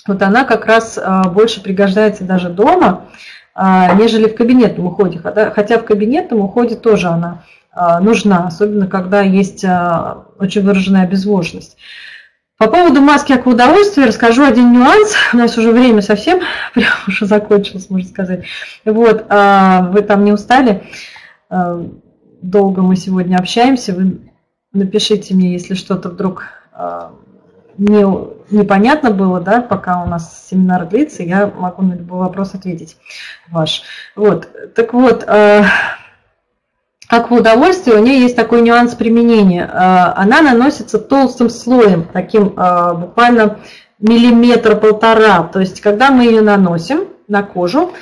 Вот она как раз больше пригождается даже дома, нежели в кабинетном уходе, хотя в кабинетном уходе тоже она нужна, особенно когда есть очень выраженная обезвоженность. По поводу маски акваудовольствия расскажу один нюанс. У нас уже время совсем прям уже закончилось, можно сказать. Вот, вы там не устали? Долго мы сегодня общаемся. Вы напишите мне, если что-то вдруг непонятно было, да, пока у нас семинар длится, я могу на любой вопрос ответить ваш. Вот, так вот. Акваудовольствие, у нее есть такой нюанс применения. Она наносится толстым слоем, таким буквально 1-1,5 мм. То есть, когда мы ее наносим на кожу,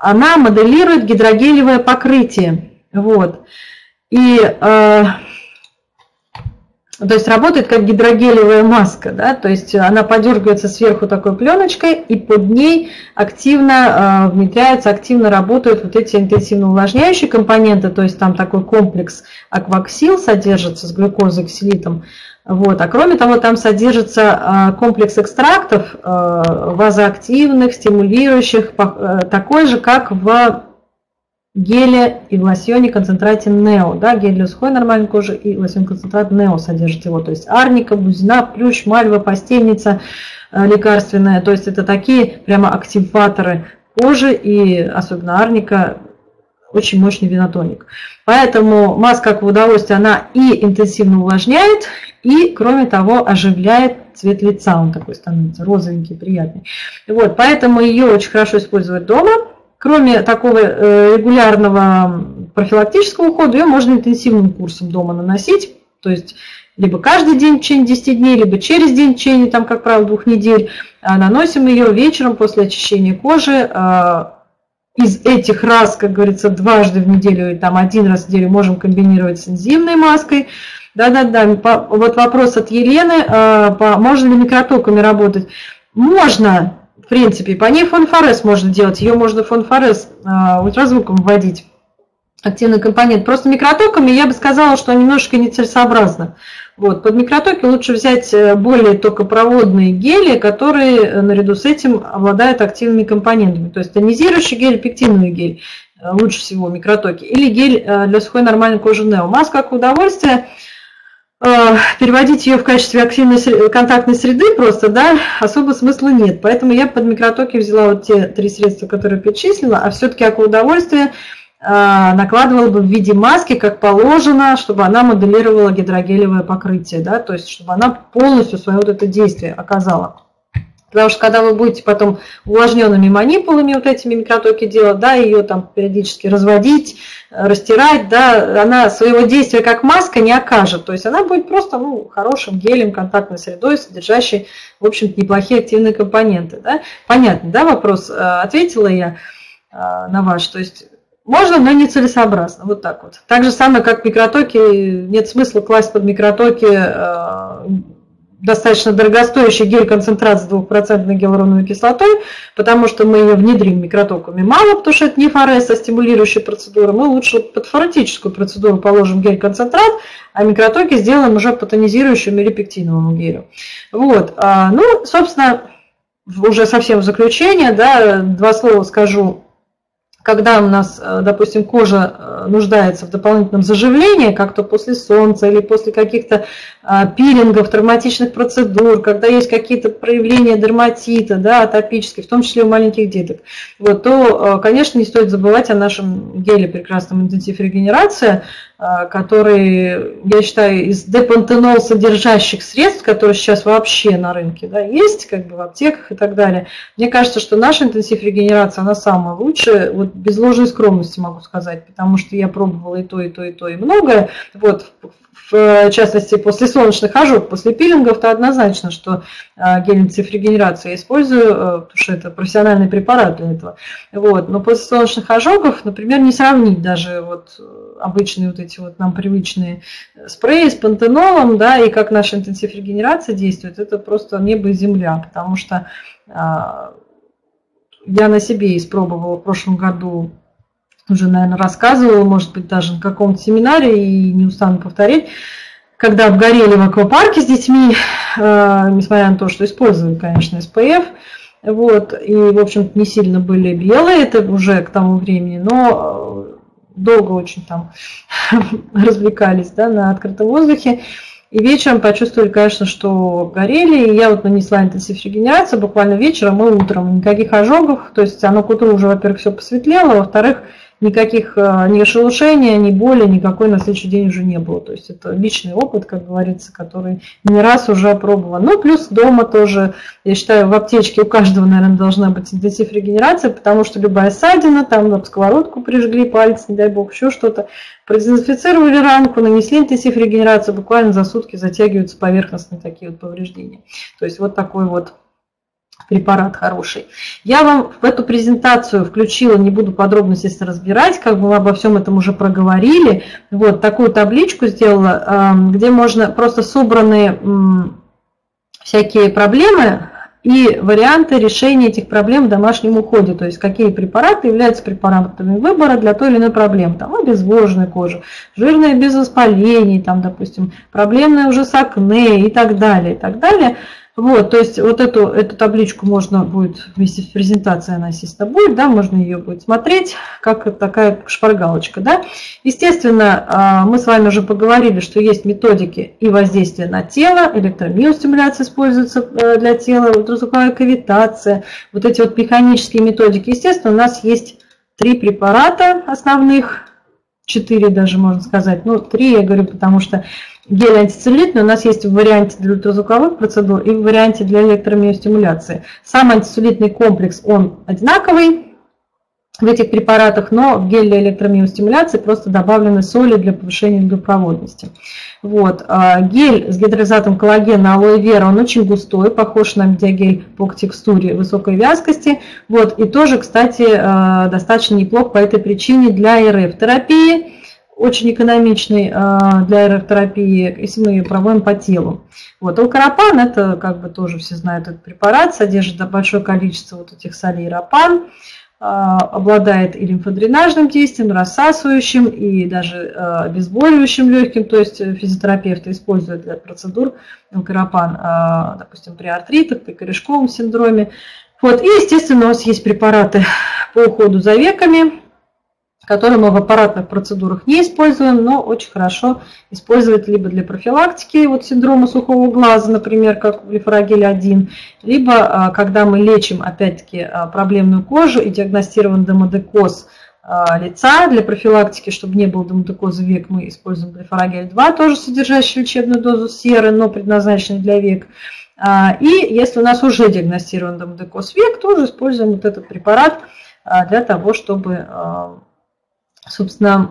она моделирует гидрогелевое покрытие. Вот. И, то есть, работает как гидрогелевая маска. Да? То есть, она подергивается сверху такой пленочкой, и под ней активно внедряются, активно работают вот эти интенсивно увлажняющие компоненты. То есть, там такой комплекс акваксил содержится с глюкозооксилитом. Вот. А кроме того, там содержится комплекс экстрактов вазоактивных, стимулирующих, такой же, как в геле и в лосьоне концентрате Нео, да, гель для сухой нормальной кожи и лосьон-концентрат Нео содержит его, то есть арника, бузина, плющ, мальва, постельница лекарственная, то есть это такие прямо активаторы кожи, и особенно арника, очень мощный винотоник. Поэтому маска акваудовольствия, она и интенсивно увлажняет, и, кроме того, оживляет цвет лица, он такой становится розовенький, приятный. Вот, поэтому ее очень хорошо использовать дома. Кроме такого регулярного профилактического ухода, ее можно интенсивным курсом дома наносить, то есть либо каждый день в течение 10 дней, либо через день в течение, там, как правило, 2 недель. Наносим ее вечером после очищения кожи. Из этих раз, как говорится, дважды в неделю и там 1 раз в неделю можем комбинировать с энзимной маской. Да-да-да, вот вопрос от Елены, можно ли микротоками работать? Можно. В принципе, по ней фонфорез можно делать, ее можно фонфорез ультразвуком вводить, активный компонент. Просто микротоками я бы сказала, что немножко нецелесообразно. Вот. Под микротоки лучше взять более токопроводные гели, которые наряду с этим обладают активными компонентами. То есть тонизирующий гель, пектиновый гель, лучше всего микротоки. Или гель для сухой нормальной кожи Нео. Маска акваудовольствия. Переводить ее в качестве активной контактной среды просто, да, особо смысла нет. Поэтому я под микротоки взяла вот те 3 средства, которые перечислила, а все-таки акваудовольствие накладывала бы в виде маски, как положено, чтобы она моделировала гидрогелевое покрытие, да, то есть чтобы она полностью свое вот это действие оказала. Потому что когда вы будете потом увлажненными манипулами вот этими микротоки делать, да, ее там периодически разводить, растирать, да, она своего действия как маска не окажет. То есть она будет просто, ну, хорошим гелем, контактной средой, содержащей, в общем-то, неплохие активные компоненты. Да. Понятно, да, вопрос? Ответила я на ваш. То есть можно, но нецелесообразно. Вот так вот. Так же самое, как микротоки, нет смысла класть под микротоки достаточно дорогостоящий гель-концентрат с 2% гиалуроновой кислотой, потому что мы ее внедрим микротоками мало, потому что это не форез, а стимулирующая процедура. Мы лучше под форетическую процедуру положим гель-концентрат, а микротоки сделаем уже по тонизирующему или пектиновому гелю. Вот. Ну, собственно, уже совсем в заключение, да, 2 слова скажу, когда у нас, допустим, кожа нуждается в дополнительном заживлении, как-то после солнца или после каких-то пилингов, травматичных процедур, когда есть какие-то проявления дерматита, да, атопические, в том числе у маленьких деток, вот, то, конечно, не стоит забывать о нашем геле прекрасном «Интенсив регенерация», который, я считаю, из депантенол содержащих средств, которые сейчас вообще на рынке, да, есть, как бы в аптеках и так далее. Мне кажется, что наша «Интенсив регенерация», она самая лучшая, вот без ложной скромности могу сказать, потому что я пробовала и то, и то, и то, и многое. Вот, в частности, после солнечных ожогов, после пилингов, то однозначно, что гель «Интенсив регенерации» я использую, потому что это профессиональный препарат для этого. Вот. Но после солнечных ожогов, например, не сравнить даже вот обычные вот эти вот нам привычные спреи с пантенолом, да, и как наша «Интенсив регенерация» действует, это просто небо и земля, потому что я на себе испробовала в прошлом году, уже, наверное, рассказывала, может быть, даже на каком-то семинаре, и не устану повторять, когда обгорели в аквапарке с детьми, несмотря на то, что использовали, конечно, SPF, вот, и, в общем-то, не сильно были белые, это уже к тому времени, но долго очень там развлекались, да, на открытом воздухе. И вечером почувствовали, конечно, что горели. И я вот нанесла «Интенсив регенерация» буквально вечером и утром. Никаких ожогов. То есть оно к утру уже, во-первых, все посветлело, во-вторых, никаких ни шелушения, ни боли, никакой на следующий день уже не было. То есть это личный опыт, как говорится, который не раз уже опробован. Ну, плюс дома тоже, я считаю, в аптечке у каждого, наверное, должна быть «Интенсив регенерация», потому что любая ссадина, там об сковородку прижгли палец, не дай бог, еще что-то, продезинфицировали ранку, нанесли «Интенсив регенерации», буквально за сутки затягиваются поверхностные такие вот повреждения. То есть вот такой вот препарат хороший. Я вам в эту презентацию включила, не буду подробно, естественно, разбирать, как мы обо всем этом уже проговорили. Вот такую табличку сделала, где можно просто собраны всякие проблемы и варианты решения этих проблем в домашнем уходе. То есть какие препараты являются препаратами выбора для той или иной проблемы. Там обезвоженная кожа, жирное без воспалений, там, допустим, проблемная уже с акне и так далее, и так далее. Вот, то есть вот эту табличку можно будет вместе с презентацией, она, естественно, будет, да, можно ее будет смотреть, как такая шпаргалочка, да. Естественно, мы с вами уже поговорили, что есть методики и воздействия на тело, электромиостимуляция используется для тела, ультразвуковая кавитация, вот эти вот механические методики. Естественно, у нас есть 3 препарата основных, 4 даже, можно сказать, ну, 3, я говорю, потому что гель антицеллюлитный у нас есть в варианте для ультразвуковых процедур и в варианте для электромиостимуляции. Сам антицеллюлитный комплекс, он одинаковый в этих препаратах, но в гель для электромиостимуляции просто добавлены соли для повышения водопроводности. Вот. Гель с гидролизатом коллагена алоэ вера, он очень густой, похож на медиагель по текстуре высокой вязкости. Вот. И тоже, кстати, достаточно неплох по этой причине для РФ-терапии. Очень экономичный для РФ-терапии, если мы ее проводим по телу. Вот. Алкоропан, это, как бы, тоже все знают этот препарат, содержит большое количество вот этих солей ропан, обладает и лимфодренажным действием, рассасывающим, и даже обезболивающим легким, то есть физиотерапевты используют для процедур алкоропан, допустим, при артритах, при корешковом синдроме. Вот. И, естественно, у нас есть препараты по уходу за веками, которые мы в аппаратных процедурах не используем, но очень хорошо использовать либо для профилактики вот синдрома сухого глаза, например, как в лифорагель-1, либо когда мы лечим, опять-таки, проблемную кожу и диагностирован демодекоз лица, для профилактики, чтобы не было демодекоза век, мы используем лифорагель-2, тоже содержащий лечебную дозу серы, но предназначенный для век. И если у нас уже диагностирован демодекоз век, тоже используем вот этот препарат для того, чтобы, собственно,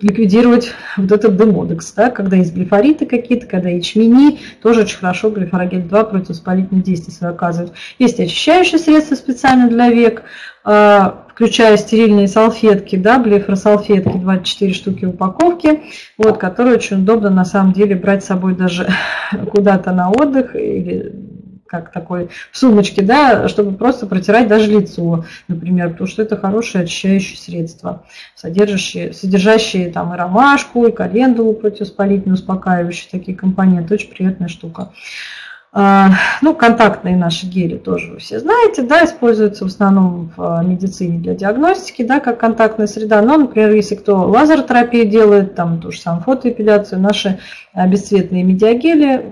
ликвидировать вот этот демодекс, да, когда есть блефориты какие-то, когда ячмени, тоже очень хорошо блефорагель-2 противовоспалительное действие свое оказывает. Есть очищающие средства специально для век, включая стерильные салфетки, да, блефоросалфетки, 24 штуки в упаковке, вот, которые очень удобно на самом деле брать с собой даже куда-то на отдых или как такой в сумочке, да, чтобы просто протирать даже лицо, например, потому что это хорошее очищающее средство, содержащие там и ромашку, и календулу противовоспалительную, успокаивающие такие компоненты, очень приятная штука. Ну, контактные наши гели тоже вы все знаете, да, используются в основном в медицине для диагностики, да, как контактная среда. Но, например, если кто лазеротерапию делает, там ту же самую фотоэпиляцию, наши бесцветные медиагели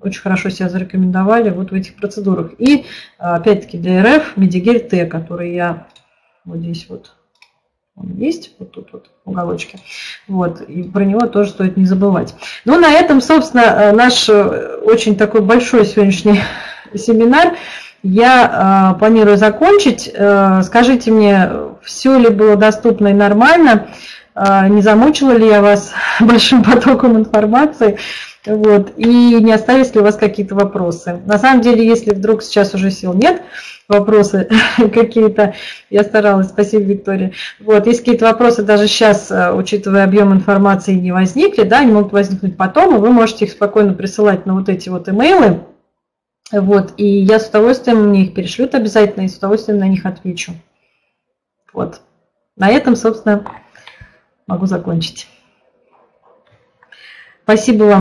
очень хорошо себя зарекомендовали вот в этих процедурах. И опять-таки для РФ медигель Т, который я вот здесь вот, он есть, вот тут вот уголочки. Вот, и про него тоже стоит не забывать. Ну, на этом, собственно, наш очень такой большой сегодняшний семинар я планирую закончить. Скажите мне, все ли было доступно и нормально, не замучила ли я вас большим потоком информации, вот, и не остались ли у вас какие-то вопросы. На самом деле, если вдруг сейчас уже сил нет, вопросы какие-то, я старалась, спасибо, Виктория. Вот, если какие-то вопросы даже сейчас, учитывая объем информации, не возникли, да, они могут возникнуть потом, и вы можете их спокойно присылать на вот эти вот имейлы, вот, и я с удовольствием мне их перешлют обязательно, и с удовольствием на них отвечу. Вот, на этом, собственно, могу закончить. Спасибо вам.